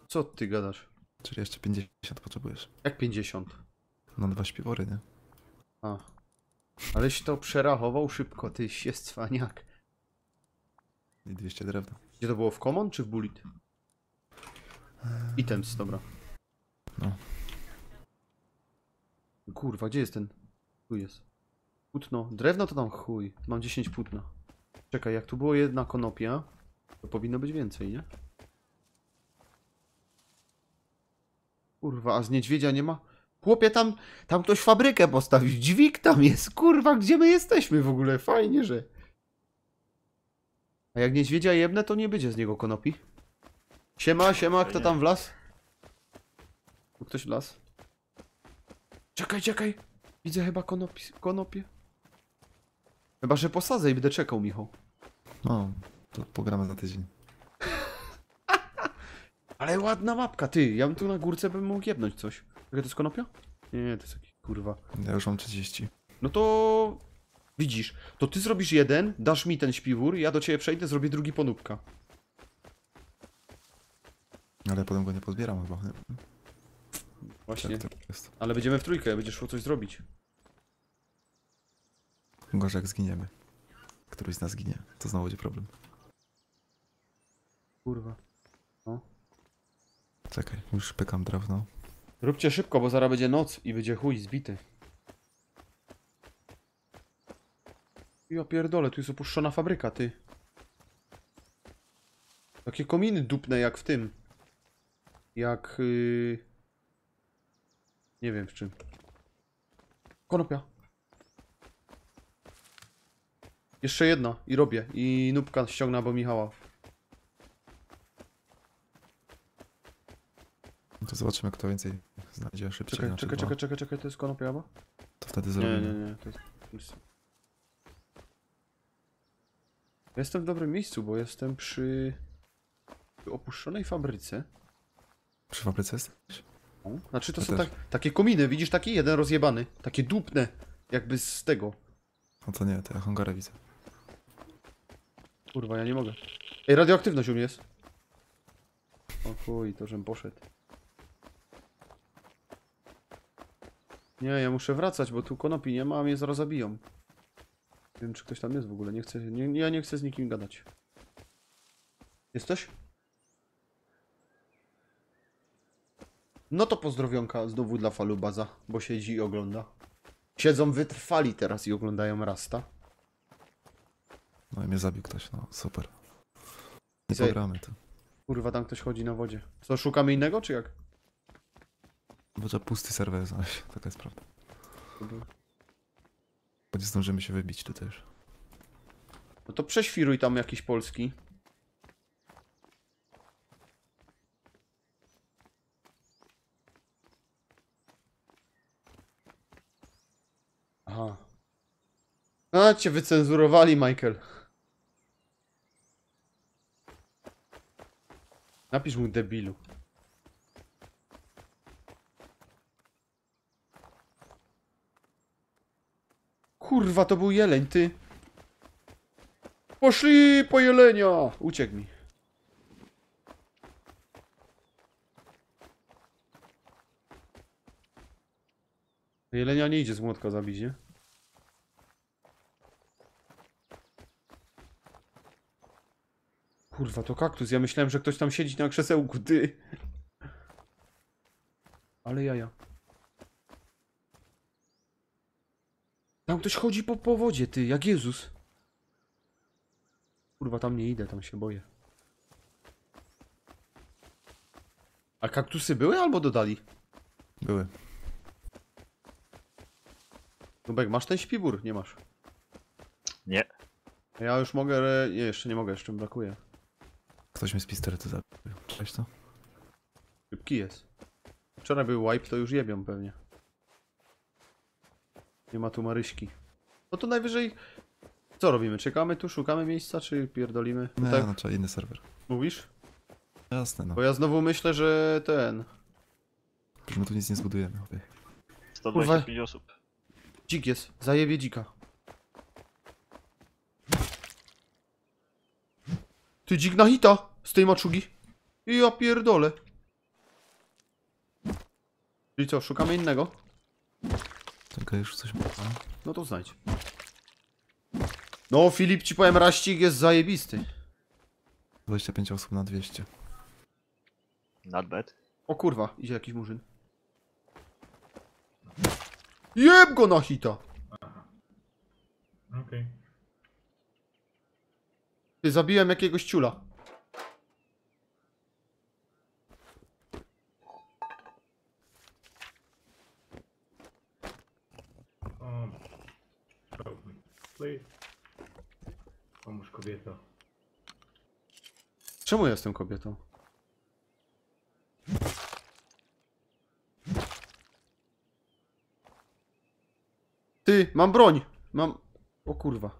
Co ty gadasz? Czyli jeszcze 50 potrzebujesz. Jak 50? No dwa śpiwory, nie? A. Aleś to przerachował szybko, tyś jest cwaniak. I 200 drewna. Gdzie to było? W common czy w bullet? Items, dobra. No. Kurwa, gdzie jest ten? Tu jest. Płótno. Drewno to tam chuj. Mam 10 płótna. Czekaj, jak tu było jedna konopia, to powinno być więcej, nie? Kurwa, a z niedźwiedzia nie ma? Chłopie, tam ktoś fabrykę postawił. Dźwig tam jest. Kurwa, gdzie my jesteśmy w ogóle? Fajnie, że... A jak niedźwiedzia jebne, to nie będzie z niego konopi. Siema, siema, kto tam wlazł? Tu ktoś wlazł? Czekaj, czekaj. Widzę chyba konopie. Chyba, że posadzę i będę czekał, Michał. No, to pogramy za tydzień. Ale ładna mapka, ty. Ja bym tu na górce bym mógł jebnąć coś. Jakie to jest konopia? Nie, to jest jakiś kurwa. Ja już mam 30. No to... Widzisz, to ty zrobisz jeden, dasz mi ten śpiwór, ja do ciebie przejdę, zrobię drugi ponubka. Ale potem go nie pozbieram chyba. Właśnie. Tak jest. Ale będziemy w trójkę, będziesz szło coś zrobić. Gorzej jak zginiemy. Któryś z nas ginie, to znowu będzie problem. Kurwa. No. Czekaj, już pykam drewno. Róbcie szybko, bo zaraz będzie noc i będzie chuj zbity. Ja pierdolę, tu jest opuszczona fabryka, ty. Takie kominy dupne jak w tym. Jak... Nie wiem w czym. Konopia. Jeszcze jedna i robię. I nubka ściągnę, bo Michała. To zobaczymy, kto więcej znajdzie szybciej. Czekaj, to jest konopia, bo? To wtedy zrobimy. Nie, to jest... Jestem w dobrym miejscu, bo jestem przy opuszczonej fabryce. Przy fabryce jesteś? No. Znaczy to ja są takie kominy, widzisz? Taki jeden rozjebany. Takie dupne, jakby z tego. No to nie, to ja hangarę widzę. Kurwa, ja nie mogę. Ej, radioaktywność u mnie jest. O chuj, to żem poszedł. Nie, ja muszę wracać, bo tu konopi nie ma, a mnie zaraz zabiją. Nie wiem, czy ktoś tam jest w ogóle, nie chcę, ja nie chcę z nikim gadać. Jesteś? No to pozdrowionka znowu dla Falubaza, bo siedzi i ogląda. Siedzą wytrwali teraz i oglądają Rasta. No i mnie zabił ktoś, no super. Nie pogramy to. Kurwa, tam ktoś chodzi na wodzie. Co, szukamy innego, czy jak? Bo to pusty serwer znaleźć, taka jest prawda. Nie zdążymy się wybić tu też. No to przeświruj tam jakiś polski. Aha. A cię wycenzurowali, Michael. Napisz mu debilu. Kurwa, to był jeleń, ty. Poszli po jelenia. Uciekł mi. Jelenia nie idzie z młotka zabić, nie? Kurwa, to kaktus. Ja myślałem, że ktoś tam siedzi na krzesełku, ty. Ale jaja. Tam ktoś chodzi po wodzie, ty, jak Jezus. Kurwa, tam nie idę, tam się boję. A kaktusy były albo dodali? Były. Nubek, masz ten śpiwór? Nie masz. Nie. Ja już mogę, nie, jeszcze nie mogę, jeszcze mi brakuje. Ktoś mi z pistoletu zabił. Cześć to? Szybki jest. Wczoraj był wipe, to już jebią pewnie. Nie ma tu Maryśki. No to najwyżej... Co robimy? Czekamy tu, szukamy miejsca, czy pierdolimy? No nie, tak... no, inny serwer. Mówisz? Jasne, no. Bo ja znowu myślę, że ten... Przecież my tu nic nie zbudujemy, okej. 125 osób. Dzik jest, zajebie dzika. Ty, dzik na hita z tej maczugi. I ja pierdolę. Czyli co, szukamy innego? Taka już coś ma. No to znajdź. No Filip, ci powiem, raścik jest zajebisty. 25 osób na 200. Not bad. O kurwa, idzie jakiś murzyn. Jeb go na hita! Aha. Okej. Ty, zabiłem jakiegoś ciula. Pomóż kobieto. Czemu ja jestem kobietą? Ty, mam broń! Mam... O kurwa.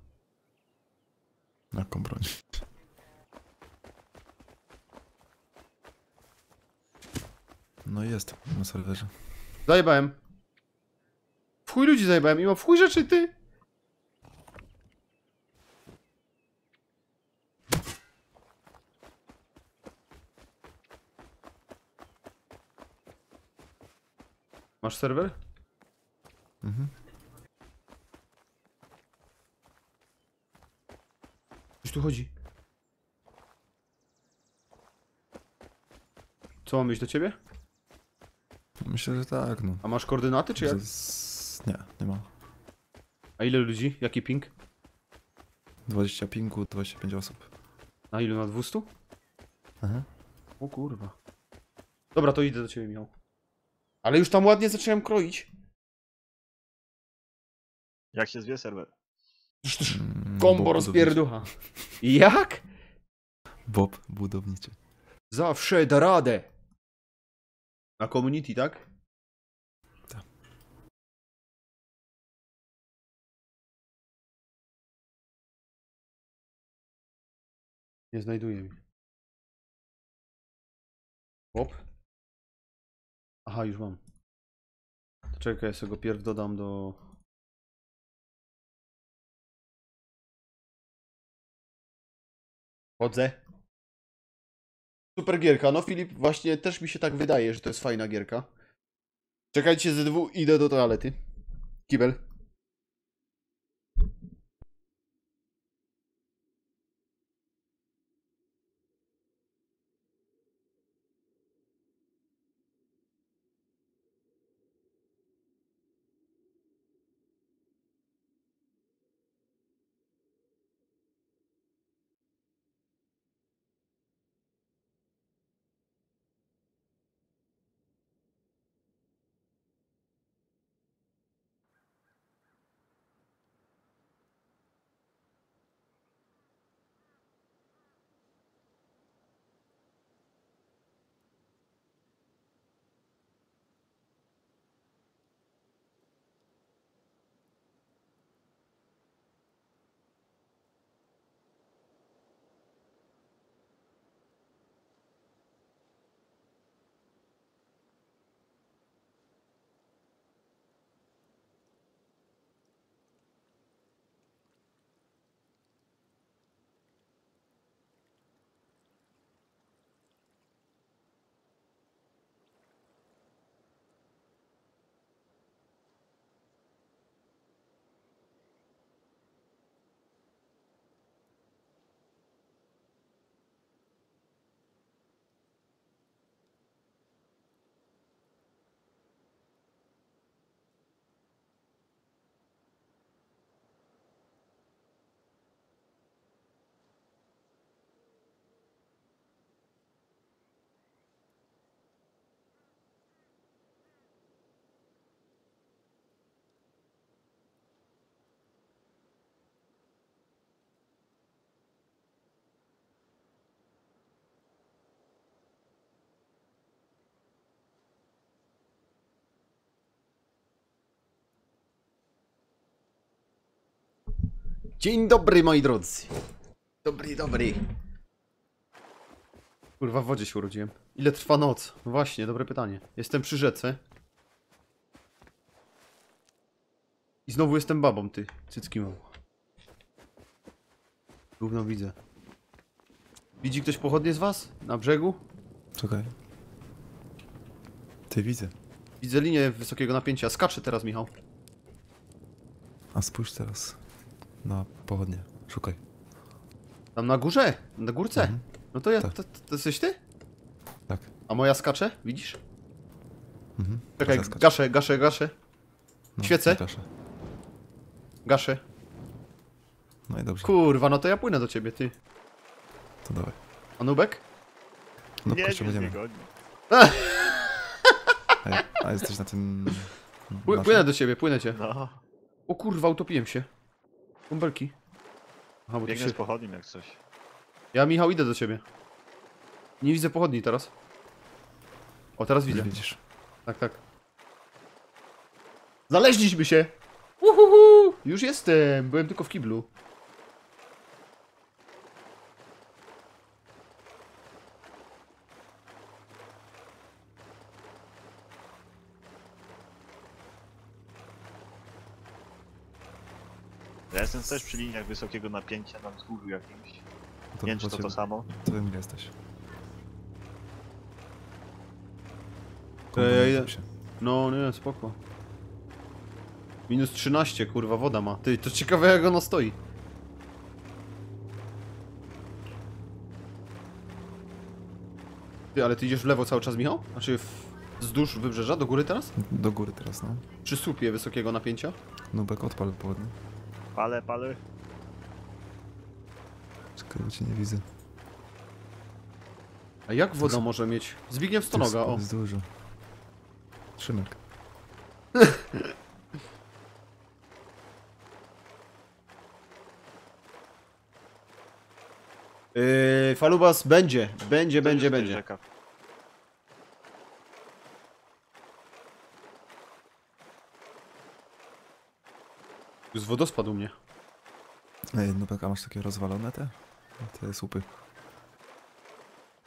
Jaką broń? No jest, na serwerze. Zajebałem. W chuj ludzi zajebałem i mam w chuj rzeczy, ty! Masz serwer? Mhm. Coś tu chodzi. Co, mam iść do ciebie? Myślę, że tak, no. A masz koordynaty, czy jak? Nie, nie ma. A ile ludzi? Jaki ping? 20 pingu, 25 osób. Na ilu? Na 200? Aha. O kurwa. Dobra, to idę do ciebie, Michał. Ale już tam ładnie zacząłem kroić. Jak się zwie serwer? Kombo rozpierducha. Jak? Bob budowniczy. Zawsze da radę. Na community, tak? Tak. Nie znajduję mnie. Bob? Aha, już mam. To czekaj, ja sobie go pierw dodam do... Chodzę. Super gierka. No Filip, właśnie też mi się tak wydaje, że to jest fajna gierka. Czekajcie, ze dwóch idę do toalety. Kibel. Dzień dobry, moi drodzy. Dobry, dobry. Kurwa, w wodzie się urodziłem. Ile trwa noc? Właśnie, dobre pytanie. Jestem przy rzece. I znowu jestem babą, ty, cycki mam. Gówno widzę. Widzi ktoś pochodnie z was? Na brzegu? Czekaj. Ty, widzę. Widzę linię wysokiego napięcia. Skaczę teraz, Michał. A spójrz teraz na pochodnie. Szukaj. Tam na górze? Na górce? Mhm. No to ja... Tak. To jesteś ty? Tak. A moja skacze? Widzisz? Mhm. Czekaj, gaszę. No, świecę. Gaszę. No i dobrze. Kurwa, no to ja płynę do ciebie, ty. To dawaj. A nubek? No nie, będziemy. A jesteś na tym... Płynę do ciebie, płynę cię. No. O kurwa, utopiłem się. Kumbelki. Biegniesz pochodni jak coś. Ja, Michał, idę do ciebie. Nie widzę pochodni teraz. O, teraz widzę. Widzisz. Tak, tak. Znaleźliśmy się! Uhuhu! Już jestem! Byłem tylko w kiblu. Ja jestem też przy liniach wysokiego napięcia na wzgórzu jakimś. Nie wiem, czy to samo. To wiem, ile jesteś. No, nie, spoko. Minus 13, kurwa, woda ma. Ty, to ciekawe, jak ona stoi. Ty, ale ty idziesz w lewo cały czas, Michał? Znaczy wzdłuż wybrzeża, do góry teraz? Do góry teraz, no. Przy słupie wysokiego napięcia? Nubek, odpal południe. Palę. Czekaj, bo cię nie widzę. A jak woda może mieć? Zbigniew Stonoga, o. To jest dużo. Trzymek. Falubas będzie. Rzeka. Z wodospadu mnie. Ej, Nubek, a masz takie rozwalone te słupy?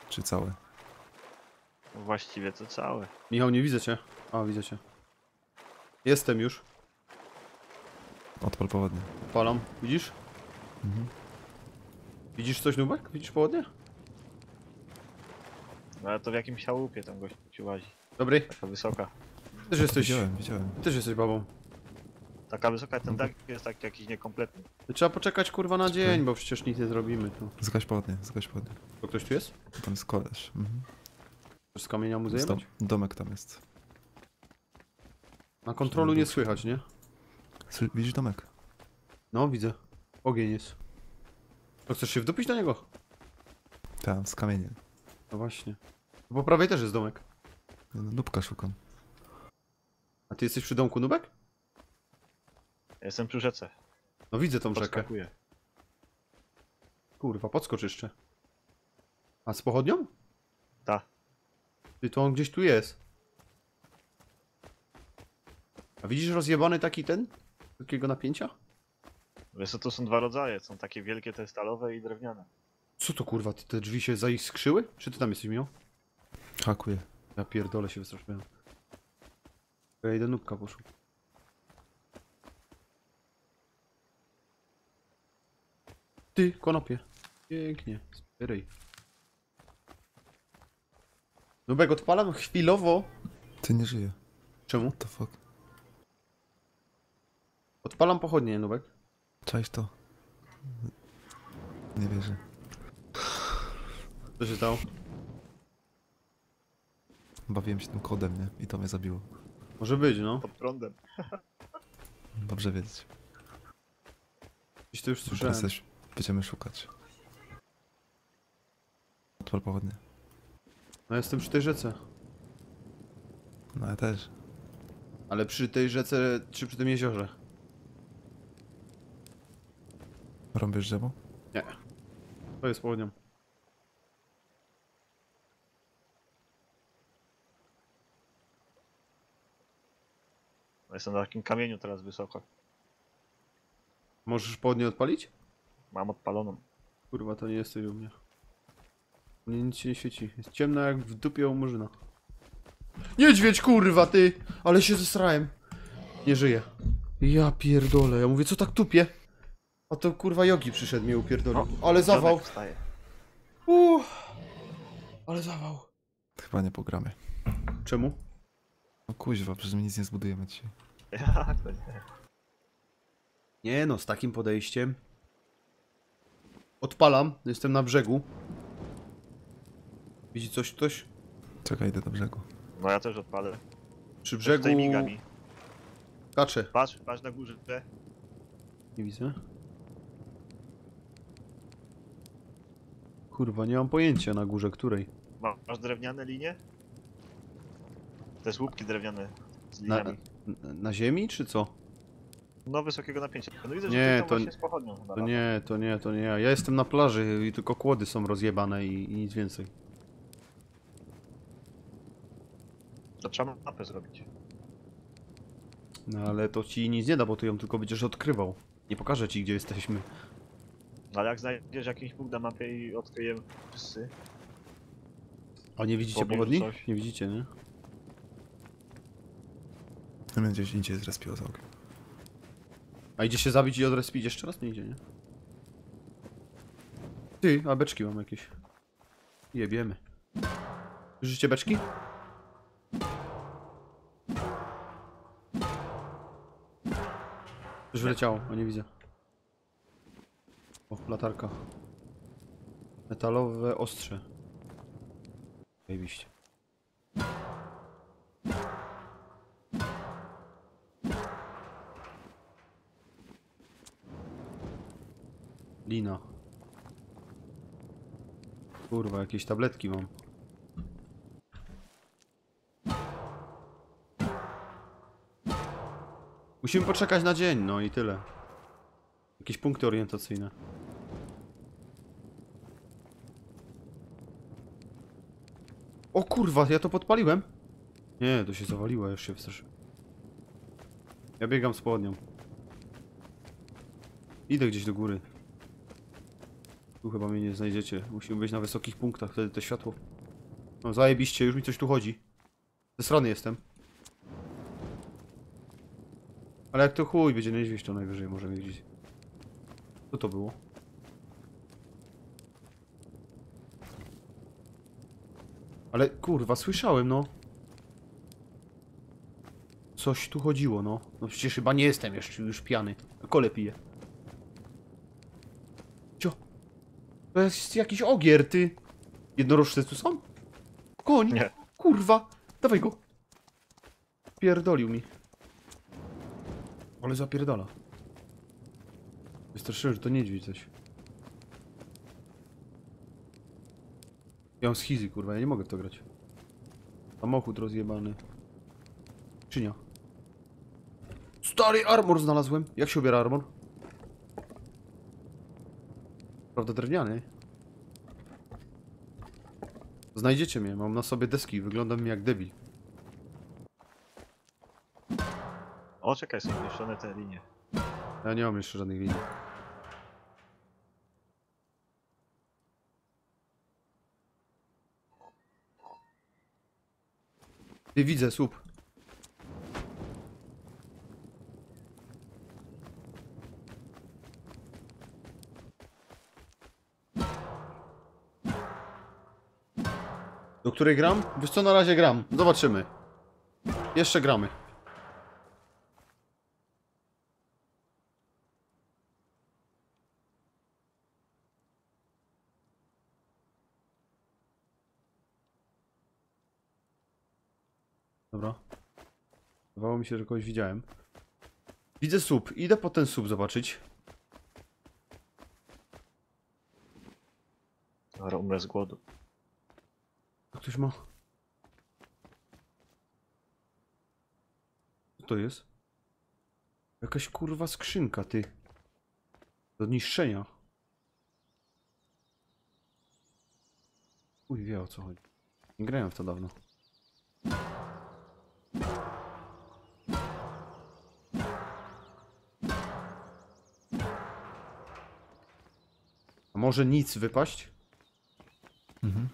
Czy całe? Właściwie to całe. Michał, nie widzę cię. A, widzę cię. Jestem już. Odpal pochodnie. Odpalam. Widzisz? Mhm. Widzisz coś, Nubek? Widzisz pochodnie? No ale to w jakimś chałupie tam gość się łazi. Dobry. Taka wysoka. Też jesteś... Widziałem. Też jesteś babą. Taka wysoka, ten dach jest taki jakiś niekompletny. Trzeba poczekać, kurwa, na dzień, bo przecież nic nie zrobimy tu. Zgaś pochodnie. To ktoś tu jest? Tam jest koleż. Mhm. Coś z kamienia mu zajebać? Domek tam jest. Na kontrolu nie słychać, nie? Widzisz domek? No, widzę. Ogień jest. To chcesz się wdupić do niego? Tam, z kamieniem. No właśnie. Po prawej też jest domek. No, Nubka szukam. A ty jesteś przy domku, Nubek? Ja jestem przy rzece. No widzę tą rzekę. Kurwa, podskocz jeszcze. A z pochodnią? Ta. Ty, to on gdzieś tu jest. A widzisz rozjebany taki ten? Takiego napięcia? Wiesz co, to są dwa rodzaje. Są takie wielkie, te stalowe i drewniane. Co to kurwa, te drzwi się zaiskrzyły? Czy ty tam jesteś, Miał? Hakuję. Ja pierdolę się wystraszyłem. Ja idę Nubka poszło. Ty, konopie. Pięknie. Spyryj. Nubek, odpalam chwilowo. Ty nie żyje. Czemu? What the fuck? Odpalam pochodnie, Nubek. Cześć to. Nie wierzę. Co się stało? Bawiłem się tym kodem, nie? I to mnie zabiło. Może być, no. Pod prądem. Dobrze wiedzieć. Gdzieś to już słyszałem. Będziemy szukać. Odpal pochodnie. No jestem przy tej rzece. No ja też. Ale przy tej rzece, czy przy tym jeziorze? Rąbiesz drzewo? Nie. To jest pochodnią. No jestem na takim kamieniu teraz wysoko. Możesz pochodnie odpalić? Mam odpaloną. Kurwa, to nie jesteś u mnie. Mnie nic się nie świeci. Jest ciemna jak w dupie u murzyna. Niedźwiedź, kurwa, ty! Ale się zesrałem. Nie żyje. Ja pierdolę, ja mówię, co tak tupie? A to kurwa Jogi przyszedł, mnie upierdolił. Ale zawał. Ale zawał. Chyba nie pogramy. Czemu? No kuźwa, przecież my nic nie zbudujemy dzisiaj. Nie no, z takim podejściem. Odpalam, jestem na brzegu. Widzi coś ktoś? Czekaj, idę do brzegu. No ja też odpalę. Przy brzegu... Kacze. Patrz, patrz na górze. Nie widzę. Kurwa, nie mam pojęcia na górze, której. Masz drewniane linie? Te słupki drewniane z liniami. Na ziemi, czy co? No, wysokiego napięcia. No widzę, nie, że to właśnie z pochodnią. To nie. Ja jestem na plaży i tylko kłody są rozjebane i nic więcej. To trzeba mapę zrobić. No ale to ci nic nie da, bo ty ją tylko będziesz odkrywał. Nie pokażę ci, gdzie jesteśmy. No ale jak znajdziesz jakiś punkt na mapie i odkryjemy wszyscy. A nie widzicie pochodni? Nie widzicie, nie? No będzie gdzieś indziej zrespiło za okiem. A idzie się zabić i odrespić jeszcze raz? Nie idzie, nie? Ty, a beczki mam jakieś. Jebiemy. Życie beczki? Już wyleciało, a nie widzę. O, latarka. Metalowe ostrze. Zajebiście. Lina. Kurwa, jakieś tabletki mam. Musimy poczekać na dzień, no i tyle. Jakieś punkty orientacyjne. O kurwa, ja to podpaliłem? Nie, to się zawaliło, już się wstraszyłem. Ja biegam z południą. Idę gdzieś do góry. Tu chyba mnie nie znajdziecie. Musimy być na wysokich punktach, wtedy to światło. No zajebiście, już mi coś tu chodzi. Ze strony jestem. Ale jak to chuj, będzie niedźwiedź, to najwyżej możemy widzieć. Co to było? Ale kurwa, słyszałem, no. Coś tu chodziło, no. No przecież chyba nie jestem jeszcze już pijany. Kole piję. Cio. To jest jakiś ogier, ty. Jednorożce tu są? Koń! Nie. Kurwa! Dawaj go! Pierdolił mi. Ale zapierdala. Wystraszyłem, że to niedźwiedź coś. Ja mam schizy, kurwa, ja nie mogę w to grać. Samochód rozjebany. Czynia. Stary armor znalazłem. Jak się ubiera armor? Prawda, drewniany. Znajdziecie mnie, mam na sobie deski, wyglądam jak debil. O, czekaj, są umieszczone te linie. Ja nie mam jeszcze żadnych linii. Ty, widzę słup. Do której gram? Wiesz co, na razie gram. Zobaczymy. Jeszcze gramy. Dobra. Wydawało mi się, że kogoś widziałem. Widzę słup. Idę po ten słup zobaczyć. Dobra, umrę z głodu. A ktoś ma... Co to jest? Jakaś kurwa skrzynka, ty. Do niszczenia. Uj, wie o co chodzi. Nie grałem w to dawno. Może nic wypaść? Mhm.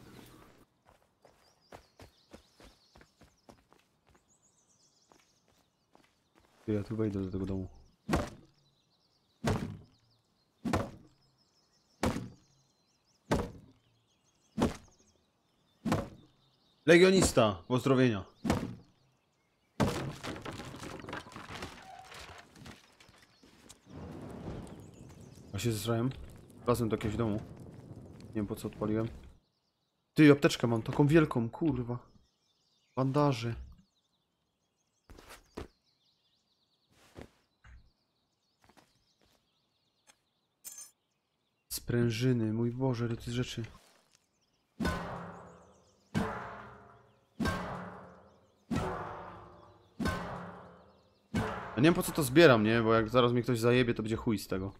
Ja tu wejdę do tego domu. Legionista, pozdrowienia. A się zesrałem. Wlazłem do jakiegoś domu. Nie wiem po co odpaliłem. Ty, apteczkę mam taką wielką, kurwa. Bandaży. Sprężyny, mój Boże, ile to jest rzeczy. Ja nie wiem po co to zbieram, nie? Bo jak zaraz mnie ktoś zajebie, to będzie chuj z tego.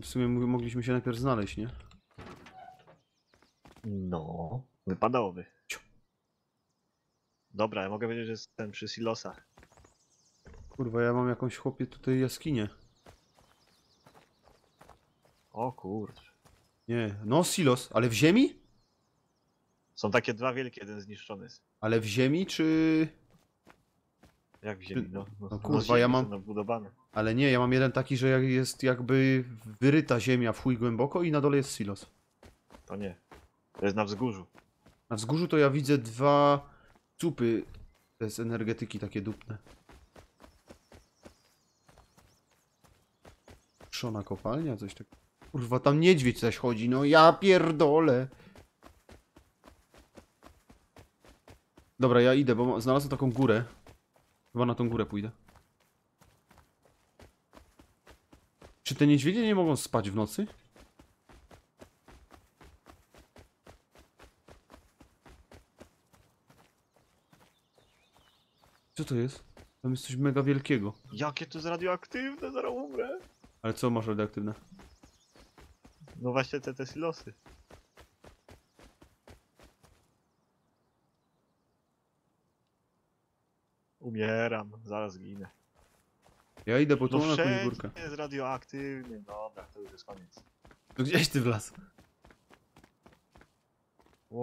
W sumie mogliśmy się najpierw znaleźć, nie? No, wypadałoby. Dobra, ja mogę powiedzieć, że jestem przy silosach. Kurwa, ja mam jakąś chłopie tutaj jaskinię. O kurczę. Nie, no silos, ale w ziemi? Są takie dwa wielkie, jeden zniszczony jest. Ale w ziemi, czy... Jak w ziemi, no. No kurwa, ja mam... Ale nie, ja mam jeden taki, że jest jakby wyryta ziemia w chuj głęboko i na dole jest silos. To nie. To jest na wzgórzu. Na wzgórzu to ja widzę dwa cupy z energetyki takie dupne. Trzona kopalnia, coś takiego. Kurwa, tam niedźwiedź zaś chodzi, no ja pierdolę. Dobra, ja idę, bo znalazłem taką górę. Chyba na tą górę pójdę. Czy te niedźwiedzie nie mogą spać w nocy? Co to jest? Tam jest coś mega wielkiego. Jakie to jest radioaktywne, zaraz umrę. Ale co masz radioaktywne? No właśnie te silosy. Umieram, zaraz ginę. Ja idę po tą na jakąś górkę. Jest radioaktywny, dobra, to już jest koniec. To gdzieś ty w las.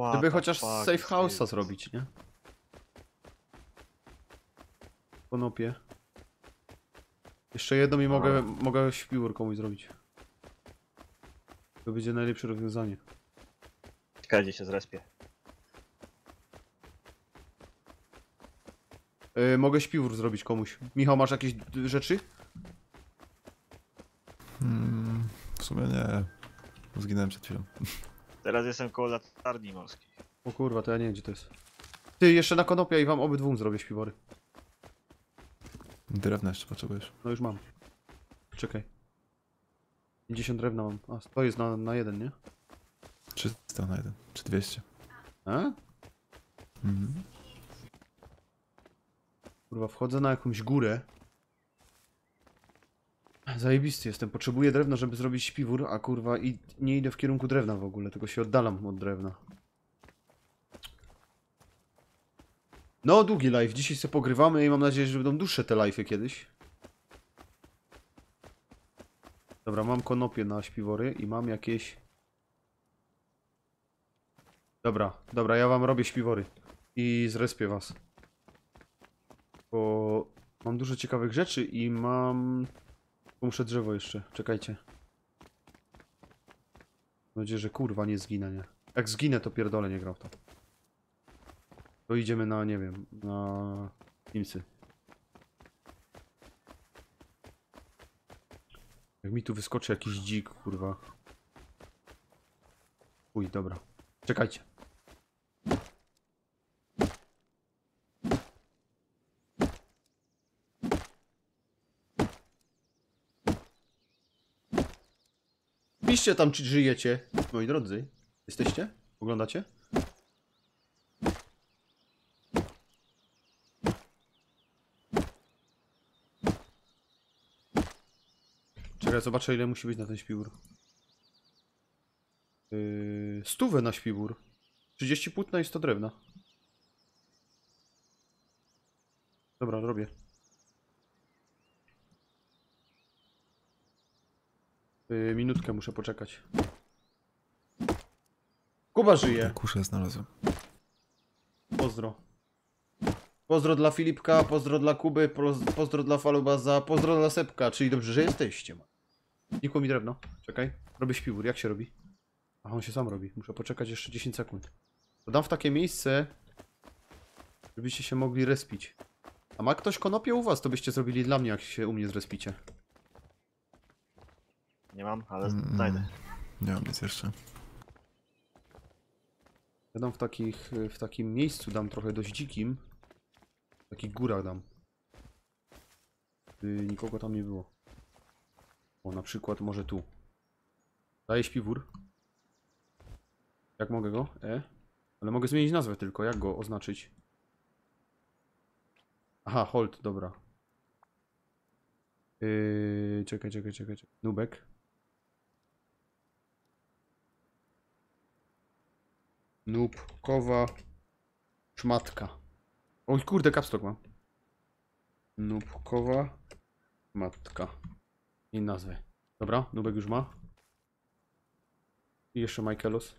Gdyby chociaż safe house'a zrobić, nie? Konopie. Jeszcze jedną i mogę śpiwór komuś zrobić. To będzie najlepsze rozwiązanie. Czekaj, gdzie się zrespię. Mogę śpiwór zrobić komuś. Michał, masz jakieś rzeczy? W sumie nie. Zginąłem przed chwilą. Teraz jestem koło latarni morskiej. O kurwa, to ja nie wiem gdzie to jest. Ty, jeszcze na konopia i wam obydwu zrobię śpiwory. Drewna jeszcze potrzebujesz. No już mam. Czekaj. 50 drewna mam. A, to jest na jeden, nie? 300 na jeden. Czy 200. A? Mhm. Kurwa, wchodzę na jakąś górę. Zajebisty jestem. Potrzebuję drewna, żeby zrobić śpiwór, a kurwa i nie idę w kierunku drewna w ogóle, tylko się oddalam od drewna. No, długi live. Dzisiaj sobie pogrywamy i mam nadzieję, że będą dłuższe te live'y kiedyś. Dobra, mam konopie na śpiwory i mam jakieś... Dobra, ja wam robię śpiwory. I zrespię was. Bo mam dużo ciekawych rzeczy i mam... Muszę drzewo jeszcze, czekajcie. Mam nadzieję, że kurwa nie zginę, nie? Jak zginę, to pierdolę, nie gram w to. To idziemy na, nie wiem, na... Imsy. Jak mi tu wyskoczy jakiś dzik, kurwa. Uj, dobra. Czekajcie. Piszcie tam, czy żyjecie, moi drodzy. Jesteście? Oglądacie? Czekaj, zobaczę ile musi być na ten śpiwór. 100 na śpiwór. 30 płótna i 100 drewna. Dobra, robię. Minutkę muszę poczekać. Kuba żyje. Kuszę znalazłem. Pozdro. Pozdro dla Filipka, pozdro dla Kuby, pozdro dla Falubaza, pozdro dla Sepka, czyli dobrze, że jesteście. Nikło mi drewno, czekaj. Robię śpiwór, jak się robi? Aha, on się sam robi, muszę poczekać jeszcze 10 sekund. Podam w takie miejsce, żebyście się mogli respić. A ma ktoś konopie u was, to byście zrobili dla mnie, jak się u mnie zrespicie. Nie mam, ale znajdę. Nie mam nic jeszcze. Ja dam w takim miejscu, dam trochę dość dzikim. W takich górach dam. By nikogo tam nie było. O, na przykład może tu. Daję śpiwór. Jak mogę go? Ale mogę zmienić nazwę tylko, jak go oznaczyć? Aha, hold, dobra. Czekaj. Nubek. Nubkowa szmatka. Oj kurde, kapstok mam. Nubkowa matka. I nazwę. Dobra, Nubek już ma. I jeszcze Michaelos.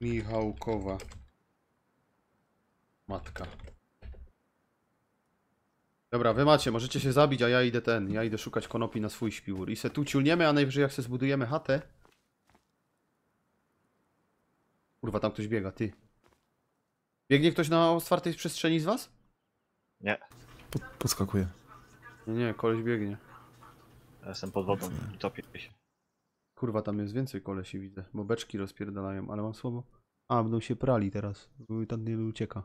Michałkowa matka. Dobra, wy macie, możecie się zabić, a ja idę ja idę szukać konopi na swój śpiwór. I se tu ciulniemy, a najwyżej jak se zbudujemy chatę. Kurwa, tam ktoś biega, ty. Biegnie ktoś na otwartej przestrzeni z was? Nie. Podskakuje. Nie, koleś biegnie. Ja jestem pod wodą, topię się. Kurwa, tam jest więcej kolesi, widzę, bo beczki rozpierdalają, ale mam słowo. A, będą się prali teraz, bo tam nie ucieka.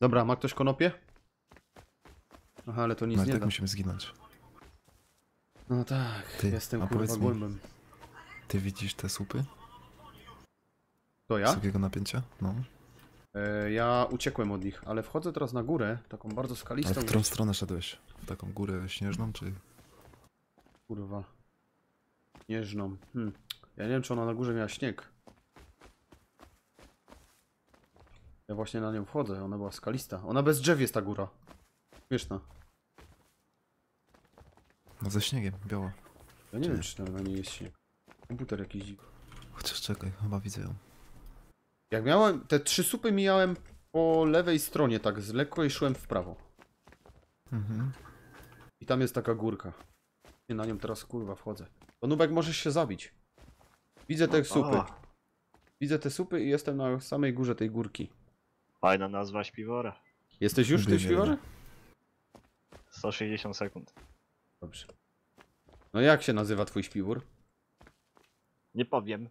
Dobra, ma ktoś konopie? Aha, ale to nic nie tak da. Musimy zginąć. No tak, ty, jestem kurwa głębem. Ty widzisz te słupy? To ja? Wysokiego napięcia? No. Ja uciekłem od nich, ale wchodzę teraz na górę, taką bardzo skalistą. Ale w którą stronę szedłeś? W taką górę śnieżną, czy... Kurwa. Śnieżną. Ja nie wiem, czy ona na górze miała śnieg. Ja właśnie na nią wchodzę, ona była skalista. Ona bez drzew jest ta góra. Śmieszna. No ze śniegiem, biała. Ja nie wiem, czy na niej jest śnieg. Komputer jakiś dziwny. Chociaż czekaj, chyba widzę ją. Jak miałem, te trzy supy mijałem po lewej stronie, tak z lekko i szłem w prawo. Mhm. I tam jest taka górka. Nie, na nią teraz kurwa wchodzę. To Nubek, możesz się zabić. Widzę te supy. Widzę te supy i jestem na samej górze tej górki. Fajna nazwa śpiwora. Jesteś już w tym śpiworze? 160 sekund. Dobrze. No jak się nazywa twój śpiwór? Nie powiem.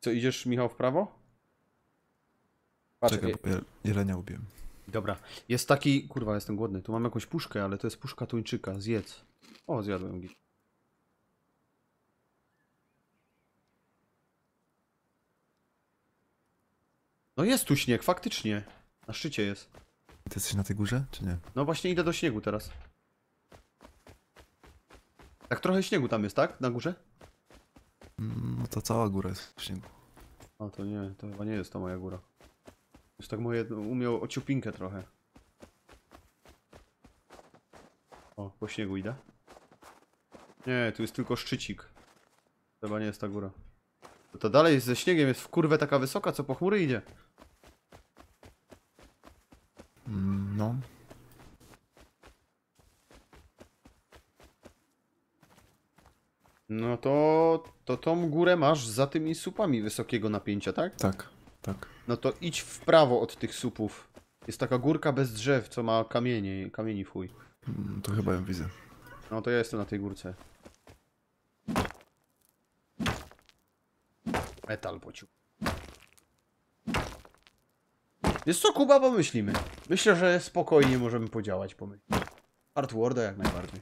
Co, idziesz Michał w prawo? Patrz, czekaj, bo jelenia ubiłem. Dobra, jest taki... Kurwa, jestem głodny. Tu mam jakąś puszkę, ale to jest puszka tuńczyka. Zjedz. O, zjadłem gdzieś. No jest tu śnieg, faktycznie. Na szczycie jest. Ty jesteś na tej górze, czy nie? No właśnie idę do śniegu teraz. Tak trochę śniegu tam jest, tak? Na górze? No to cała góra jest w śniegu. A to nie, to chyba nie jest to moja góra. Już tak moje umiał o ciupinkę trochę. O, po śniegu idę. Nie, tu jest tylko szczycik. Chyba nie jest ta góra. To ta dalej ze śniegiem jest w kurwę taka wysoka, co po chmury idzie. No. No to tą górę masz za tymi supami wysokiego napięcia, tak? Tak, tak. No to idź w prawo od tych supów. Jest taka górka bez drzew, co ma kamieni w chuj. To chyba ją widzę. No to ja jestem na tej górce. Metal pociu. Jest co, Kuba, pomyślimy. Myślę, że spokojnie możemy podziałać pomyśleć. Hardwarda jak najbardziej.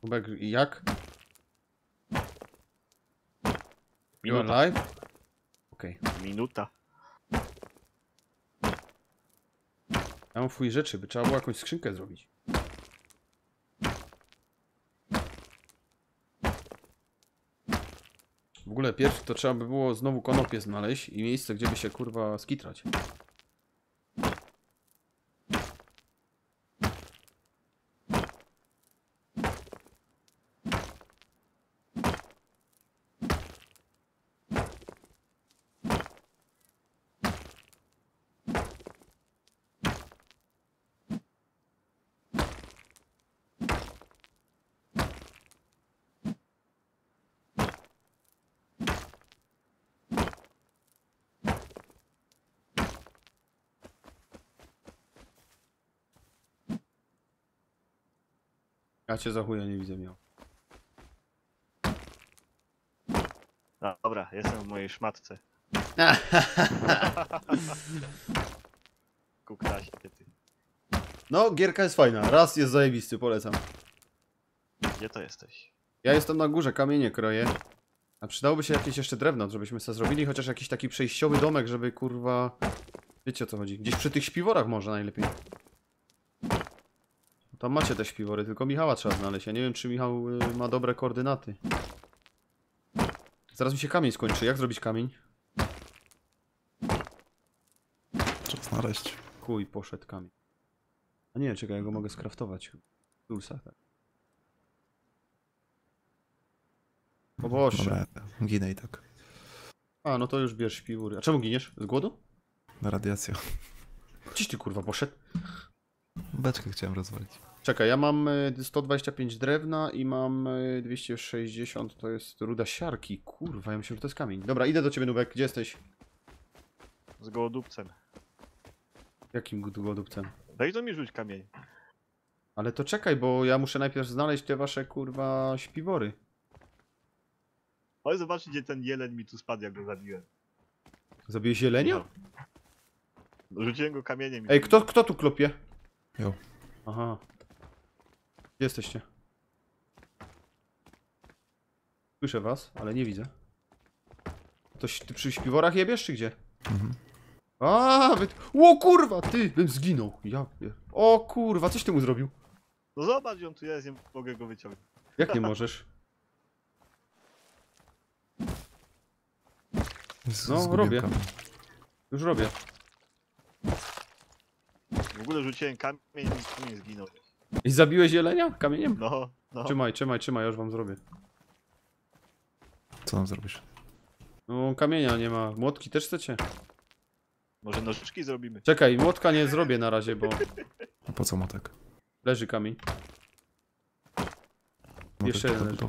Kubek, jak? You're live? Okej. Okay. Minuta. Ja mam fuj rzeczy, by trzeba było jakąś skrzynkę zrobić. W ogóle pierwszy to trzeba by było znowu konopie znaleźć i miejsce, gdzie by się kurwa skitrać. Ja cię za chuja nie widzę miał. No dobra, jestem w mojej szmatce. Kukra się ty. No, gierka jest fajna. Raz jest zajebisty, polecam. Gdzie to jesteś? Ja jestem na górze, kamienie kroję. A przydałoby się jakieś jeszcze drewno, żebyśmy sobie zrobili chociaż jakiś taki przejściowy domek, żeby kurwa... Wiecie o co chodzi. Gdzieś przy tych śpiworach może najlepiej. Tam macie te śpiwory, tylko Michała trzeba znaleźć. Ja nie wiem, czy Michał ma dobre koordynaty. Zaraz mi się kamień skończy. Jak zrobić kamień? Trzeba znaleźć. Kuj, poszedł kamień. A nie, czekaj, ja go mogę skraftować. W dulsach, tak. O Boże. Ginę i tak. A, no to już bierz śpiwory. A czemu giniesz? Z głodu? Na radiację. Gdzieś ty kurwa poszedł? Beczkę chciałem rozwalić. Czekaj, ja mam 125 drewna i mam 260, to jest ruda siarki. Kurwa, ja myślę, że to jest kamień. Dobra, idę do ciebie, Nubek, gdzie jesteś? Z gołodupcem. Jakim gołodupcem? Daj to mi rzuć kamień. Ale to czekaj, bo ja muszę najpierw znaleźć te wasze kurwa śpiwory. Oj, zobaczcie, gdzie ten jeleń mi tu spadł, jak go zabiłem. Zabiłeś jelenia? No. Rzuciłem go kamieniem. Ej, kto tu klopie? Jo. Aha. Gdzie jesteście? Słyszę was, ale nie widzę. To ty przy śpiworach jebiesz, czy gdzie? Mhm. Aaa, o kurwa, ty! Bym zginął. Ja o kurwa, coś ty mu zrobił? No zobacz, on tu jest, nie mogę go wyciągnąć. Jak nie możesz? No, robię. Już robię. W ogóle rzuciłem kamień i nie zginął. I zabiłeś jelenia kamieniem? No, no. Trzymaj, już wam zrobię. Co nam zrobisz? No kamienia nie ma. Młotki też chcecie? Może nożyczki zrobimy? Czekaj, młotka nie zrobię na razie, bo... A po co młotek? Leży kamień. Jeszcze jeden leży.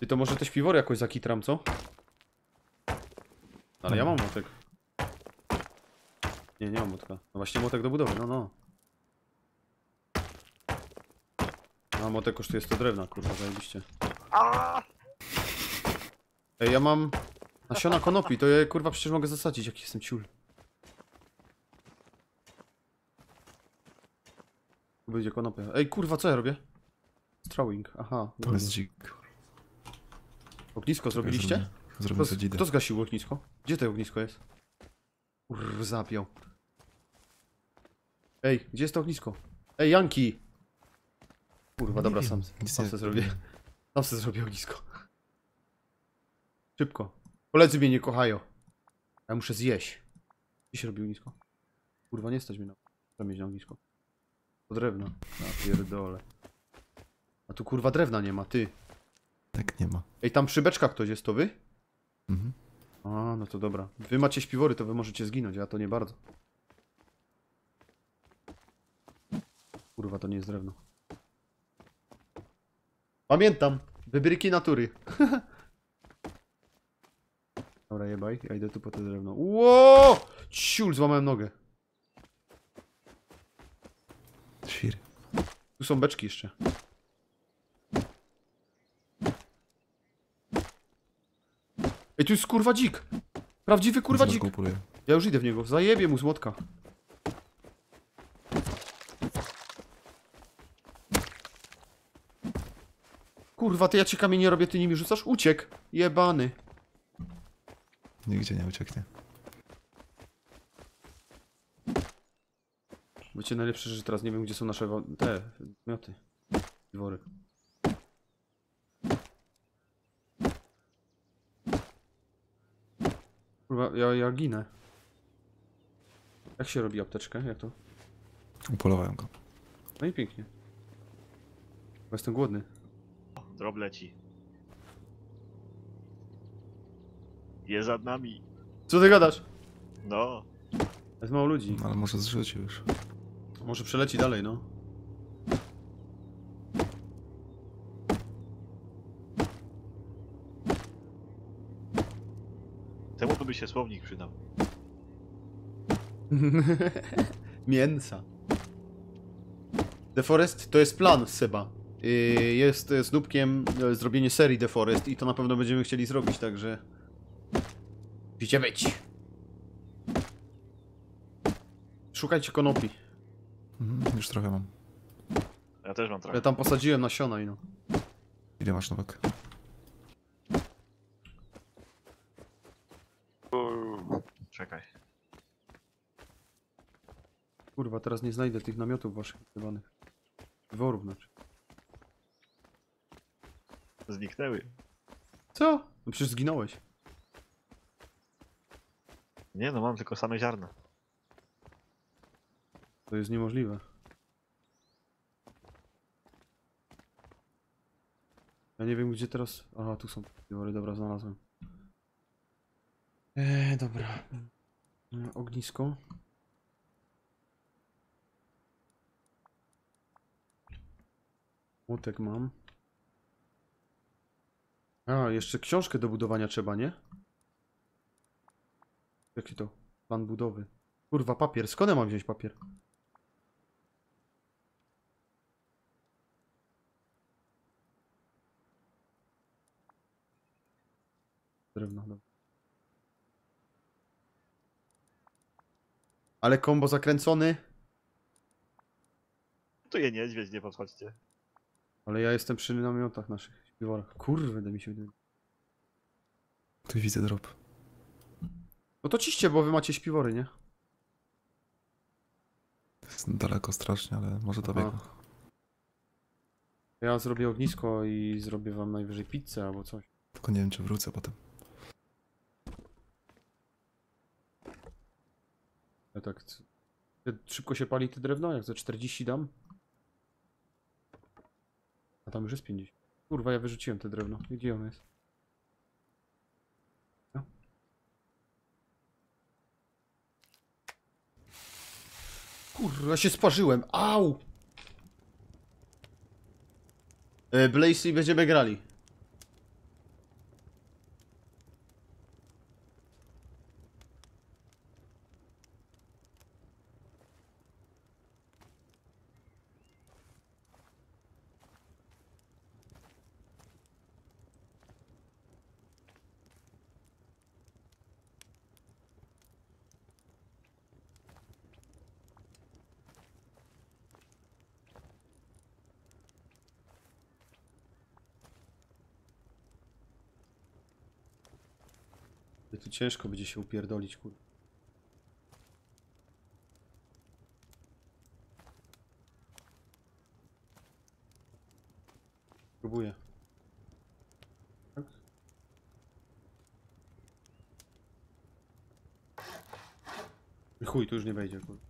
Ty to może te śpiwory jakoś zakitram, co? Ale ja mam młotek. Nie, nie mam młotka. No właśnie młotek do budowy, no. A młotek kosztuje 100 drewna, kurwa, zajebiście. Ej, ja mam nasiona konopi, to ja kurwa przecież mogę zasadzić, jaki jestem ciul. Tu będzie konopia. Ej, kurwa, co ja robię? Strawing, aha. To jest dzik. Ognisko zrobiliście? Zrobię sobie. Kto zgasił ognisko? Gdzie to ognisko jest? Kurwa, zapiął. Ej, gdzie jest to ognisko? Ej, Janki! Kurwa, dobra, sam sobie zrobię ognisko. Szybko. Koledzy mnie nie kochają. Ja muszę zjeść. Gdzie się robi ognisko? Kurwa, nie stać mnie na ognisko. To drewno. Ja pierdolę. A tu kurwa drewna nie ma, ty. Tak nie ma. Ej, tam przy beczkach ktoś jest, to wy? Mhm. A, no to dobra. Wy macie śpiwory, to wy możecie zginąć, a to nie bardzo. Kurwa, to nie jest drewno. Pamiętam! Wybryki natury. Dobra, jebaj. Ja idę tu po to drewno. Ło! Ciul, złamałem nogę. Świr. Tu są beczki jeszcze. Ej, tu jest kurwa dzik! Prawdziwy kurwa dzik! Ja już idę w niego, zajebię mu z młotka. Kurwa, ty ja cię kamienie robię, ty nimi rzucasz? Uciek! Jebany! Nigdzie nie ucieknie. Wiecie, najlepsze, że teraz nie wiem, gdzie są nasze te mioty. Dwory. Ja ginę. Jak się robi apteczkę? Jak to? Upolowałem go. No i pięknie. Bo jestem głodny. Drob leci. Jest za nami. Co ty gadasz? No. Jest mało ludzi. Ale może zrzucił już. Może przeleci dalej, no. Temu to by się słownik przydał. Mięsa. The Forest to jest plan, Seba. Jest z Nubkiem zrobienie serii The Forest i to na pewno będziemy chcieli zrobić, także... Musicie być. Szukajcie konopi. Już trochę mam. Ja też mam trochę. Ja tam posadziłem nasiona i no. Ile masz, Nowak? Czekaj. Kurwa, teraz nie znajdę tych namiotów waszych zbywanych. Dworów, znaczy. Zniknęły. Co? No przecież zginąłeś. Nie no, mam tylko same ziarna. To jest niemożliwe. Ja nie wiem gdzie teraz... Aha, tu są dwory, dobra, znalazłem. Dobra. Ognisko. Młotek mam. A, jeszcze książkę do budowania trzeba, nie? Jaki to? Plan budowy. Kurwa, papier. Skąd ja mam wziąć papier? Drewno, dobra. Ale kombo zakręcony. Tu je niedźwiedź, nie podchodźcie. Ale ja jestem przy namiotach naszych śpiworach. Kurwa, da mi się wydaje. Tu widzę drop. No to ciście, bo wy macie śpiwory, nie? Jest daleko strasznie, ale może to biegło. Ja zrobię ognisko i zrobię wam najwyżej pizzę albo coś. Tylko nie wiem, czy wrócę potem. Ja tak... Szybko się pali te drewno, jak za 40 dam. A tam już jest 50. Kurwa, ja wyrzuciłem te drewno. Gdzie ono jest? Kurwa, się sparzyłem. Au! Blaze i będziemy grali. Tu ciężko będzie się upierdolić, kurwa. Próbuję. Tak? Chuj, tu już nie wejdzie, kurwa.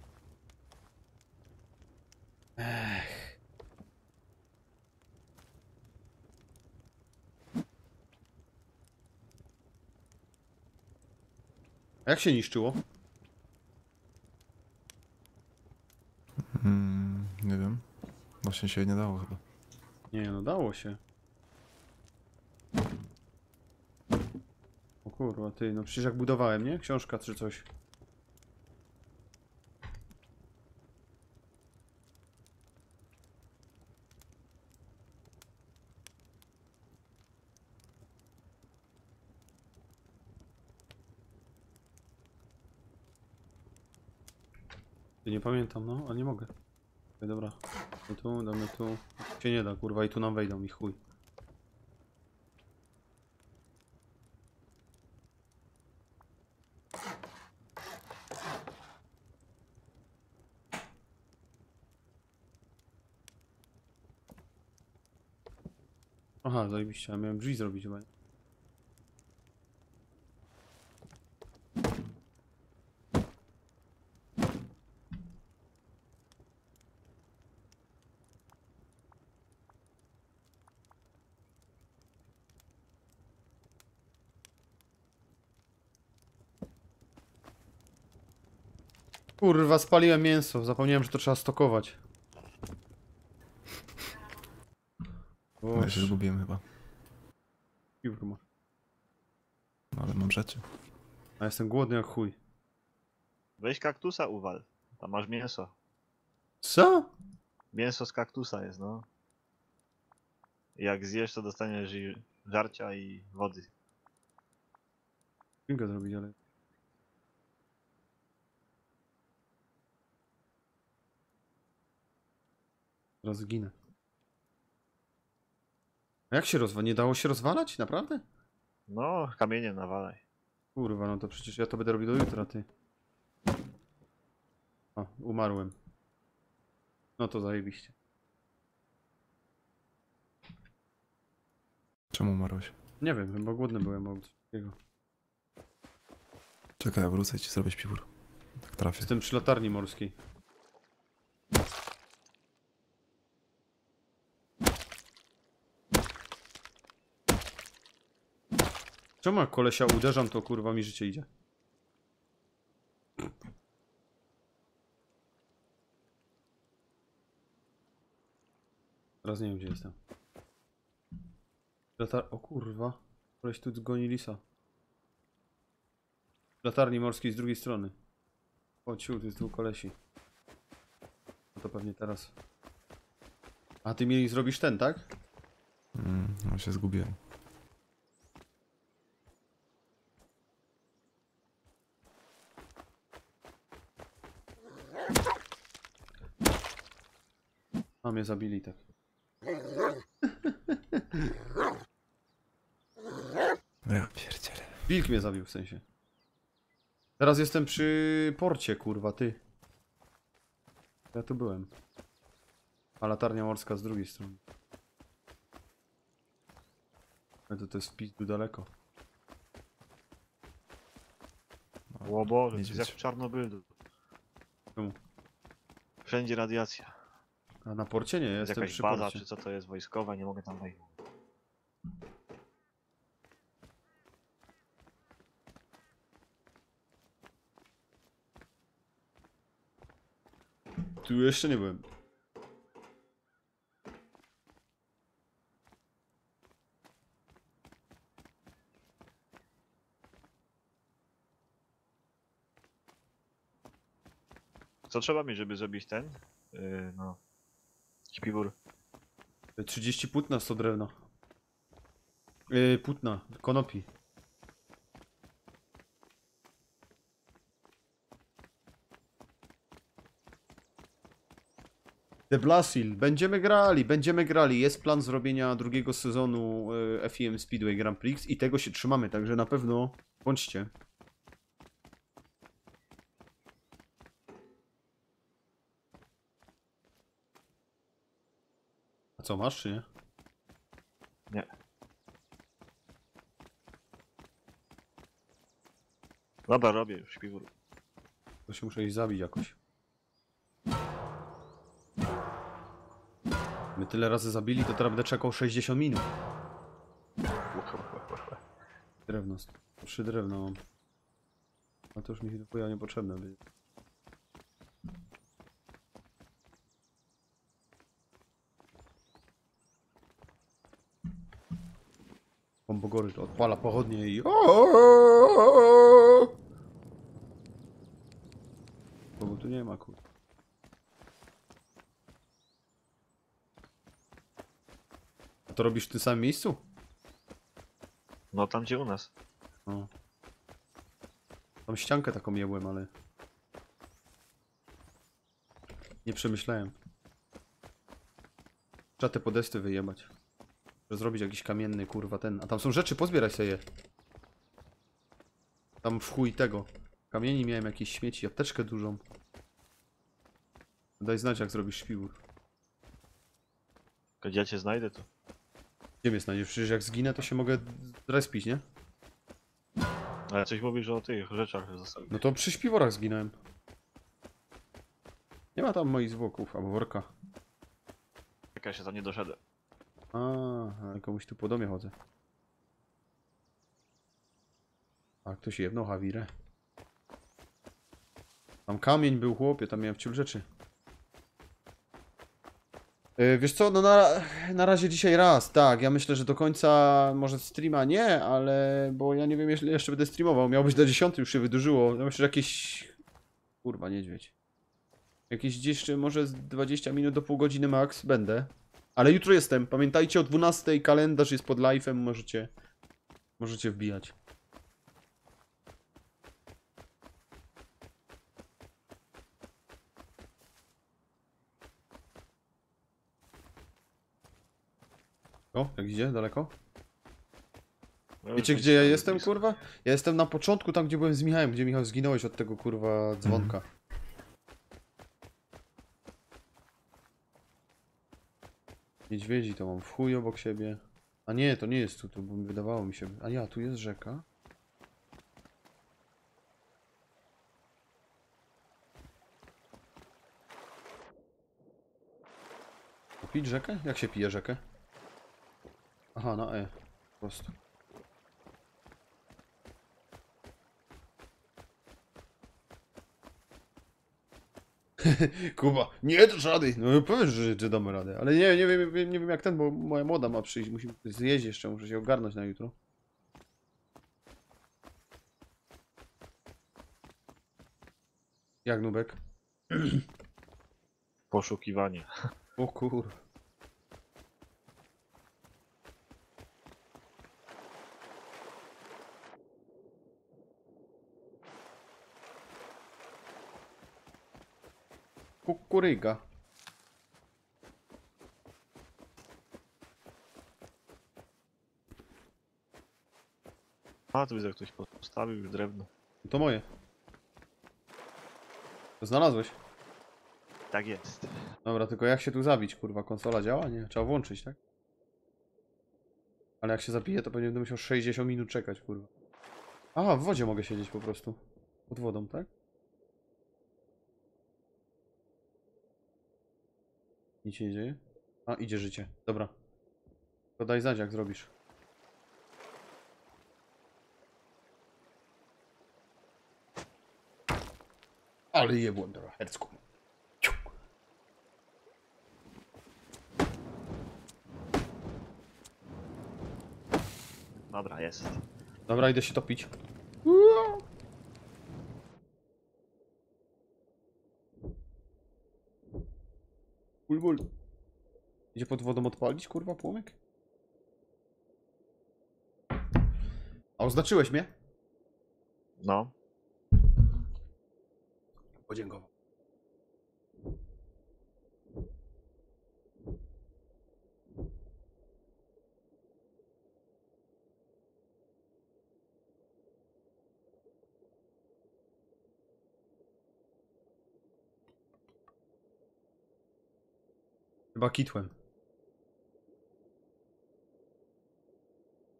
A jak się niszczyło? Nie wiem. Właśnie się nie dało chyba. Nie, no dało się. O kurwa, ty, no przecież jak budowałem, nie? Książka czy coś. Nie pamiętam, no, ale nie mogę. Dobra, damy tu, damy tu. Się nie da, kurwa, i tu nam wejdą, i chuj. Aha, zajebiście, ja miałem drzwi zrobić chyba, nie? Kurwa, spaliłem mięso. Zapomniałem, że to trzeba stokować. My się zgubiłem chyba. Kurwa. No ale mam rzeczy. A jestem głodny jak chuj. Weź kaktusa uwal. Tam masz mięso. Co? Mięso z kaktusa jest, no. Jak zjesz, to dostaniesz żarcia i wody. Mogę zrobić, ale... Teraz zginę. A jak się rozwala? Nie dało się rozwalać? Naprawdę? No, kamieniem nawalaj. Kurwa, no to przecież ja to będę robił do jutra, ty. O, umarłem. No to zajebiście. Czemu umarłeś? Nie wiem, chyba głodny byłem od takiego. Czekaj, ja wrócę i ci zrobię śpiwór. Tak trafię. Jestem przy latarni morskiej. Czemu jak kolesia uderzam, to kurwa mi życie idzie? Teraz nie wiem, gdzie jestem. O kurwa, koleś tu zgoni lisa. Latarni morskiej z drugiej strony. O ciu, tu jest dwóch kolesi. No to pewnie teraz. A ty mi zrobisz ten, tak? No się zgubiłem. A mnie zabili tak. Ja pierdzielę. Wilk mnie zabił w sensie. Teraz jestem przy porcie, kurwa, ty. Ja tu byłem. A latarnia morska z drugiej strony. To jest w pizdu daleko. Łobo, to jest jak w Czarnobylu. Czemu? Wszędzie radiacja. A na porcie nie, jestem przy porcie. Jakaś baza, czy co to jest wojskowa, nie mogę tam wejść. Tu jeszcze nie byłem. Co trzeba mieć, żeby zrobić ten? No. Śpiwór. 30 płótna, 100 drewno. Płótna, konopi. The Blasil. Będziemy grali. Jest plan zrobienia drugiego sezonu F.I.M. Speedway Grand Prix i tego się trzymamy, także na pewno bądźcie. A co, masz czy nie? Nie. Dobra, robię już śpiwór. To się muszę ich zabić jakoś. My tyle razy zabili, to teraz będę czekał 60 minut. Drewno. 3 drewno mam. A to już mi chyba niepotrzebne będzie. Kombogory to odpala pochodnie i... Bo tu nie ma kurwa. To robisz w tym samym miejscu? No tam gdzie u nas. No. Tam ściankę taką jebłem, ale... Nie przemyślałem. Trzeba te podesty wyjebać. Trzeba zrobić jakiś kamienny kurwa ten. A tam są rzeczy, pozbieraj sobie je. Tam w chuj tego. Kamieni miałem jakieś śmieci, apteczkę dużą. Daj znać jak zrobisz śpiwór. Kiedy ja cię znajdę to. Nie mnie znajdziesz, przecież jak zginę to się mogę zrespić, nie? Ale coś mówisz o tych rzeczach zostawić. No to przy śpiworach zginąłem. Nie ma tam moich zwłoków, albo worka. Czekaj, się tam nie doszedłem. A komuś tu po domie chodzę. A ktoś jebnął Hawirę. Tam kamień był, chłopie, tam miałem wciul rzeczy. Wiesz co, no na razie dzisiaj raz, tak, ja myślę, że do końca może streama nie, ale bo ja nie wiem, jeśli jeszcze będę streamował, miał być do 10, już się wydłużyło, ja myślę, że jakieś, kurwa, niedźwiedź, jakieś gdzieś może z 20 minut do pół godziny max będę, ale jutro jestem, pamiętajcie o 12, kalendarz jest pod live'em, możecie wbijać. O, jak idzie? Daleko? Wiecie gdzie ja jestem, kurwa? Ja jestem na początku, tam gdzie byłem z Michałem, gdzie Michał zginąłeś od tego, kurwa, dzwonka. Niedźwiedzi to mam w chuj obok siebie. A nie, to nie jest tu, to wydawało mi się. A ja, tu jest rzeka. Pić rzekę? Jak się pije rzekę? Aha, na E, po prostu. Kuba, nie dasz rady! No powiesz, że damy radę, ale nie wiem jak ten, bo moja młoda ma przyjść, musimy zjeść jeszcze, muszę się ogarnąć na jutro. Jak, Nubek? Poszukiwanie. O kurwa. Kukuryga. A tu widzę, ktoś postawił już drewno. To moje. To znalazłeś? Tak jest. Dobra, tylko jak się tu zabić, kurwa? Konsola działa? Nie? Trzeba włączyć, tak? Ale jak się zapije, to pewnie będę musiał 60 minut czekać, kurwa. Aha, w wodzie mogę siedzieć po prostu. Pod wodą, tak? Nic się nie dzieje? A, idzie życie. Dobra. To daj znać, jak zrobisz. Ale jebłem, dobra, hercku. Dobra, jest. Dobra, idę się topić. Ból. Idzie pod wodą odpalić, kurwa, płomyk? A oznaczyłeś mnie? No. Podziękował. Chyba kitłem.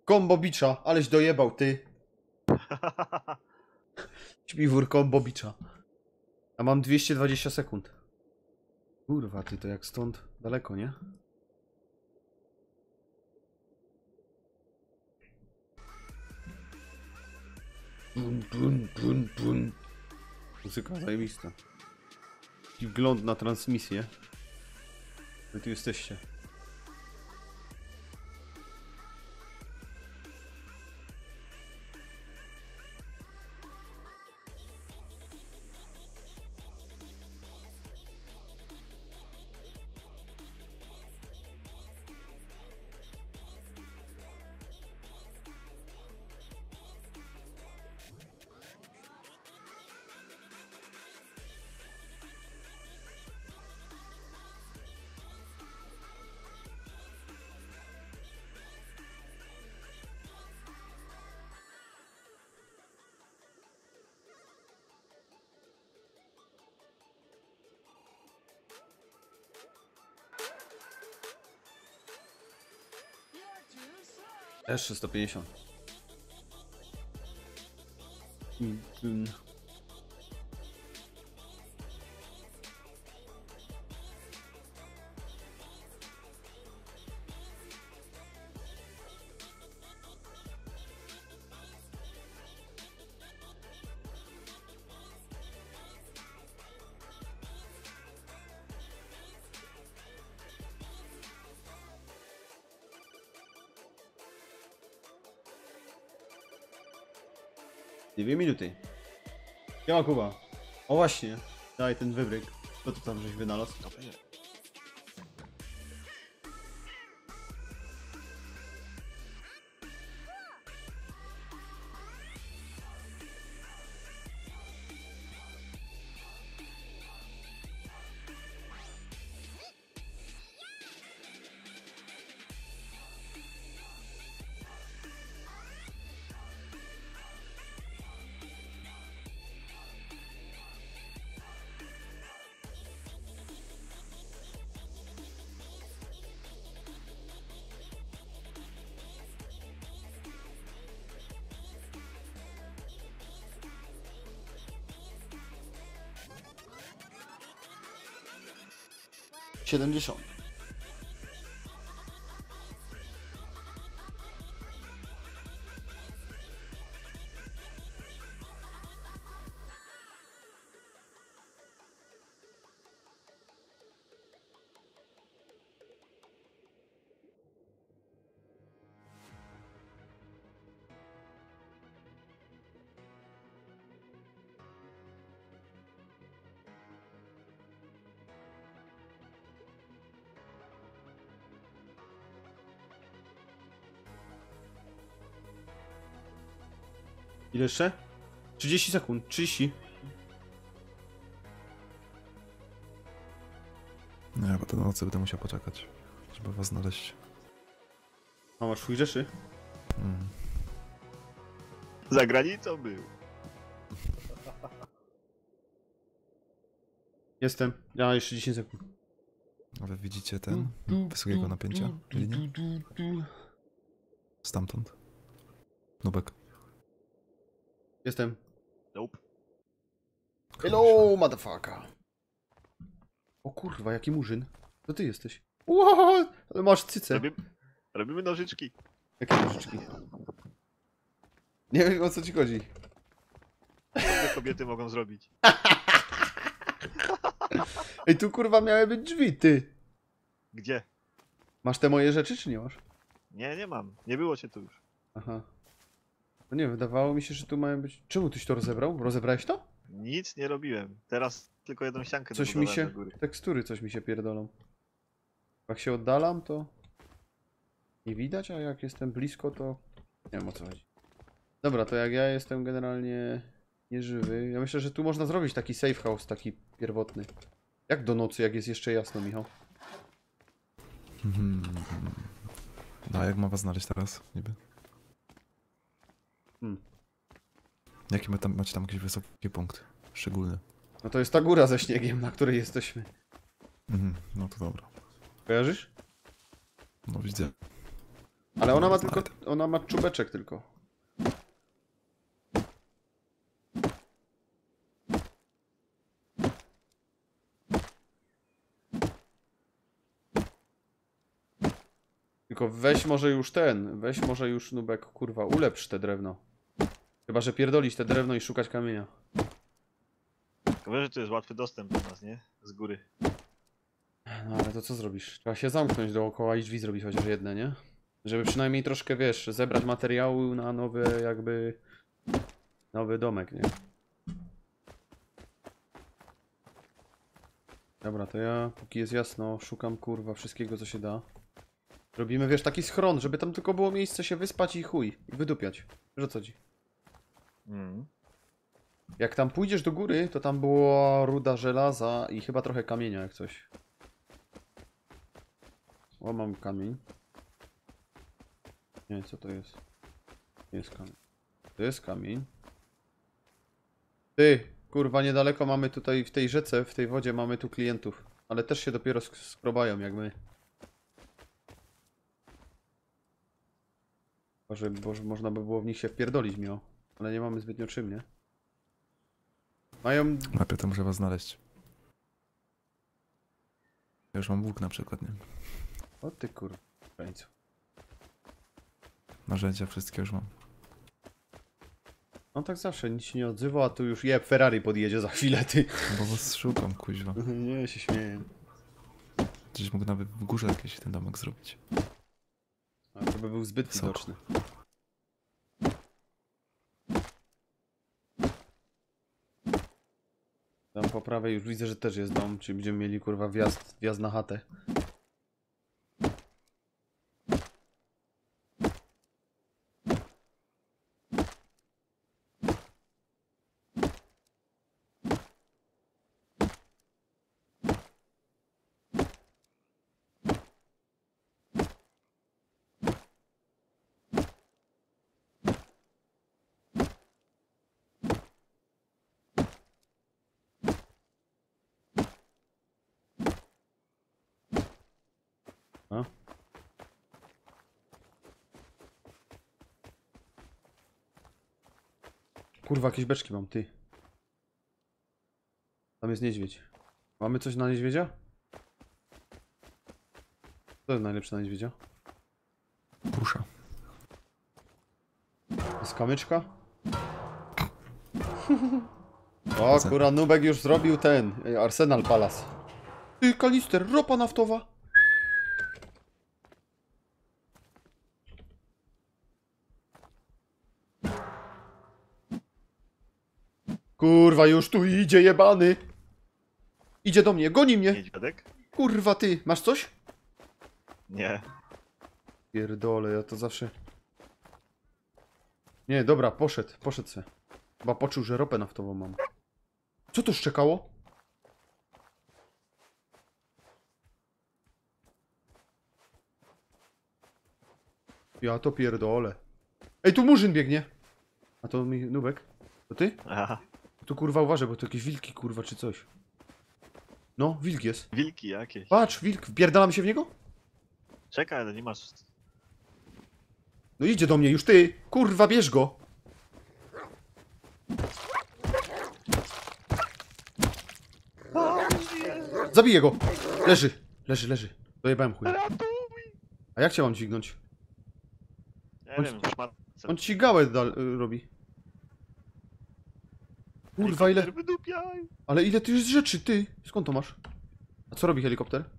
Kombo bicza, aleś dojebał, ty. Śpiwór kombo bicza. A mam 220 sekund. Kurwa, ty to jak stąd daleko, nie? Bum, bum, bum, bum. Muzyka zajebista. I wgląd na transmisję. Wy tu jesteście. Jeszcze 150. 2 minuty. Siema Kuba. O właśnie, daj ten wybryk. Co tu tam żeś wynalazł? Ile jeszcze? 30 sekund, 30. Nie, bo to do nocy będę musiał poczekać, żeby was znaleźć. A masz swój rzeczy? Za granicą był. Jestem, ja jeszcze 10 sekund. A wy widzicie ten, wysokiego napięcia, linię? Stamtąd. Nubek. Jestem. Nope. Hello, motherfucker. O kurwa, jaki murzyn. To ty jesteś. What? Ale masz cycę. Robimy nożyczki. Jakie nożyczki? Nie wiem, o co ci chodzi. Co kobiety mogą zrobić? Ej, tu kurwa miały być drzwi, ty. Gdzie? Masz te moje rzeczy, czy nie masz? Nie, nie mam. Nie było cię tu już. Aha. No nie, wydawało mi się, że tu mają być... Czemu tyś to rozebrał? Rozebrałeś to? Nic nie robiłem. Teraz tylko jedną ściankę coś mi się... do góry. Tekstury coś mi się pierdolą. Jak się oddalam, to... nie widać, a jak jestem blisko, to... nie wiem o co chodzi. Dobra, to jak ja jestem generalnie... nieżywy... Ja myślę, że tu można zrobić taki safe house, taki pierwotny. Jak do nocy, jak jest jeszcze jasno, Michał? No a jak mam was znaleźć teraz, niby? Jaki ma tam, macie tam jakiś wysoki punkt szczególny? No to jest ta góra ze śniegiem, na której jesteśmy. No to dobra. Kojarzysz? No widzę. Ale ona ma tylko, ona ma czubeczek tylko. Tylko weź może już ten, weź może już, Nubek, kurwa, ulepsz te drewno. Chyba że pierdolić te drewno i szukać kamienia. Tylko wiesz, że to jest łatwy dostęp do nas, nie? Z góry. No ale to co zrobisz? Trzeba się zamknąć dookoła i drzwi zrobić chociaż jedne, nie? Żeby przynajmniej troszkę, wiesz, zebrać materiały na nowy, jakby... nowy domek, nie? Dobra, to ja, póki jest jasno, szukam, kurwa, wszystkiego co się da. Robimy, wiesz, taki schron, żeby tam tylko było miejsce się wyspać i chuj, i wydupiać. Wiesz o co ci? Jak tam pójdziesz do góry, to tam była ruda żelaza i chyba trochę kamienia jak coś. O, mam kamień. Nie, co to jest? Jest kamień. To jest kamień. Ty, kurwa, niedaleko mamy tutaj, w tej rzece, w tej wodzie mamy tu klientów. Ale też się dopiero skrobają jak my. Boże, można by było w nich się wpierdolić, miło. Ale nie mamy zbytnio czym, nie? Mają... Najpierw to muszę was znaleźć. Ja już mam łuk na przykład, nie? O ty kurwa, krańcu. Narzędzia wszystkie już mam. On tak zawsze nic się nie odzywa, a tu już jeb, Ferrari podjedzie za chwilę, ty. Bo was szukam, kuźwa. Nie, się śmieję. Gdzieś mógł nawet w górze jakiś ten domek zrobić. A to by był zbyt widoczny. Tam po prawej już widzę, że też jest dom, czyli będziemy mieli kurwa wjazd na chatę. Kurwa, jakieś beczki mam, ty. Tam jest niedźwiedź. Mamy coś na niedźwiedzia? Co jest najlepsze na niedźwiedzia? Pusza. Jest kamyczka? O kurwa, Nubek już zrobił ten. Arsenal Palace. Ty, kanister, ropa naftowa. Kurwa, już tu idzie jebany! Idzie do mnie, goni mnie! Niedźwiadek? Kurwa ty, masz coś? Nie. Pierdolę, ja to zawsze... Nie, dobra, poszedł se. Chyba poczuł, że ropę naftową mam. Co to szczekało? Ja to pierdolę. Ej, tu murzyn biegnie! A to mi Nubek? To ty? Aha. Tu kurwa uważaj, bo to jakieś wilki kurwa czy coś. No, wilk jest. Wilki jakieś. Patrz, wilk, wpierdalam się w niego? Czekaj, ale nie masz... No idzie do mnie już ty! Kurwa, bierz go! Zabiję go! Leży. Dojebałem chuj. A jak cię mam dźwignąć? Nie wiem, on ci gałę robi. Kurwa, ile... Ale ile ty jest rzeczy, ty? Skąd to masz? A co robi helikopter?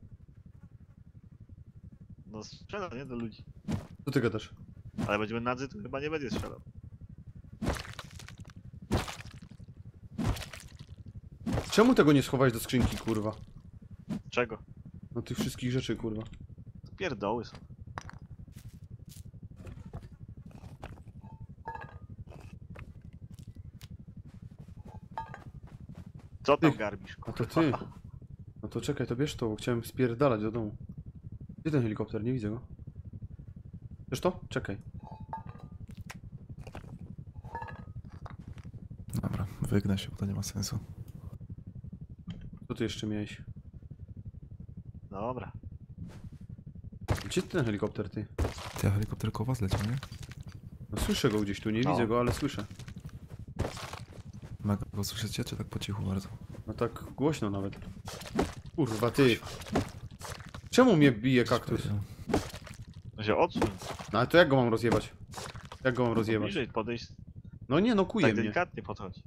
No strzela, nie? Do ludzi. Co ty gadasz? Ale będziemy nadzy, to chyba nie będzie strzelał. Czemu tego nie schować do skrzynki, kurwa? Czego? No tych wszystkich rzeczy, kurwa. Pierdoły są. Co tam garbisz? A to ty. No to czekaj, to bierz to, bo chciałem spierdalać do domu. Gdzie ten helikopter? Nie widzę go. Wiesz to? Czekaj. Dobra, wygnę się, bo to nie ma sensu. Co ty jeszcze miałeś? Dobra. Gdzie ten helikopter, ty? Ja helikopter koło was leci, nie? No słyszę go gdzieś tu, nie widzę go, ale słyszę. Go słyszycie, czy tak po cichu bardzo? No tak głośno nawet. Kurwa ty. Czemu mnie bije kaktus? No się odsuń. No ale to jak go mam rozjebać? Jak go mam rozjebać? Bliżej podejść. No nie, no kuje mnie. Tak delikatnie podchodź.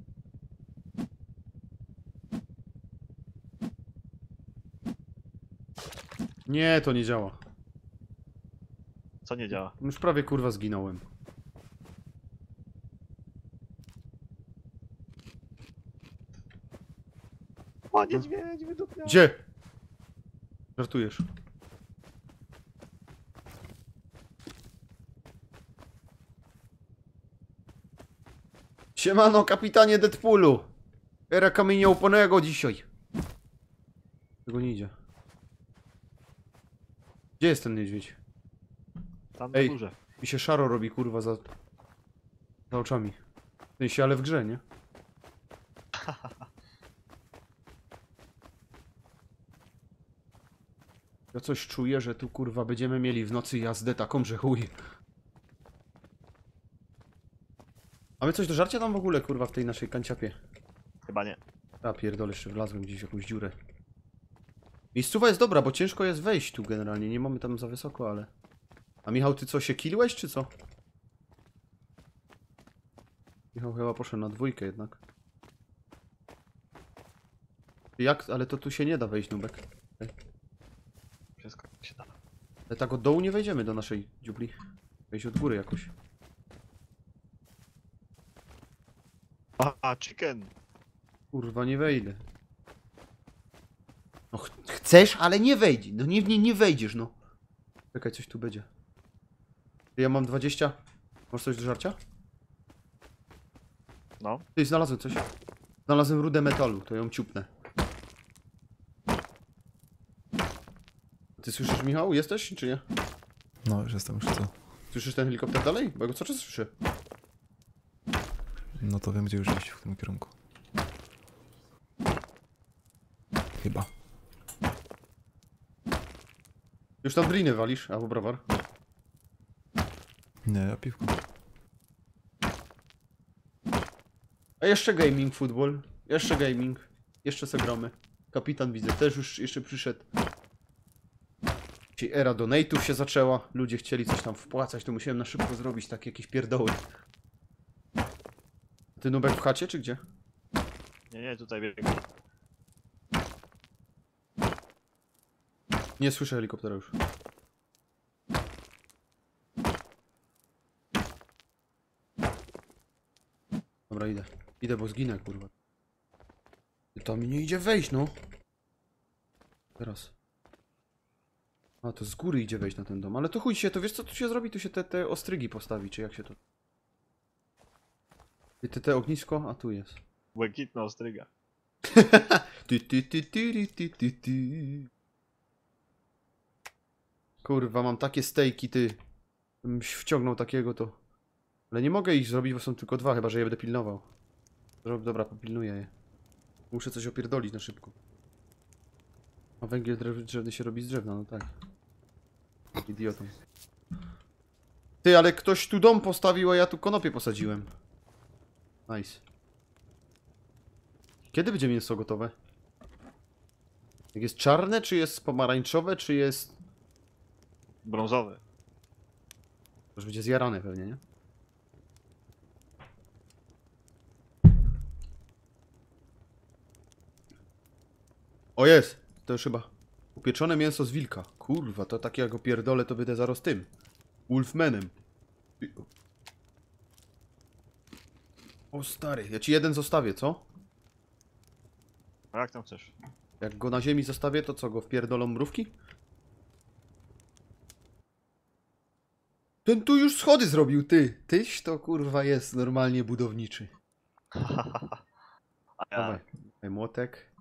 Nie, to nie działa. Co nie działa? Już prawie kurwa zginąłem. O, niedźwiedź, wydupia. Gdzie? Żartujesz. Siemano, kapitanie Deadpoolu. Era kamienia uponego dzisiaj. Tego nie idzie. Gdzie jest ten niedźwiedź? Tam na górze. Mi się szaro robi, kurwa, za oczami. W sensie, ale w grze, nie? Ja coś czuję, że tu kurwa będziemy mieli w nocy jazdę taką, że chuj. A my coś do żarcia tam w ogóle kurwa w tej naszej kanciapie? Chyba nie. A pierdolę, jeszcze wlazłem gdzieś w jakąś dziurę. Miejscowa jest dobra, bo ciężko jest wejść tu generalnie, nie mamy tam za wysoko, ale... A Michał, ty co, się killłeś czy co? Michał chyba poszedł na dwójkę jednak. Jak? Ale to tu się nie da wejść, Nubek. Wszystko się da. Ale tak od dołu nie wejdziemy do naszej dziubli. Wejść od góry jakoś. Aha, chicken! Kurwa, nie wejdę. No chcesz, ale nie wejdziesz. No nie wejdziesz, no. Czekaj, coś tu będzie. Ja mam 20. Masz coś do żarcia? No. Ty, znalazłem coś. Znalazłem rudę metalu, to ją ciupnę. Ty słyszysz, Michał? Jesteś, czy nie? No, już jestem, już co? Słyszysz ten helikopter dalej? Bo ja go co czas słyszę. No to wiem, gdzie już iść w tym kierunku. Chyba. Już tam driny walisz, albo browar? Nie, ja piwko. A jeszcze gaming, futbol. Jeszcze gaming. Jeszcze se gramy. Kapitan widzę też już jeszcze przyszedł. Czyli era donate'ów się zaczęła. Ludzie chcieli coś tam wpłacać, to musiałem na szybko zrobić takie jakieś pierdoły. Ty, Nubek, w chacie, czy gdzie? Nie, tutaj biegam. Nie słyszę helikoptera już. Dobra, idę. Idę, bo zginę, kurwa. To mi nie idzie wejść, no. Teraz. A, to z góry idzie wejść na ten dom. Ale to chuj się, to wiesz co tu się zrobi? Tu się te ostrygi postawi, czy jak się to... Ty, ognisko, a tu jest. Błękitna ostryga. Kurwa, mam takie stejki, ty. Bym wciągnął takiego, to... Ale nie mogę ich zrobić, bo są tylko dwa, chyba że je będę pilnował. Dobra, popilnuję je. Muszę coś opierdolić na szybko. A węgiel drzewny się robi z drewna, no tak. Idiotą. Ty, ale ktoś tu dom postawił, a ja tu konopie posadziłem. Nice. Kiedy będzie mięso gotowe? Jak jest czarne, czy jest pomarańczowe, czy jest... brązowe. Już będzie zjarane pewnie, nie? O, jest! To już chyba. Upieczone mięso z wilka. Kurwa, to takie jak opierdolę, to będę zaraz tym. Wolfmanem. O stary, ja ci jeden zostawię, co? A jak tam chcesz? Jak go na ziemi zostawię, to co, go wpierdolą mrówki? Ten tu już schody zrobił, ty! Tyś to kurwa jest normalnie budowniczy. Dawaj, młotek.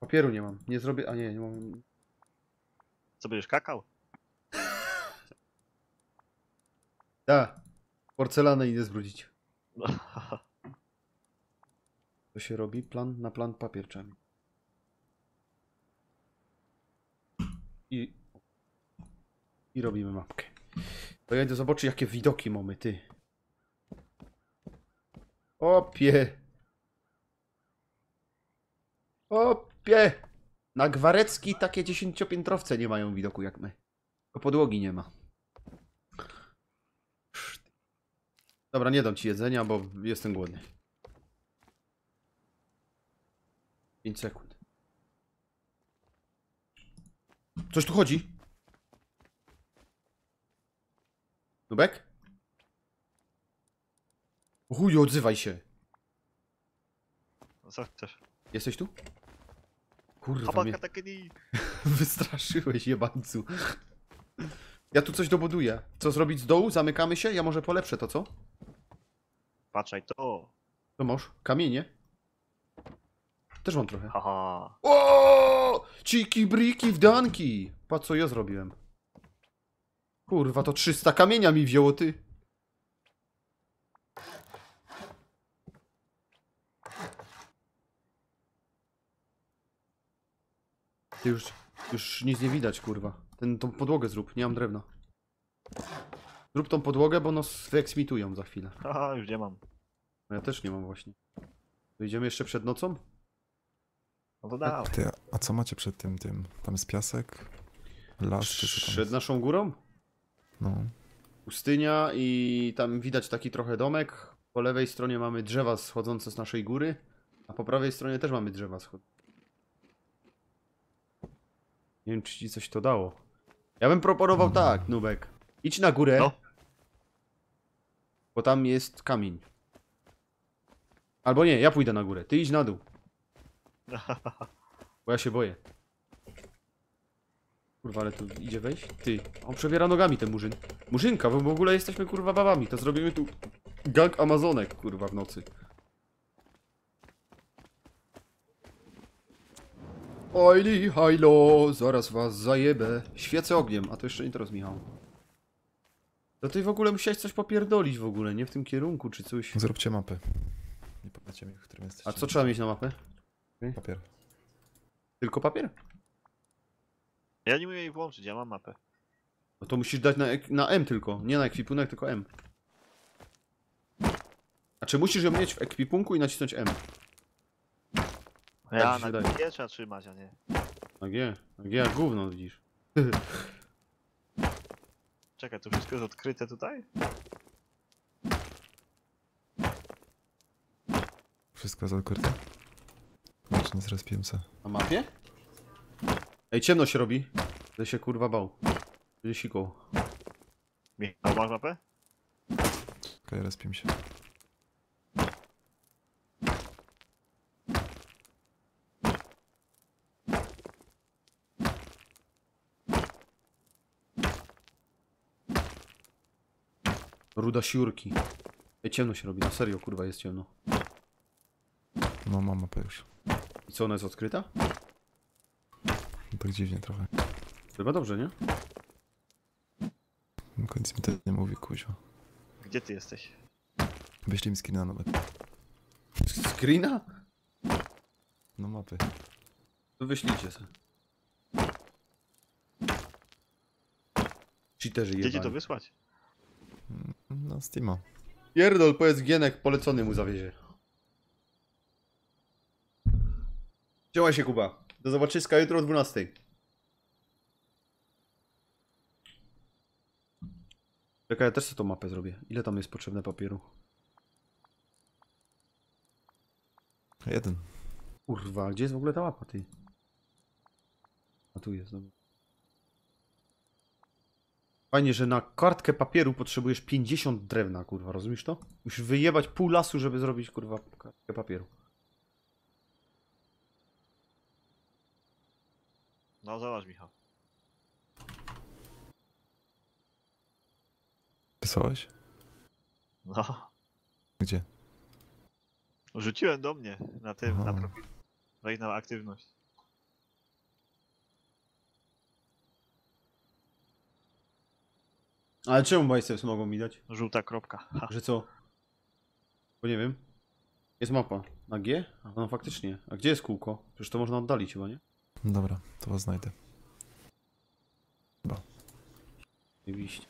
Papieru nie mam, nie zrobię, a nie mam... Co, będziesz kakał? Tak, porcelanę idę zbrudzić. To się robi plan na plan papierczami. I robimy mapkę. To ja idę zobaczyć, jakie widoki mamy, ty. Opie! Opie! Na Gwarecki takie 10-piętrowce nie mają widoku jak my. Bo podłogi nie ma. Dobra, nie dam ci jedzenia, bo jestem głodny. 5 sekund. Coś tu chodzi? Nubek? O chuj, odzywaj się. Co chcesz? Jesteś tu? Kurwa mnie... Wystraszyłeś, jebańcu. Ja tu coś dobuduję. Co zrobić z dołu? Zamykamy się? Ja może polepszę to, co? Patrzaj to. To masz? Kamienie? Też mam trochę. Haha. O! Ciki briki w danki! Patrz, co ja zrobiłem. Kurwa, to 300 kamienia mi wzięło, ty. Ty już nic nie widać, kurwa. Tą podłogę zrób, nie mam drewna. Zrób tą podłogę, bo nos wyeksmitują za chwilę. Haha, już nie mam. No ja też nie mam właśnie. To idziemy jeszcze przed nocą? No to dawaj. Ty, a co macie przed tym? Tam jest piasek? Las, czy co tam jest? Przed naszą górą? No. Pustynia i tam widać taki trochę domek. Po lewej stronie mamy drzewa schodzące z naszej góry, a po prawej stronie też mamy drzewa schodzące. Nie wiem, czy ci coś to dało. Ja bym proponował tak, Nubek. Idź na górę, no. Bo tam jest kamień. Albo nie, ja pójdę na górę, ty idź na dół. Bo ja się boję. Kurwa, ale tu idzie wejść? Ty, on przewiera nogami ten murzyn. Murzynka, bo w ogóle jesteśmy kurwa babami. To zrobimy tu gang amazonek kurwa w nocy. Ojli, hajlo, zaraz was zajebę. Świecę ogniem, a to jeszcze nie teraz, Michał. To ty w ogóle musiałeś coś popierdolić w ogóle, nie w tym kierunku czy coś. Zróbcie mapy. Nie pamiętacie mi, w którym jesteście. A co trzeba mieć na mapę? Okay. Papier. Tylko papier? Ja nie umiem jej włączyć, ja mam mapę. No to musisz dać na M tylko, nie na ekwipunek, tylko M. A czy musisz ją mieć w ekwipunku i nacisnąć M? Ja na G trzeba trzymać, a nie. Na G jak gówno widzisz. Czekaj, to wszystko jest odkryte tutaj? Wszystko jest odkryte? Właśnie zaraz piemca. Na mapie? Ej, ciemno się robi. Będę się kurwa bał. Będę sikał. Michał, masz mapę? Czekaj, rozpiem się. Ruda siurki. Ej, ciemno się robi, na serio kurwa jest ciemno. No mam mapę już. I co, ona jest odkryta? No tak dziwnie trochę. Chyba dobrze, nie? Na końcu mi to nie mówi, kuzio. Gdzie ty jesteś? Wyślij mi screena nawet. Screena? No mapy. To wyślijcie se. Cheaterzy jebali. Gdzie ci to wysłać? No, Steama. Pierdol, powiedz Gienek, polecony mu zawiezie. Działaj się, Kuba. Do zobaczyska jutro o 12:00. Czekaj, ja też sobie tą mapę zrobię. Ile tam jest potrzebne papieru? Jeden. Kurwa, gdzie jest w ogóle ta mapa, ty? A tu jest, dobra. Fajnie, że na kartkę papieru potrzebujesz 50 drewna, kurwa, rozumiesz to? Musisz wyjebać pół lasu, żeby zrobić, kurwa, kartkę papieru. No, zobacz, Michał. Wysłałeś? No. Gdzie? Rzuciłem do mnie, na tym, na profil. Wejdź na aktywność. Ale czemu biceps mogą mi dać? Żółta kropka. Ha. Że co? Bo nie wiem. Jest mapa. Na G? No faktycznie. A gdzie jest kółko? Przecież to można oddalić chyba, nie? Dobra, to was znajdę. Chyba. Oczywiście.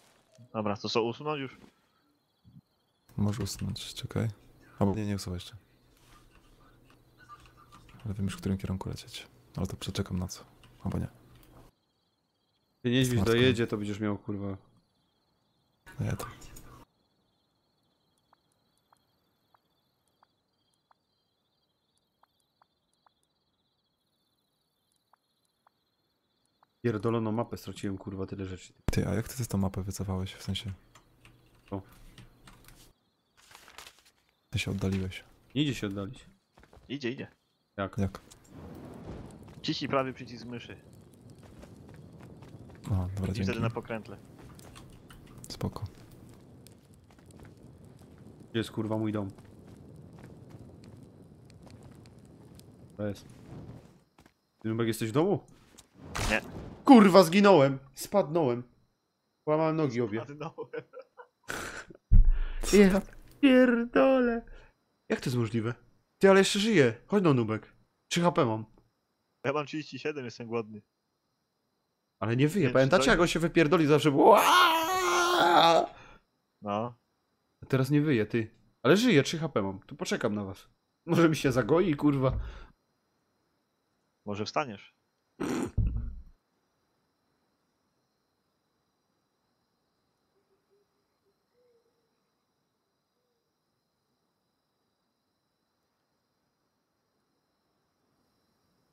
Dobra, to co, usunąć już? Możesz usunąć, czekaj. Albo nie, nie usuwaj jeszcze. Ale wiem już, w którym kierunku lecieć. Ale to przeczekam na co. Albo nie. Ty niedźwiedź dojedzie, to będziesz miał kurwa... No ja to. Pierdoloną mapę straciłem, kurwa, tyle rzeczy. Ty, a jak ty tą mapę wycofałeś? W sensie... O. Ty się oddaliłeś. Nie idzie się oddalić. Idzie, idzie. Jak? Jak? Ciśnij prawy przycisk myszy. Aha, dobra, dzięki. I wtedy na pokrętle. Spoko. Gdzie jest kurwa mój dom? To jest. Ty, jesteś w domu? Nie. Kurwa, zginąłem! Spadnąłem. Łamałem nogi obie. Spadnąłem. Ja pierdolę. Jak to jest możliwe? Ty, ale jeszcze żyję. Chodź no, Nubek. 3 HP mam. Ja mam 37, jestem głodny. Ale nie wyje. Pamiętacie, jak on się wypierdoli zawsze było? No. A teraz nie wyje, ty. Ale żyję, 3 HP mam. Tu poczekam na was. Może mi się zagoi, kurwa. Może wstaniesz.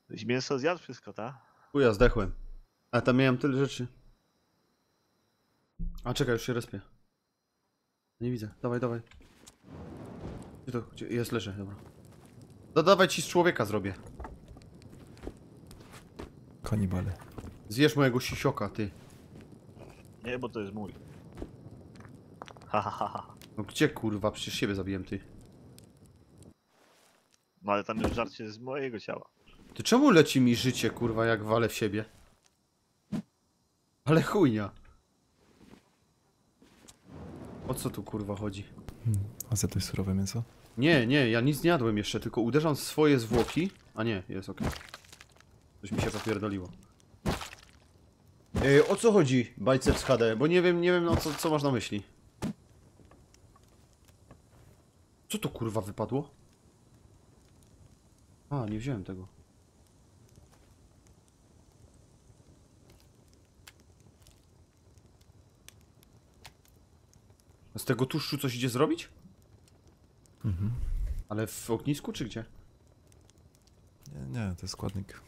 Tyś mięso zjadł wszystko, ta? Uja, zdechłem. A tam miałem tyle rzeczy. A czekaj, już się respię. Nie widzę, dawaj, dawaj. Gdzie to? Gdzie? Jest, leżę, dobra. Dodawaj ci z człowieka zrobię. Kanibale. Zjesz mojego sisioka, ty. Nie, bo to jest mój. Ha, ha, ha, ha. No gdzie kurwa, przecież siebie zabiłem, ty. No ale tam już żarcie z mojego ciała. Ty czemu leci mi życie, kurwa, jak walę w siebie? Ale chujnia. O co tu kurwa chodzi? A za to jest surowe mięso? Nie, nie, ja nic nie jadłem jeszcze, tylko uderzam w swoje zwłoki. A nie, jest ok. Coś mi się zapierdoliło. O co chodzi, biceps HD? Bo nie wiem no, co masz na myśli. Co to kurwa wypadło? A, nie wziąłem tego. Z tego tłuszczu coś idzie zrobić? Mhm. Ale w ognisku czy gdzie? Nie, to jest składnik.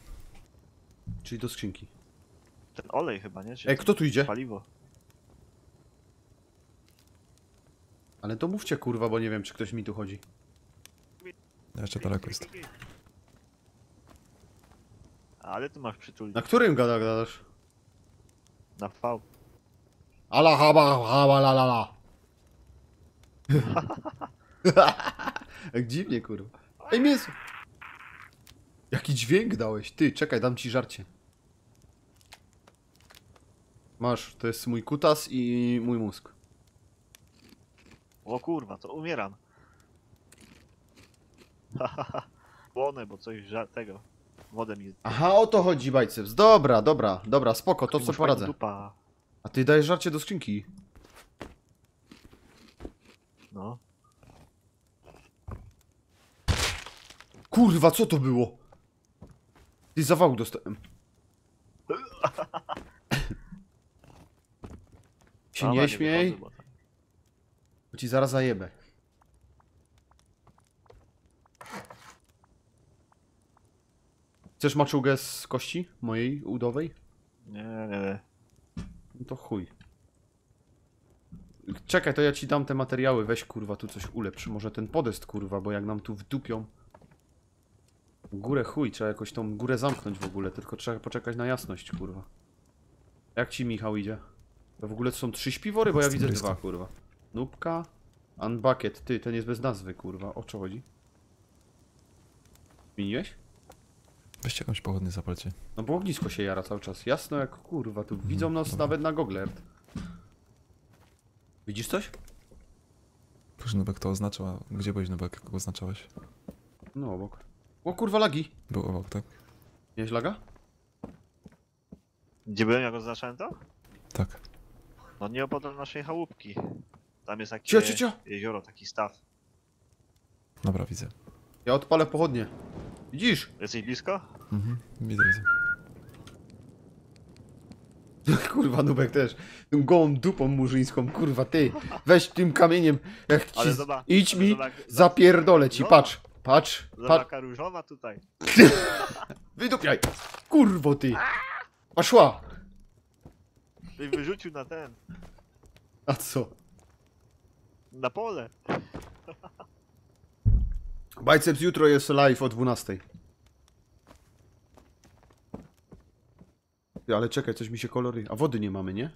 Czyli do skrzynki. Ten olej chyba, nie? Czy kto tu idzie? Paliwo. Ale to mówcie kurwa, bo nie wiem czy ktoś mi tu chodzi. Jeszcze daleko jest. Ale ty masz przytulnik. Na którym gadasz? Na V. Ala haba haba la la la. Jak dziwnie kurwa. Ej mięso! Jaki dźwięk dałeś? Ty, czekaj, dam ci żarcie. Masz, to jest mój kutas i mój mózg. O kurwa, to umieram. Błonę, bo coś tego. Wodę mi... Aha, o to chodzi, biceps. Dobra, dobra, dobra, spoko, to co poradzę. Dupa. A ty dajesz żarcie do skrzynki. No. Kurwa, co to było? Ty zawału dostałem. Się nie śmiej. Bo ci zaraz zajebę. Chcesz maczugę z kości mojej udowej? Nie. No to chuj. Czekaj, to ja ci dam te materiały. Weź kurwa tu coś ulepsz. Może ten podest kurwa, bo jak nam tu wdupią. Górę chuj, trzeba jakoś tą górę zamknąć w ogóle. Tylko trzeba poczekać na jasność kurwa. Jak ci Michał idzie? To w ogóle to są 3 śpiwory, bo ja widzę 2 kurwa. Nubka, Unbucket, ty, ten jest bez nazwy kurwa, o co chodzi? Zmieniłeś? Weź jakąś pochodnię zapalcie. No bo ognisko się jara cały czas, jasno jak kurwa, tu widzą nas dobra. Nawet na Google Earth. Widzisz coś? Proszę Nubek to oznaczała, gdzie byłeś Nubek, jak go oznaczałeś? No obok. O kurwa lagi! Był obok, tak? Miałeś laga? Gdzie byłem, jak oznaczałem to? Tak. No nie opodal naszej chałupki. Tam jest takie jezioro, taki staw. Dobra, widzę. Ja odpalę pochodnie. Widzisz? Jesteś blisko? Mhm, widzę. Kurwa, Nubek też. Tym gołą dupą murzyńską, kurwa, ty. Weź tym kamieniem. Jak ci... Ale zobacz, idź mi, zapierdolę ci, patrz. Patrz, patrz. Różowa tutaj. Wydupiaj. Kurwo, ty. Poszła. Ty wyrzucił na ten. A co? Na pole. Biceps jutro jest live o 12. Ty, ale czekaj, coś mi się kolory... A wody nie mamy, nie?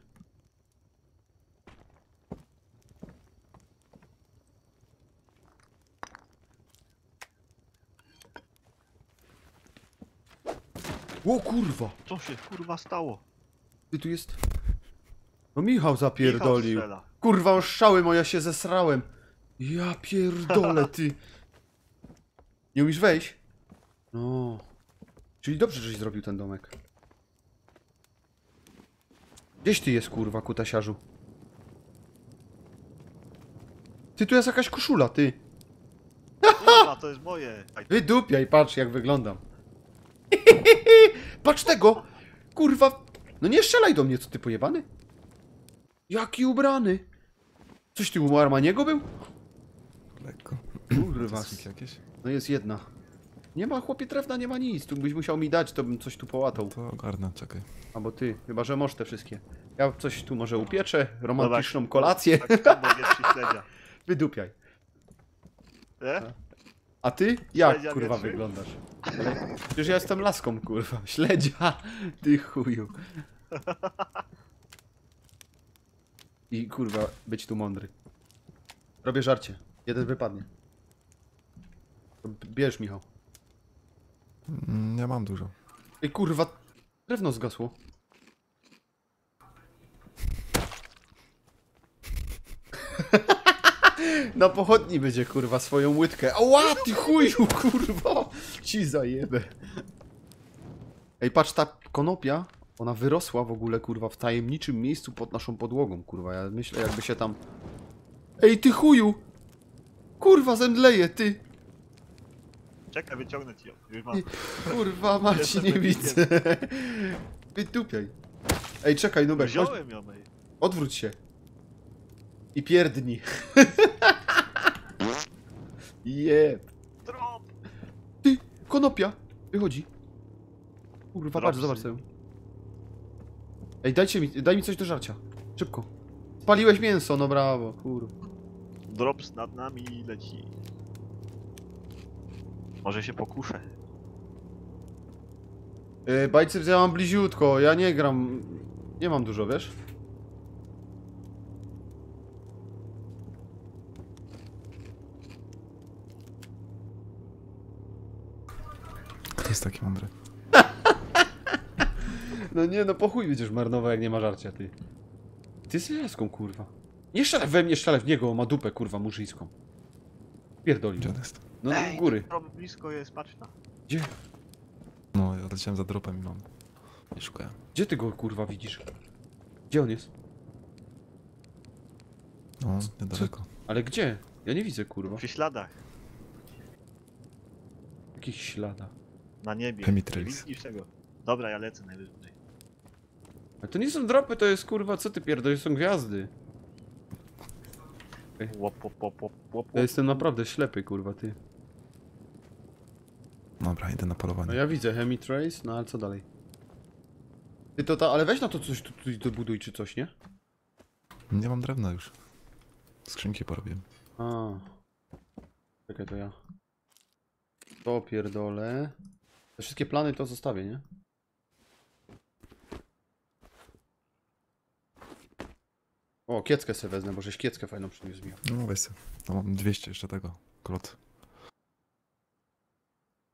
O kurwa! Co się kurwa stało? Ty tu jest... No Michał zapierdolił. Kurwa oszczały moja się zesrałem. Ja pierdolę ty. Nie umiesz wejść? No. Czyli dobrze, żeś zrobił ten domek. Gdzieś ty jest kurwa kutasiarzu? Ty tu jest jakaś koszula ty. Kurwa, to jest moje. Wydupiaj, patrz jak wyglądam. Patrz tego! Kurwa! No nie strzelaj do mnie, co ty pojebany? Jaki ubrany! Coś ty u Armaniego był? Lekko. Kurwa. No jest jedna. Nie ma chłopie trefna, nie ma nic. Tu byś musiał mi dać, to bym coś tu połatał. To ogarnę, czekaj. A bo ty, chyba że możesz te wszystkie. Ja coś tu może upieczę, romantyczną kolację. Tak, wydupiaj. A ty? Jak śledzia kurwa wietrzy wyglądasz? Przecież ja jestem laską kurwa. Śledzia, ty chuju. I kurwa, być tu mądry. Robię żarcie. Jeden wypadnie. Bierz, Michał. Ja mam dużo. Ej kurwa, drewno zgasło. Na pochodni będzie kurwa swoją łydkę. Ała, ty chuju kurwa! Ci zajebę. Ej patrz, ta konopia, ona wyrosła w ogóle kurwa w tajemniczym miejscu pod naszą podłogą kurwa. Ja myślę jakby się tam... Ej ty chuju! Kurwa zemdleję, ty! Czekaj, wyciągnę ci ją. Już mam. Kurwa mać, nie widzę. Wytupiaj. Ej czekaj, Nubek. Wziąłem ją, ej. Odwróć się. I pierdni. Jeb. Trop. Ty, konopia. Wychodzi. Kurwa, patrz, zobacz sobie. Ej, daj mi coś do żarcia. Szybko. Spaliłeś mięso, no brawo, kurwa. Drops nad nami leci. Może się pokuszę. Bajcer, ja mam bliziutko, ja nie gram. Nie mam dużo, wiesz? Jest taki mądry. No nie, no po chuj będziesz marnował, jak nie ma żarcia, ty. Ty jesteś jaską, kurwa. Nie strzelaj we mnie, strzelaj w niego, ma dupę, kurwa, murzyńską. Pierdoli. Gdzie jest? No, ej, góry. Blisko jest, patrz tam. Gdzie? No, ja leciałem za dropem i mam. Nie szukałem. Gdzie ty go, kurwa, widzisz? Gdzie on jest? No, niedaleko. Ale gdzie? Ja nie widzę, kurwa. Przy śladach. Jakich śladach? Na niebie. Chemitrails. Nie widzisz tego. Dobra, ja lecę najwyżej. Ale to nie są dropy, to jest, kurwa, co ty pierdolisz, są gwiazdy. Łop, łop, łop, łop, łop. Ja jestem naprawdę ślepy, kurwa, ty. Dobra, idę na polowanie. No ja widzę Chemitrails, no ale co dalej? Ty to ta, ale weź na to coś tu dobuduj czy coś, nie? Nie mam drewna już. Skrzynki porobiłem. A. Czekaj, to ja. To pierdolę. Te wszystkie plany to zostawię, nie? O, kieckę sobie wezmę, bo żeś kieckę fajną przyniósł mi. No weź sobie. No mam 200 jeszcze tego, klot.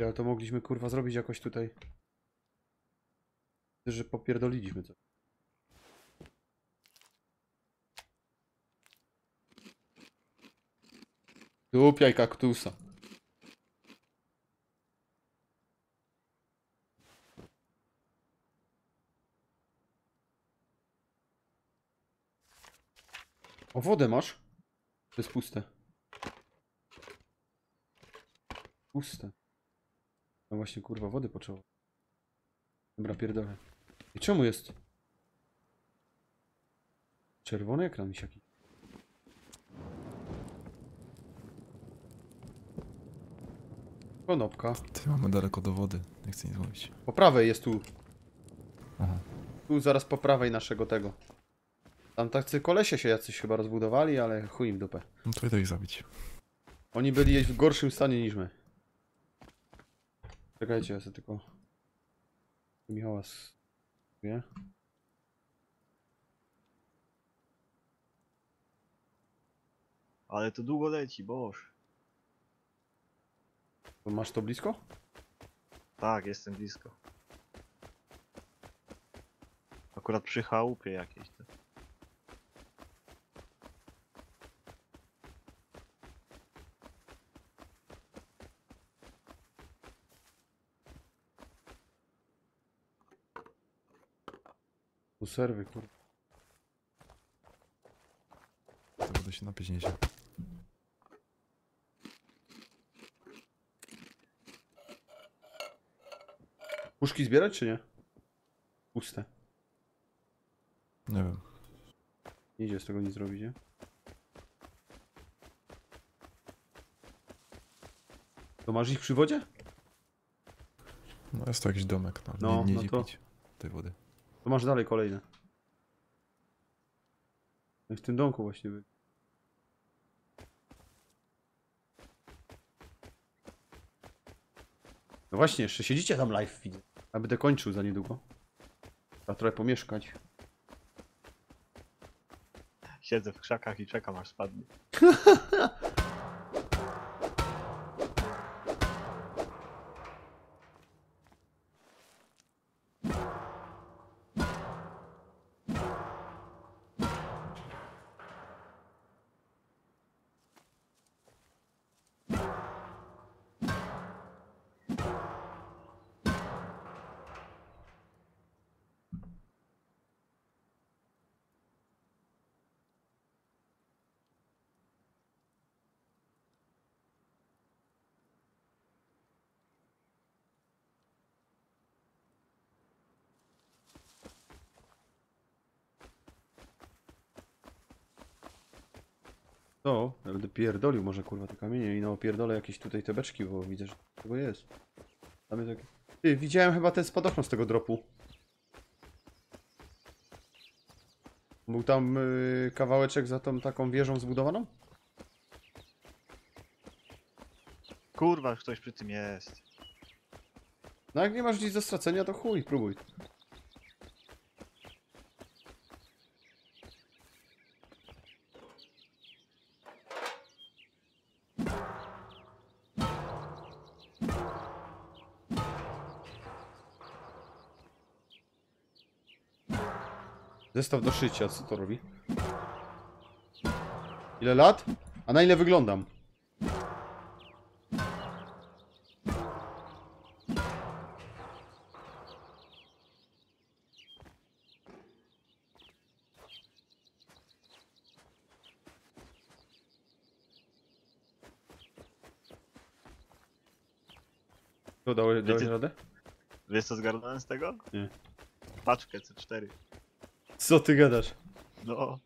Ale to mogliśmy kurwa zrobić jakoś tutaj. Że popierdoliliśmy coś. Dupiaj kaktusa. O, wodę masz? To jest puste. Puste. No właśnie, kurwa, wody poczęło. Dobra, pierdolę. I czemu jest? Czerwony ekran, misiaki. Konopka. Ty, mamy daleko do wody, nie chcę nic mówić. Po prawej jest tu. Aha. Tu zaraz po prawej naszego tego. Tam tacy kolesie się jacyś chyba rozbudowali, ale chuj im dupę. No to idę ich zabić. Oni byli w gorszym stanie niż my. Czekajcie, ja sobie tylko... Michała z... Nie? Ale to długo leci, boż. To masz to blisko? Tak, jestem blisko. Akurat przy chałupie jakiejś. Serwy, kurwa. To będę się napić niesie. Puszki zbierać czy nie? Puste. Nie wiem. Nie idzie z tego nic zrobić, nie? To masz ich przy wodzie? No jest to jakiś domek, no. No, nie no pić tej wody. To masz dalej kolejne. W tym domku właśnie był. No właśnie, jeszcze siedzicie tam live, widzę. Ja będę kończył za niedługo. Trzeba trochę pomieszkać. Siedzę w krzakach i czekam aż spadnie. No, ja będę pierdolił może kurwa te kamienie i no pierdolę jakieś tutaj te beczki, bo widzę, że tego jest. Tam jest taki... Ty, widziałem chyba ten spadochron z tego dropu. Był tam kawałeczek za tą taką wieżą zbudowaną? Kurwa, ktoś przy tym jest. No jak nie masz nic do stracenia, to chuj, próbuj. Zestaw do szycia, co to robi? Ile lat? A na ile wyglądam? Co, dałeś radę? Wiesz co zgarnąłem z tego? Nie. Paczkę C4. Co ty gadasz? No.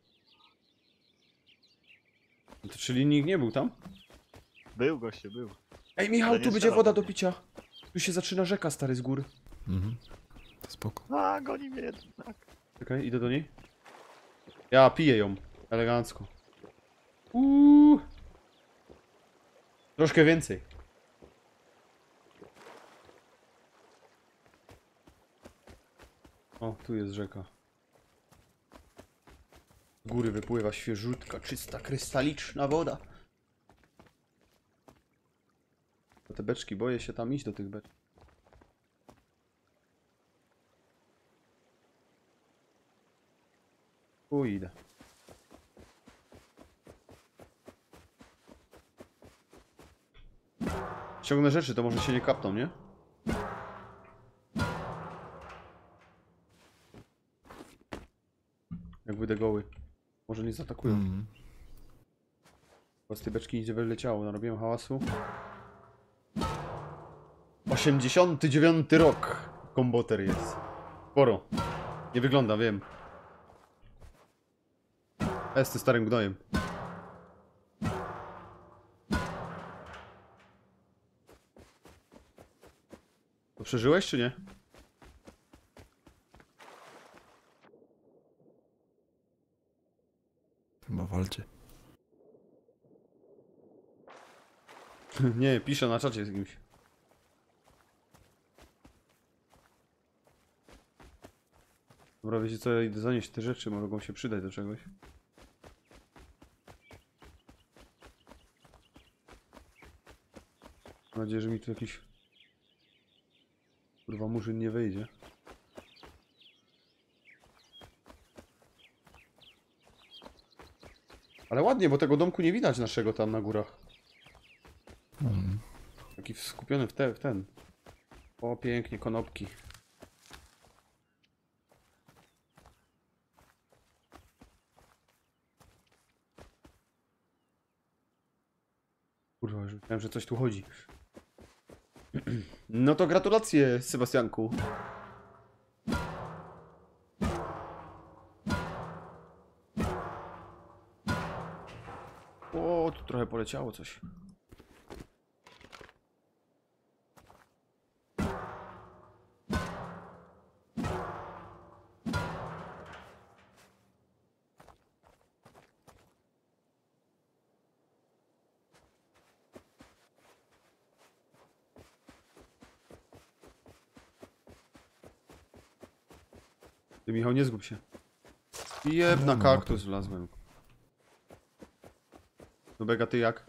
No to czyli nikt nie był tam? Był goście, był. Ej Michał, tu będzie woda do picia. Tu się zaczyna rzeka, stary, z góry. Mhm. Spoko. A, goni mnie jednak. Czekaj, idę do niej. Ja piję ją. Elegancko. Uuu. Troszkę więcej. O, tu jest rzeka. Z góry wypływa świeżutka, czysta, krystaliczna woda. Te beczki, boję się tam iść do tych beczek. Pójdę. Ściągnę rzeczy, to może się nie kapną, nie? Jak wyjdę goły. Może nie zaatakują. Z tej beczki idzie wyleciało, narobiłem hałasu. 89 rok! Komboter jest. Sporo. Nie wygląda, wiem. Jestem starym gnojem. To przeżyłeś czy nie? Walczy. Nie, pisze na czacie z kimś. Dobra, wiecie co, ja idę zanieść te rzeczy, mogą się przydać do czegoś. Mam nadzieję, że mi tu jakiś... kurwa murzyn nie wejdzie. Ale ładnie, bo tego domku nie widać naszego tam na górach. Taki skupiony w ten. O, pięknie, konopki. Kurwa, już myślałem, że coś tu chodzi. No to gratulacje, Sebastianku. Trochę poleciało coś. Ty, Michał, nie zgub się. Jeb, na kaktus wlazłem. Nubega, ty jak?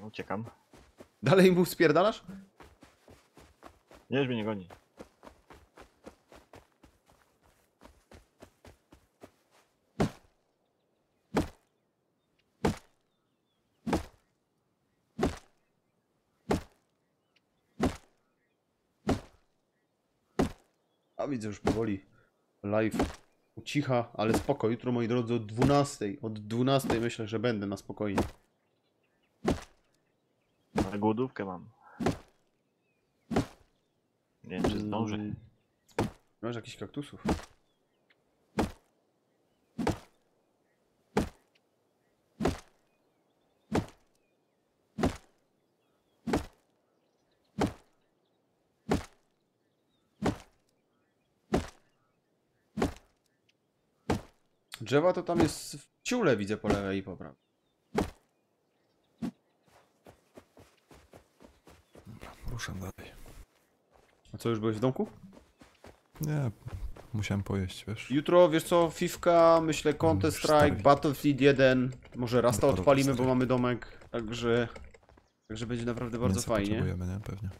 Uciekam. Dalej mu spierdalasz? Niech mnie nie goni. A widzę już powoli live ucicha, ale spoko. Jutro, moi drodzy, od 12. Od 12 myślę, że będę na spokojnie. Ale głodówkę mam. Nie wiem, czy zdążę. Masz jakichś kaktusów? Drzewa to tam jest w ciule, widzę po lewej i po prawej. Dobra, ruszam dalej. A co, już byłeś w domku? Nie, musiałem pojeść, wiesz. Jutro, wiesz co, Fifka, myślę Counter Strike, Battlefield 1, może Rusta odpalimy, bo mamy domek, także będzie naprawdę bardzo mięsa fajnie. Potrzebujemy, nie? Pewnie.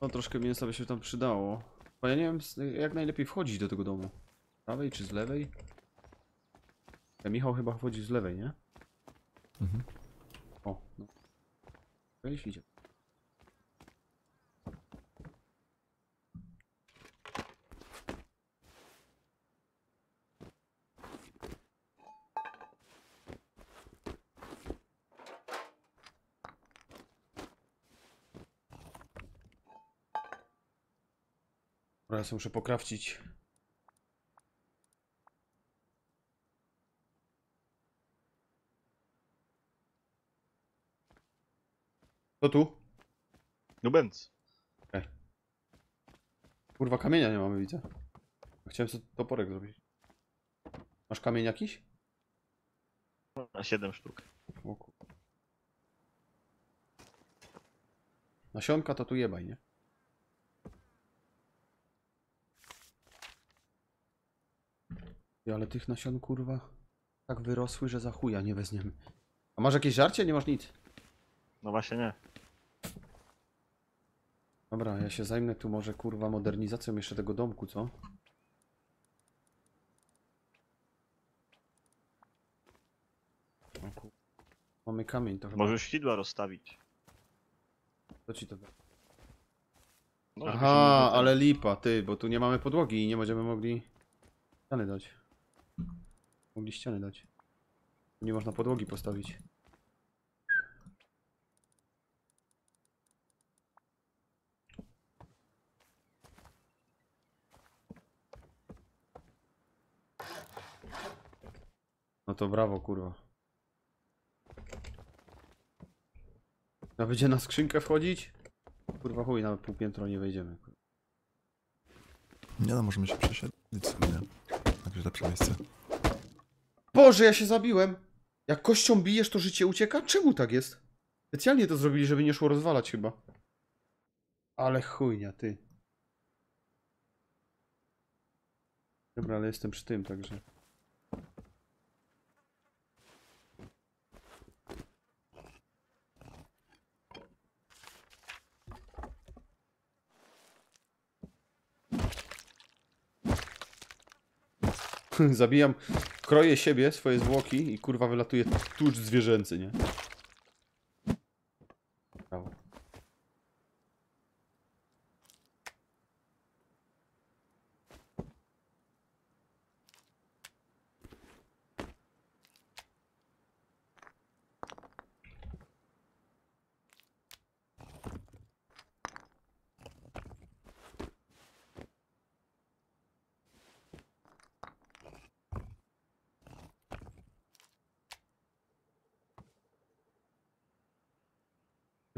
No troszkę mięsa by się tam przydało. Bo ja nie wiem, jak najlepiej wchodzić do tego domu. Z prawej czy z lewej? Ja, Michał chyba wchodzi z lewej, nie? Mhm. O, no. Weź, idzie. Teraz muszę pokrawcić. Co tu? No będz. Okay. Kurwa, kamienia nie mamy, widzę. Chciałem sobie toporek zrobić. Masz kamień jakiś? Na 7 sztuk. O, kurwa. Nasionka to tu jebaj, nie? Ty, ale tych nasion, kurwa, tak wyrosły, że za chuja nie weźmiemy. A masz jakieś żarcie? Nie masz nic. No właśnie nie. Dobra, ja się zajmę tu może, kurwa, modernizacją jeszcze tego domku, co? O, mamy kamień, to chyba... Możesz sidła rozstawić. Co ci to da? No, aha, ale lipa, ty, bo tu nie mamy podłogi i nie będziemy mogli ściany dać. Mogli ściany dać. Nie można podłogi postawić. No to brawo, kurwa. A będzie na skrzynkę wchodzić? Kurwa chuj, na pół piętro nie wejdziemy. Nie no, możemy się przesiedlić sobie, nie? Jakieś lepsze miejsce. Boże, ja się zabiłem! Jak kością bijesz, to życie ucieka? Czemu tak jest? Specjalnie to zrobili, żeby nie szło rozwalać chyba. Ale chujnia, ty. Dobra, ale jestem przy tym, także... Zabijam, kroję siebie, swoje zwłoki i kurwa wylatuje tłucz zwierzęcy, nie? Brawo.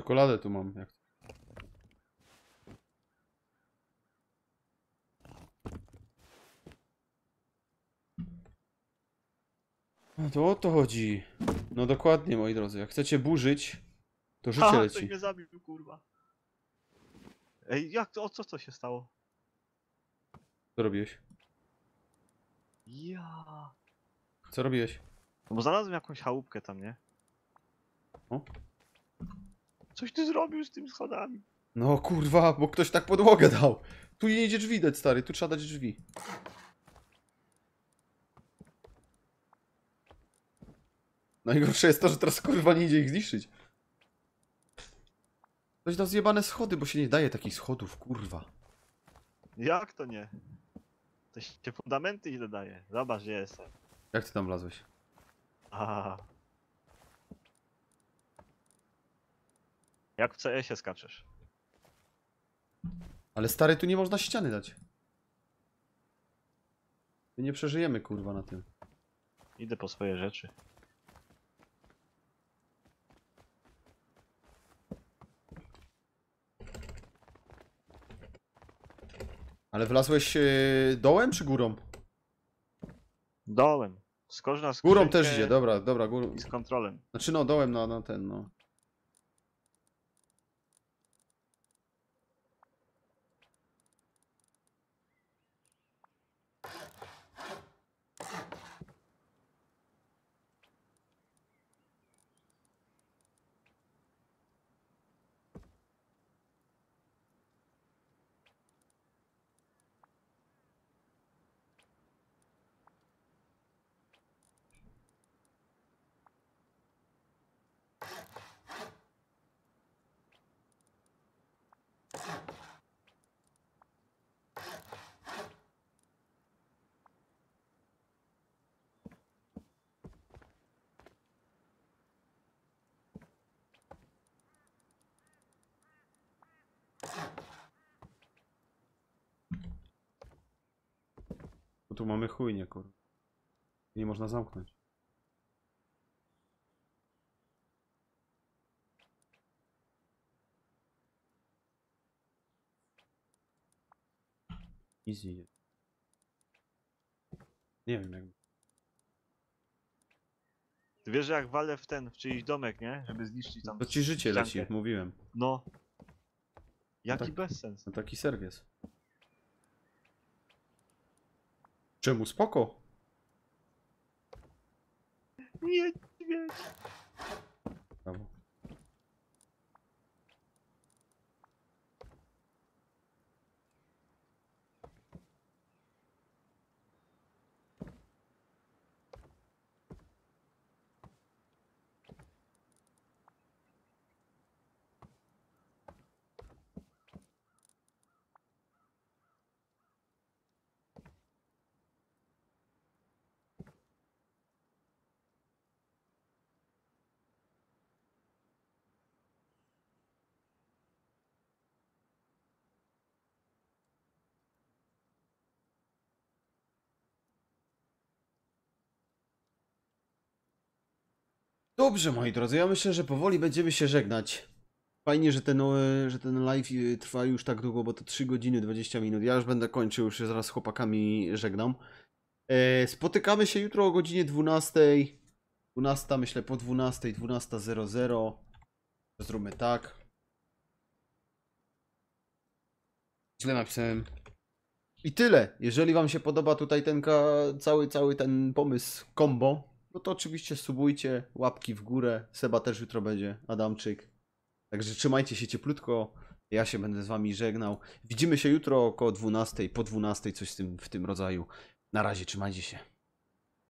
Czekoladę tu mam, jak... No to o to chodzi. No dokładnie, moi drodzy. Jak chcecie burzyć, to życie leci. Ktoś mnie zabił, kurwa. Ej, jak to? O co się stało? Co robiłeś? Ja. Co robiłeś? No bo znalazłem jakąś chałupkę tam, nie? O? Coś ty zrobił z tym schodami. No kurwa, bo ktoś tak podłogę dał. Tu nie idzie drzwi dać, stary, tu trzeba dać drzwi. Najgorsze jest to, że teraz kurwa nie idzie ich zniszczyć. Ktoś dał zjebane schody, bo się nie daje takich schodów, kurwa. Jak to nie? To się fundamenty źle daje. Zobacz, gdzie jestem. Jak ty tam wlazłeś? Aha. Jak w CS-ie skaczesz. Ale stary, tu nie można ściany dać. My nie przeżyjemy, kurwa, na tym. Idę po swoje rzeczy. Ale wlazłeś dołem czy górą? Dołem. Skocz na skórę. Górą też idzie, dobra, dobra, górą. I z kontrolem. Znaczy no, dołem na ten, no. Tu mamy chujnie, kurwa. Nie można zamknąć. Easy. Nie wiem jak... Ty wiesz, że jak walę w ten, w czyjś domek, nie? Żeby zniszczyć tam... To ci życie ściankę. Leci, mówiłem. No. Jaki no tak, bezsens. No taki serwis. Czemu spoko? Nie, nie. Brawo. Dobrze, moi drodzy, ja myślę, że powoli będziemy się żegnać. Fajnie, że ten live trwa już tak długo, bo to 3 godziny 20 minut. Ja już będę kończył, już się zaraz z chłopakami żegnam. Spotykamy się jutro o godzinie 12. 12, myślę po 12, 12:00. Zróbmy tak. Źle napisałem. I tyle. Jeżeli wam się podoba tutaj ten cały ten pomysł combo, no to oczywiście subujcie, łapki w górę, Seba też jutro będzie, Adamczyk. Także trzymajcie się cieplutko, ja się będę z wami żegnał. Widzimy się jutro około 12, po 12, coś w tym rodzaju. Na razie, trzymajcie się.